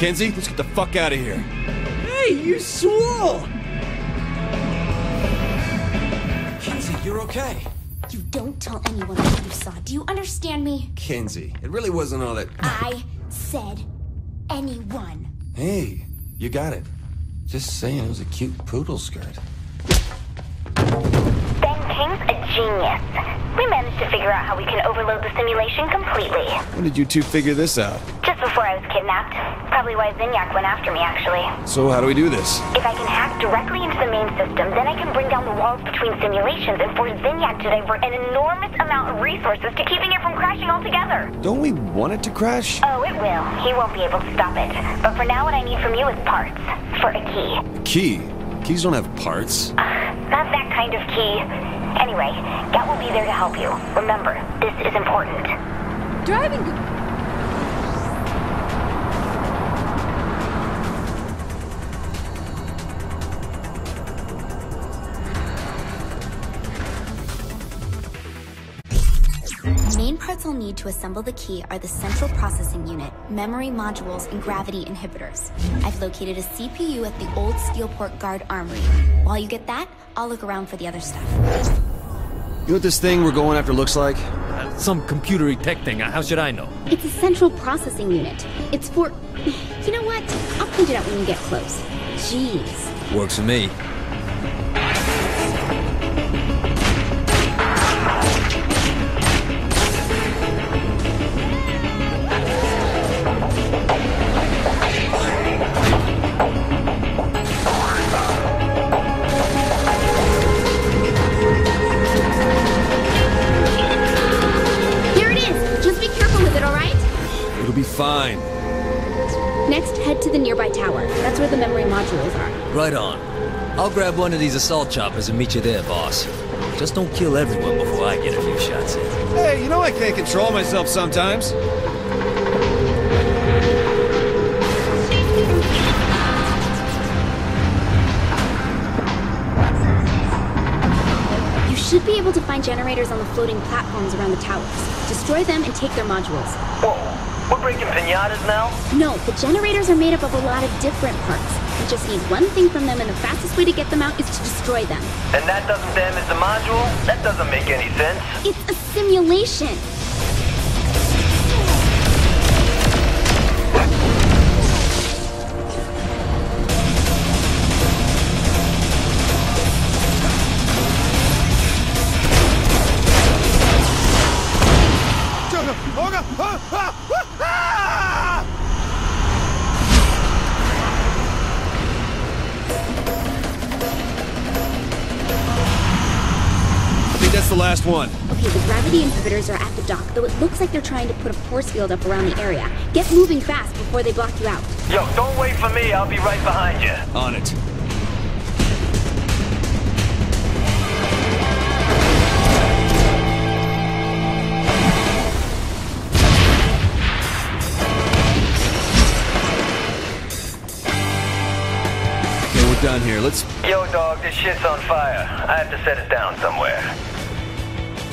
Kinzie, let's get the fuck out of here. Hey, you swore! Kinzie, you're okay. You don't tell anyone what you saw. Do you understand me? Kinzie, it really wasn't all that... I said anyone. Hey, you got it. Just saying it was a cute poodle skirt. Ben King's a genius. We managed to figure out how we can overload the simulation completely. When did you two figure this out? Just before I was kidnapped. Probably why Zinyak went after me, actually. So how do we do this? If I can hack directly into the main system, then I can bring down the walls between simulations and force Zinyak to divert an enormous amount of resources to keeping it from crashing altogether. Don't we want it to crash? Oh, it will. He won't be able to stop it. But for now, what I need from you is parts. For a key. A key? Keys don't have parts. Uh, not that kind of key. Anyway, Gat will be there to help you. Remember, this is important. Driving... The main parts I'll need to assemble the key are the central processing unit, memory modules, and gravity inhibitors. I've located a C P U at the old Steelport guard armory. While you get that, I'll look around for the other stuff. You know what this thing we're going after looks like? Uh, some computery tech thing. How should I know? It's a central processing unit. It's for... You know what? I'll point it out when we get close. Jeez. Works for me. Fine. Next, head to the nearby tower. That's where the memory modules are. Right on. I'll grab one of these assault choppers and meet you there, boss. Just don't kill everyone before I get a few shots in. Hey, you know I can't control myself sometimes. You should be able to find generators on the floating platforms around the towers. Destroy them and take their modules. Whoa. We're breaking piñatas now? No, the generators are made up of a lot of different parts. We just need one thing from them, and the fastest way to get them out is to destroy them. And that doesn't damage the module? That doesn't make any sense. It's a simulation! Last one. Okay, the gravity inhibitors are at the dock, though it looks like they're trying to put a force field up around the area. Get moving fast before they block you out. Yo, don't wait for me. I'll be right behind you. On it. Okay, we're done here. Let's... Yo, dog, this shit's on fire. I have to set it down somewhere.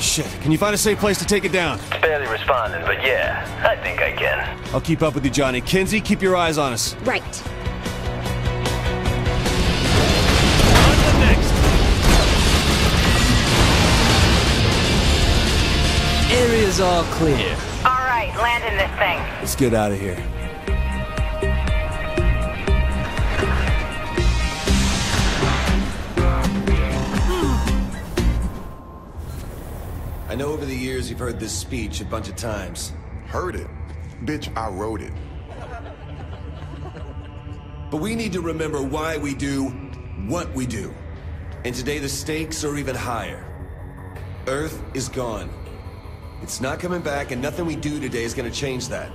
Shit, can you find a safe place to take it down? It's barely responding, but yeah, I think I can. I'll keep up with you, Johnny. Kinzie, keep your eyes on us. Right. On to next. Area's all clear. All right, land in this thing. Let's get out of here. I know over the years you've heard this speech a bunch of times. Heard it? Bitch, I wrote it. But we need to remember why we do what we do. And today the stakes are even higher. Earth is gone. It's not coming back, and nothing we do today is going to change that.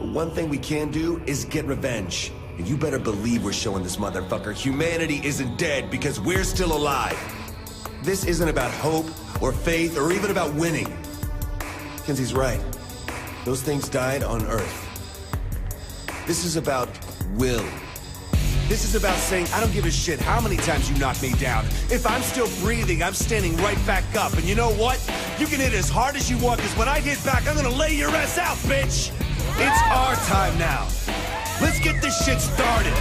But one thing we can do is get revenge. And you better believe we're showing this motherfucker humanity isn't dead because we're still alive. This isn't about hope, or faith, or even about winning. Kinzie's right. Those things died on Earth. This is about will. This is about saying, I don't give a shit how many times you knock me down. If I'm still breathing, I'm standing right back up. And you know what? You can hit as hard as you want, because when I hit back, I'm gonna lay your ass out, bitch! It's our time now. Let's get this shit started.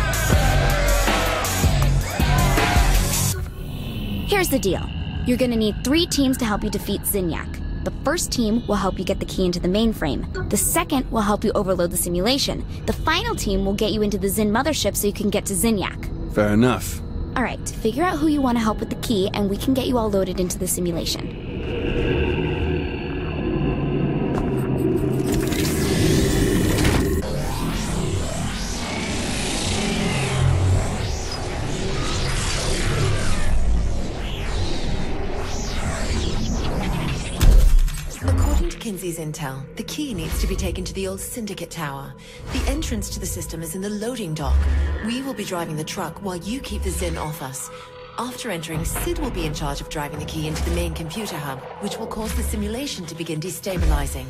Here's the deal. You're gonna need three teams to help you defeat Zinyak. The first team will help you get the key into the mainframe. The second will help you overload the simulation. The final team will get you into the Zin mothership so you can get to Zinyak. Fair enough. All right, figure out who you want to help with the key, and we can get you all loaded into the simulation. Kinzie's intel. The key needs to be taken to the old Syndicate Tower. The entrance to the system is in the loading dock. We will be driving the truck while you keep the Zin off us. After entering, Sid will be in charge of driving the key into the main computer hub, which will cause the simulation to begin destabilizing.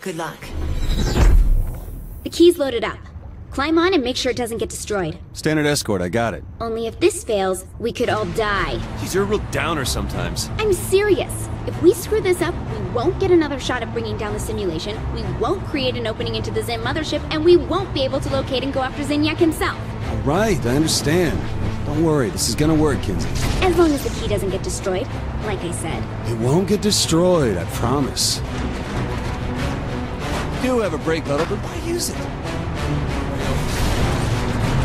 Good luck. The key's loaded up. Climb on and make sure it doesn't get destroyed. Standard escort, I got it. Only if this fails, we could all die. You're a real downer sometimes. I'm serious. If we screw this up, we won't get another shot at bringing down the simulation, we won't create an opening into the Zin mothership, and we won't be able to locate and go after Zinyak himself. All right, I understand. Don't worry, this is gonna work, Kinzie. As long as the key doesn't get destroyed, like I said. It won't get destroyed, I promise. We do have a brake pedal, but why use it?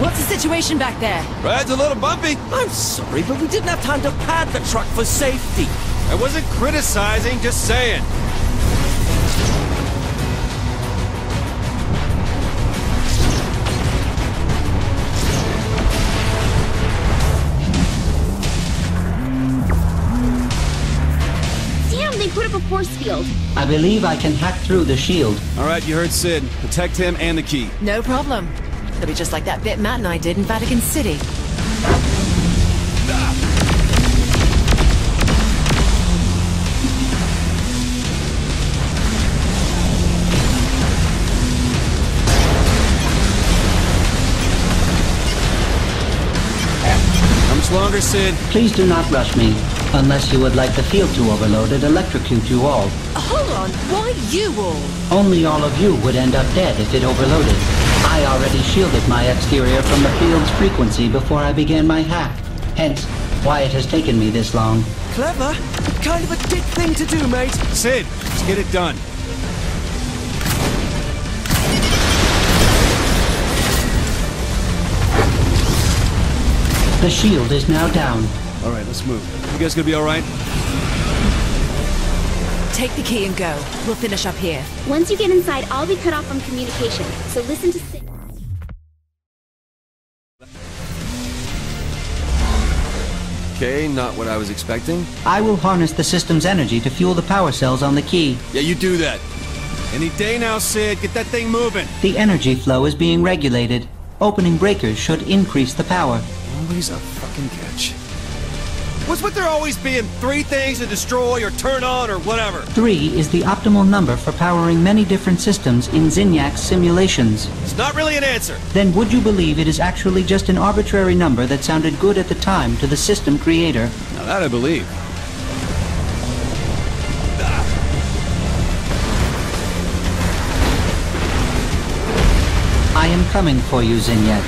What's the situation back there? Ride's a little bumpy. I'm sorry, but we didn't have time to pad the truck for safety. I wasn't criticizing, just saying. Damn, they put up a force field. I believe I can hack through the shield. All right, you heard Sid. Protect him and the key. No problem. It'll be just like that bit Matt and I did in Vatican City. How much longer, Sid? Please do not rush me, unless you would like the field to overload and electrocute you all. Hold on, why you all? Only all of you would end up dead if it overloaded. I already shielded my exterior from the field's frequency before I began my hack, hence why it has taken me this long. Clever. Kind of a dick thing to do, mate. Sid, let's get it done. The shield is now down. All right, let's move. You guys gonna be all right? Take the key and go. We'll finish up here. Once you get inside, I'll be cut off from communication. So listen to Sid. Okay, not what I was expecting. I will harness the system's energy to fuel the power cells on the key. Yeah, you do that. Any day now, Sid. Get that thing moving. The energy flow is being regulated. Opening breakers should increase the power. Always a fucking catch. What's with there always being three things to destroy or turn on or whatever? Three is the optimal number for powering many different systems in Zinyak's simulations. It's not really an answer. Then would you believe it is actually just an arbitrary number that sounded good at the time to the system creator? Now that I believe. I am coming for you, Zinyak.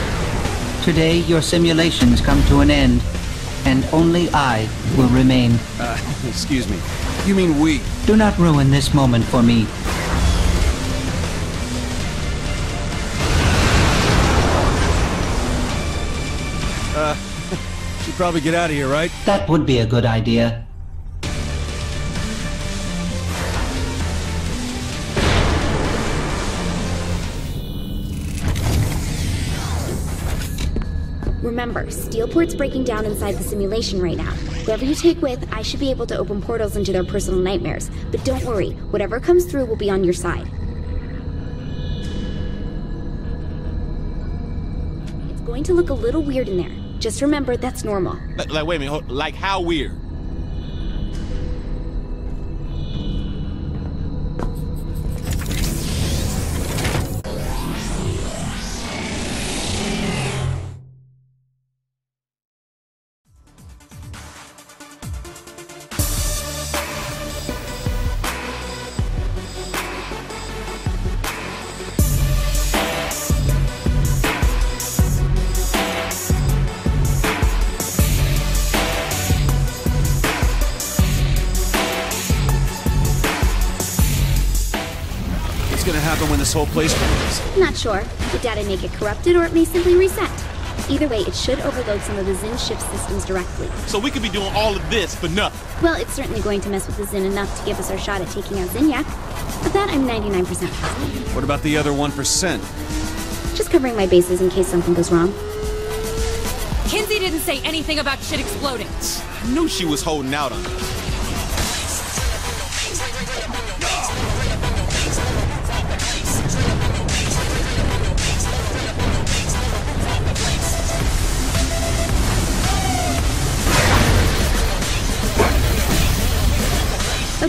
Today your simulations come to an end. And only I will remain. Uh, excuse me. You mean we? Do not ruin this moment for me. Uh, should probably get out of here, right? That would be a good idea. Remember, Steelport's breaking down inside the simulation right now. Whoever you take with, I should be able to open portals into their personal nightmares. But don't worry, whatever comes through will be on your side. It's going to look a little weird in there. Just remember, that's normal. Like, like wait a minute, hold, like how weird? Whole place for Not sure. The data may get corrupted or it may simply reset. Either way, it should overload some of the Zin shift systems directly. So we could be doing all of this for nothing. Well, it's certainly going to mess with the Zin enough to give us our shot at taking out Zinyak. But that I'm ninety-nine percent positive. What about the other one percent? Just covering my bases in case something goes wrong. Kinzie didn't say anything about shit exploding. I knew she was holding out on it.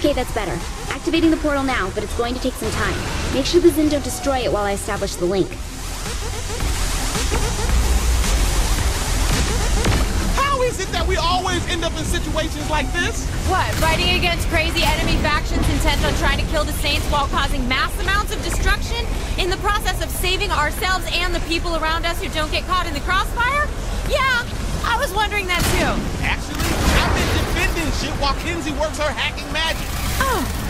Okay, that's better. Activating the portal now, but it's going to take some time. Make sure the Zin don't destroy it while I establish the link. How is it that we always end up in situations like this? What, fighting against crazy enemy factions intent on trying to kill the Saints while causing mass amounts of destruction? In the process of saving ourselves and the people around us who don't get caught in the crossfire? Yeah, I was wondering that too. Actually, I've been defending shit while Kinzie works her hacking magic. Oh.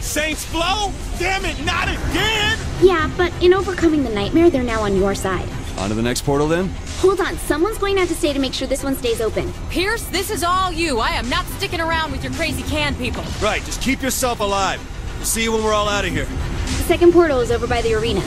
Saints flow? Damn it, not again! Yeah, but in overcoming the nightmare, they're now on your side. On to the next portal, then? Hold on, someone's going to have to stay to make sure this one stays open. Pierce, this is all you. I am not sticking around with your crazy can people. Right, just keep yourself alive. We'll see you when we're all out of here. The second portal is over by the arena.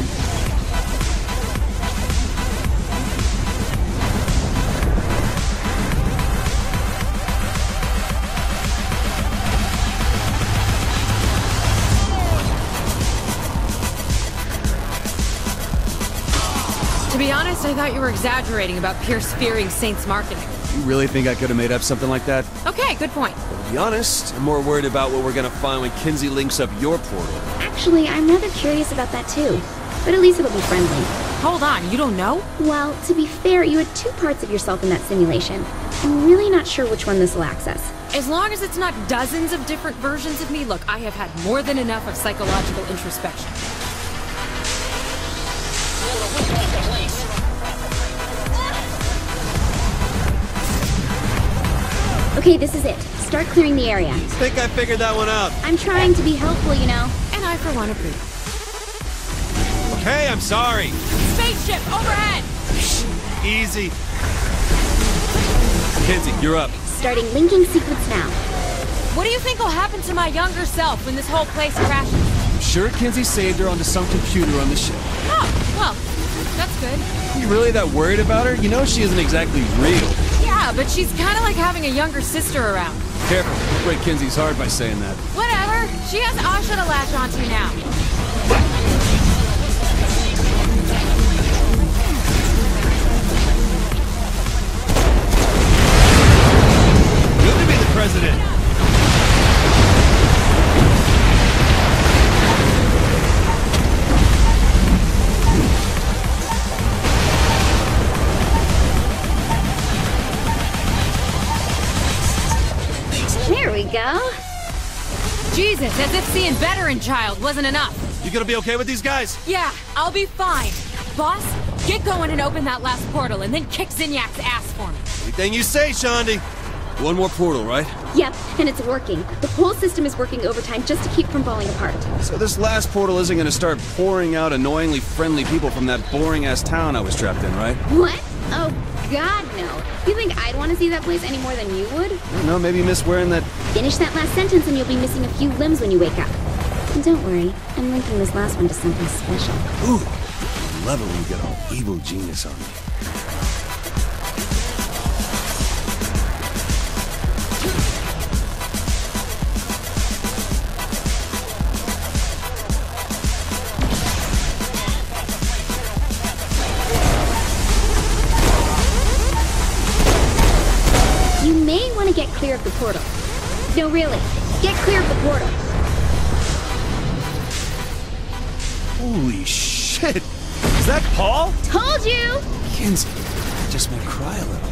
To be honest, I thought you were exaggerating about Pierce fearing Saints marketing. You really think I could have made up something like that? Okay, good point. But to be honest, I'm more worried about what we're gonna find when Kinzie links up your portal. Actually, I'm rather curious about that too. But at least it'll be friendly. Hold on, you don't know? Well, to be fair, you had two parts of yourself in that simulation. I'm really not sure which one this will access. As long as it's not dozens of different versions of me, look, I have had more than enough of psychological introspection. Okay, this is it. Start clearing the area. I think I figured that one out. I'm trying to be helpful, you know. And I, for one, approve. Okay, I'm sorry. Spaceship, overhead! Easy. Kinzie, you're up. Starting linking sequence now. What do you think will happen to my younger self when this whole place crashes? I'm sure Kinzie saved her onto some computer on the ship. Oh, well, that's good. You really that worried about her? You know she isn't exactly real. Yeah, but she's kind of like having a younger sister around. Careful, don't break Kinzie's heart by saying that. Whatever, she has Asha to latch onto now. Good to be the president. Go. Jesus, as if seeing veteran child wasn't enough. You gonna be okay with these guys? Yeah, I'll be fine. Boss, get going and open that last portal and then kick Zinyak's ass for me. Anything you say, Shaundi. One more portal, right? Yep, and it's working. The whole system is working overtime just to keep from falling apart. So this last portal isn't gonna start pouring out annoyingly friendly people from that boring-ass town I was trapped in, right? What? Oh, God, no. You think I'd want to see that place any more than you would? I don't know, maybe miss wearing that... Finish that last sentence and you'll be missing a few limbs when you wake up. And don't worry, I'm linking this last one to something special. Ooh, I love it when you get all evil genius on me. Clear of the portal. No, really. Get clear of the portal. Holy shit! Is that Paul? Told you! Kinzie, I just made cry a little.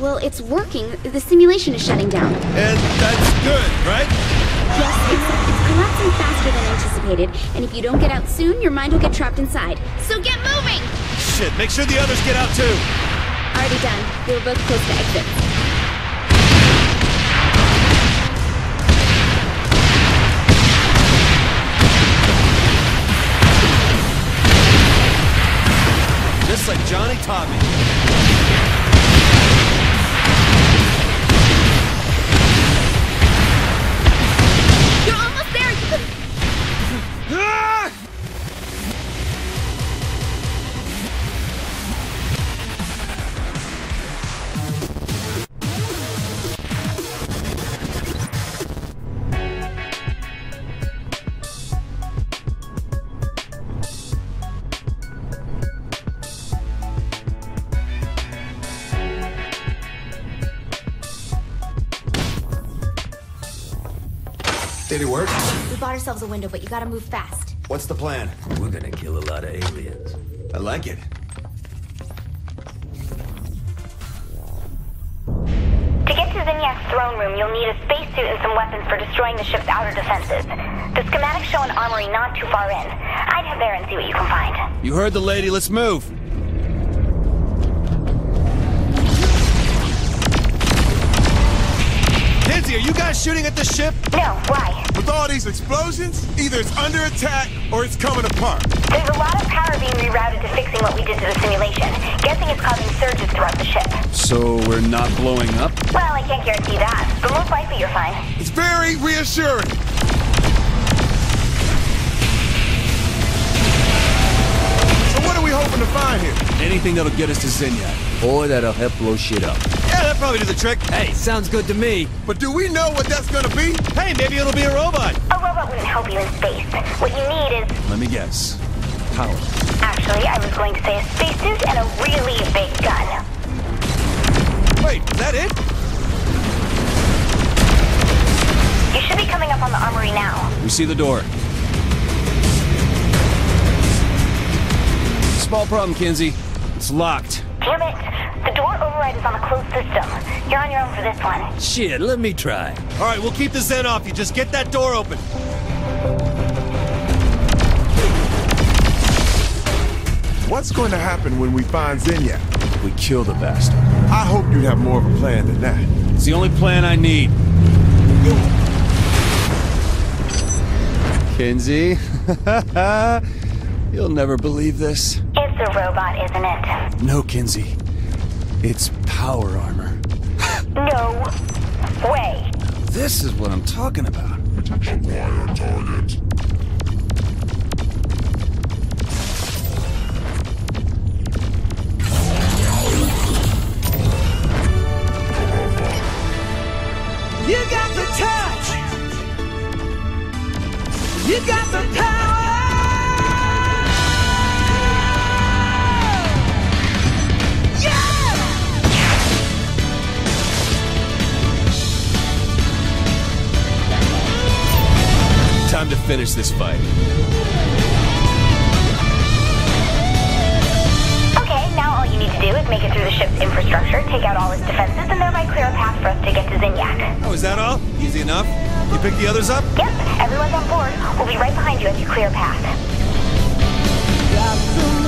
Well, it's working. The simulation is shutting down. And that's good, right? Yes, it's, it's collapsing faster than anticipated, and if you don't get out soon, your mind will get trapped inside. So get moving! Shit, make sure the others get out too! Already done. We were both close to exits. Just like Johnny taught me. You're almost there! You can... ah! Did it work? We bought ourselves a window, but you gotta move fast. What's the plan? We're gonna kill a lot of aliens. I like it. To get to Zinyak's throne room, you'll need a spacesuit and some weapons for destroying the ship's outer defenses. The schematics show an armory not too far in. I'd head there and see what you can find. You heard the lady. Let's move. Are you guys shooting at the ship? No, why? With all these explosions, either it's under attack or it's coming apart. There's a lot of power being rerouted to fixing what we did to the simulation. Guessing it's causing surges throughout the ship. So we're not blowing up? Well, I can't guarantee that, but most likely you're fine. It's very reassuring. So what are we hoping to find here? Anything that'll get us to Zinyak, or that'll help blow shit up. Yeah, that probably does the trick. Hey, sounds good to me. But do we know what that's gonna be? Hey, maybe it'll be a robot. A robot wouldn't help you in space. What you need is... Let me guess. Power. Actually, I was going to say a spacesuit and a really big gun. Wait, is that it? You should be coming up on the armory now. We see the door. Small problem, Kinzie. It's locked. Damn it. The door override is on a closed system. You're on your own for this one. Shit, let me try. All right, we'll keep the Zen off you. Just get that door open. What's going to happen when we find Zinya? We kill the bastard. I hope you have more of a plan than that. It's the only plan I need. Kinzie? You'll never believe this. It's a robot, isn't it? No, Kinzie. It's power armor. No way. This is what I'm talking about. Protection wire target. You got the touch. You got the power. Time to finish this fight. Okay, now all you need to do is make it through the ship's infrastructure, take out all its defenses, and thereby clear a path for us to get to Zinyak. Oh, is that all? Easy enough? You pick the others up? Yep, everyone's on board. We'll be right behind you as you clear a path.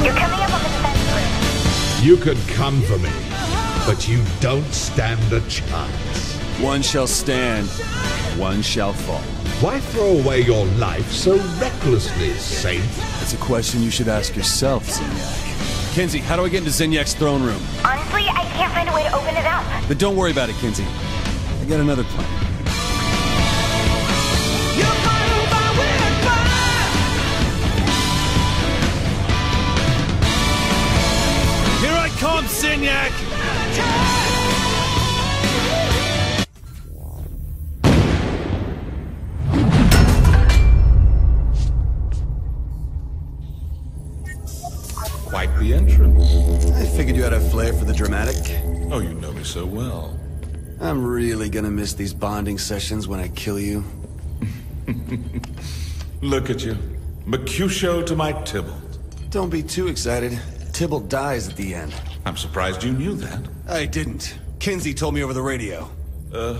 You're coming up on the defense list. You could come for me, but you don't stand a chance. One shall stand, one shall fall. Why throw away your life so recklessly, Saint? That's a question you should ask yourself, Zinyak. Kinzie, how do I get into Zinyak's throne room? Honestly, I can't find a way to open it up. But don't worry about it, Kinzie. I got another plan. Here I come, Zinyak! The entrance. I figured you had a flair for the dramatic. Oh, you know me so well. I'm really gonna miss these bonding sessions when I kill you. Look at you. Mercutio to my Tybalt. Don't be too excited. Tybalt dies at the end. I'm surprised you knew that. I didn't. Kinzie told me over the radio. Uh,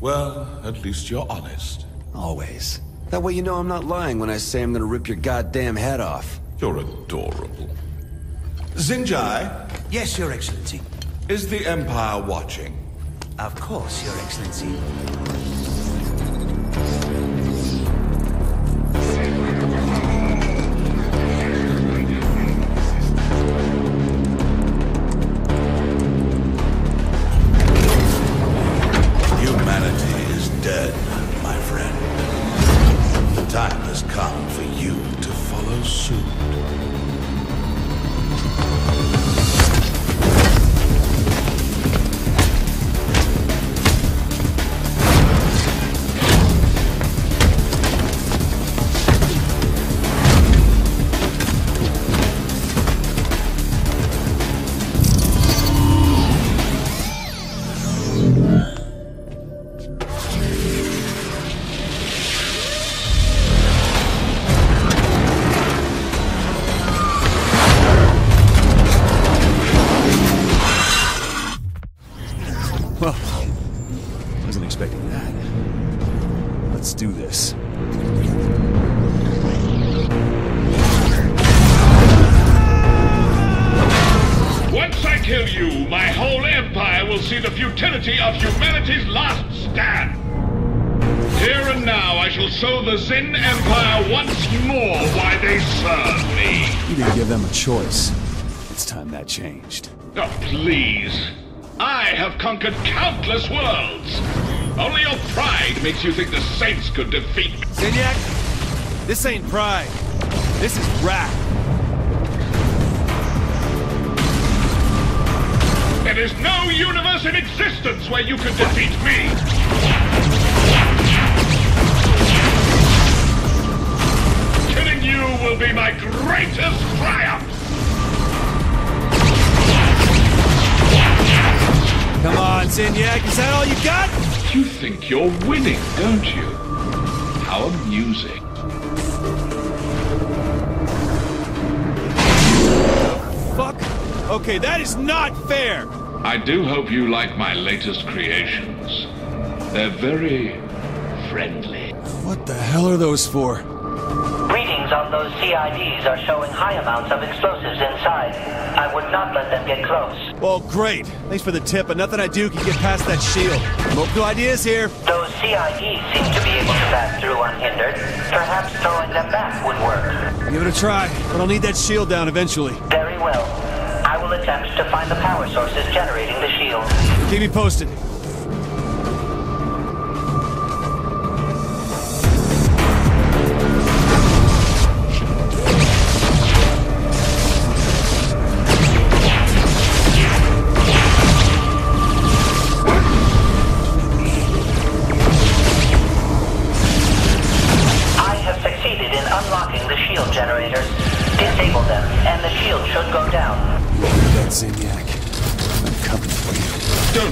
well, at least you're honest. Always. That way you know I'm not lying when I say I'm gonna rip your goddamn head off. You're adorable. Zinjai? Yes, Your Excellency. Is the Empire watching? Of course, Your Excellency. Humanity is dead, my friend. The time has come for you to follow suit. Zin Empire once more why they serve me. You didn't give them a choice. It's time that changed. Oh, please. I have conquered countless worlds. Only your pride makes you think the Saints could defeat me. Zinyak, this ain't pride. This is wrath. There is no universe in existence where you could defeat me. You will be my greatest triumph! Come on, Zinyak, is that all you got? You think you're winning, don't you? How amusing. Fuck! Okay, that is not fair! I do hope you like my latest creations. They're very friendly. What the hell are those for? Readings on those C I Ds are showing high amounts of explosives inside. I would not let them get close. Well, great. Thanks for the tip, but nothing I do can get past that shield. Multiple ideas here. Those C I Ds seem to be able to pass through unhindered. Perhaps throwing them back would work. Give it a try, but I'll need that shield down eventually. Very well. I will attempt to find the power sources generating the shield. Keep me posted.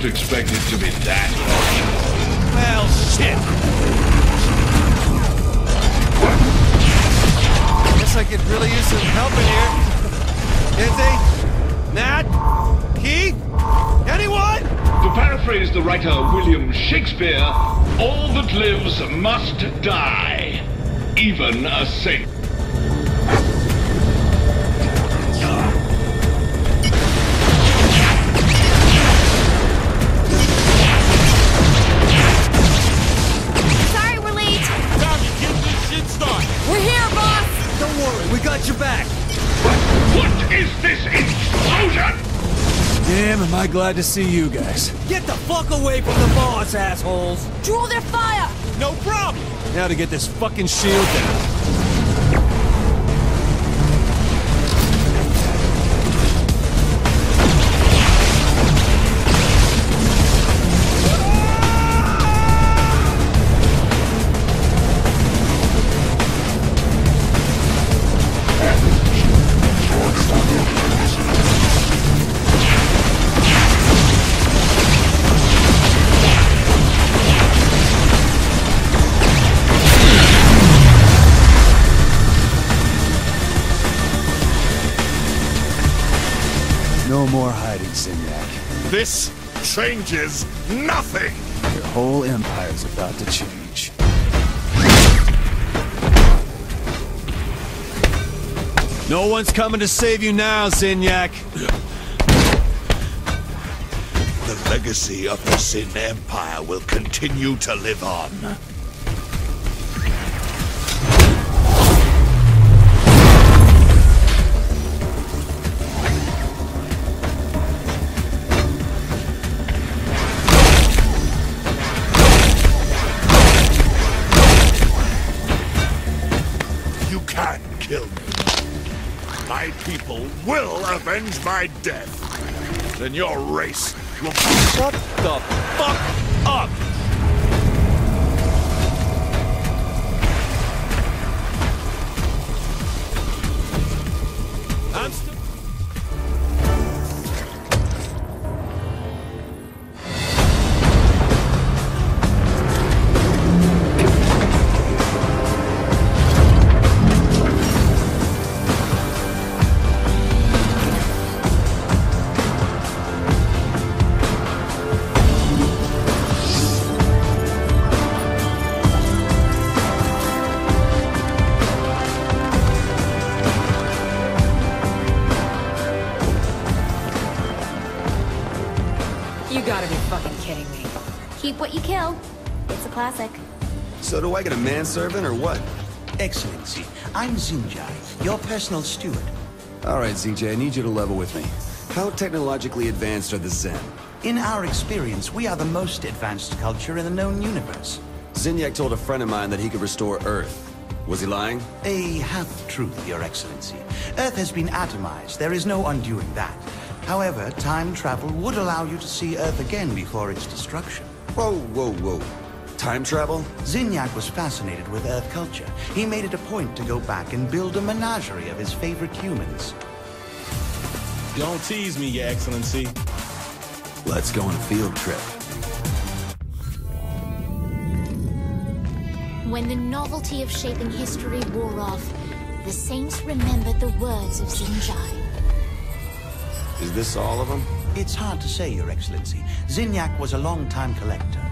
Expect it to be that long. Well, shit. Guess I could really use some help in here. Kinzie? Nat? Keith? Anyone? To paraphrase the writer William Shakespeare, all that lives must die, even a saint. Damn, am I glad to see you guys. Get the fuck away from the boss, assholes! Draw their fire! No problem! Now to get this fucking shield down. This changes nothing! Your whole empire's about to change. No one's coming to save you now, Zinyak. The legacy of the Zin Empire will continue to live on. Will avenge my death. Then your race will shut the fuck up. I'm still. Classic. So do I get a manservant or what? Excellency, I'm Zinjai, your personal steward. Alright, Zinjai, I need you to level with me. How technologically advanced are the Zen? In our experience, we are the most advanced culture in the known universe. Zinyak told a friend of mine that he could restore Earth. Was he lying? A half-truth, Your Excellency. Earth has been atomized. There is no undoing that. However, time travel would allow you to see Earth again before its destruction. Whoa, whoa, whoa. Time travel? Zinyak was fascinated with Earth culture. He made it a point to go back and build a menagerie of his favorite humans. Don't tease me, Your Excellency. Let's go on a field trip. When the novelty of shaping history wore off, the Saints remembered the words of Zinjai. Is this all of them? It's hard to say, Your Excellency. Zinyak was a long-time collector.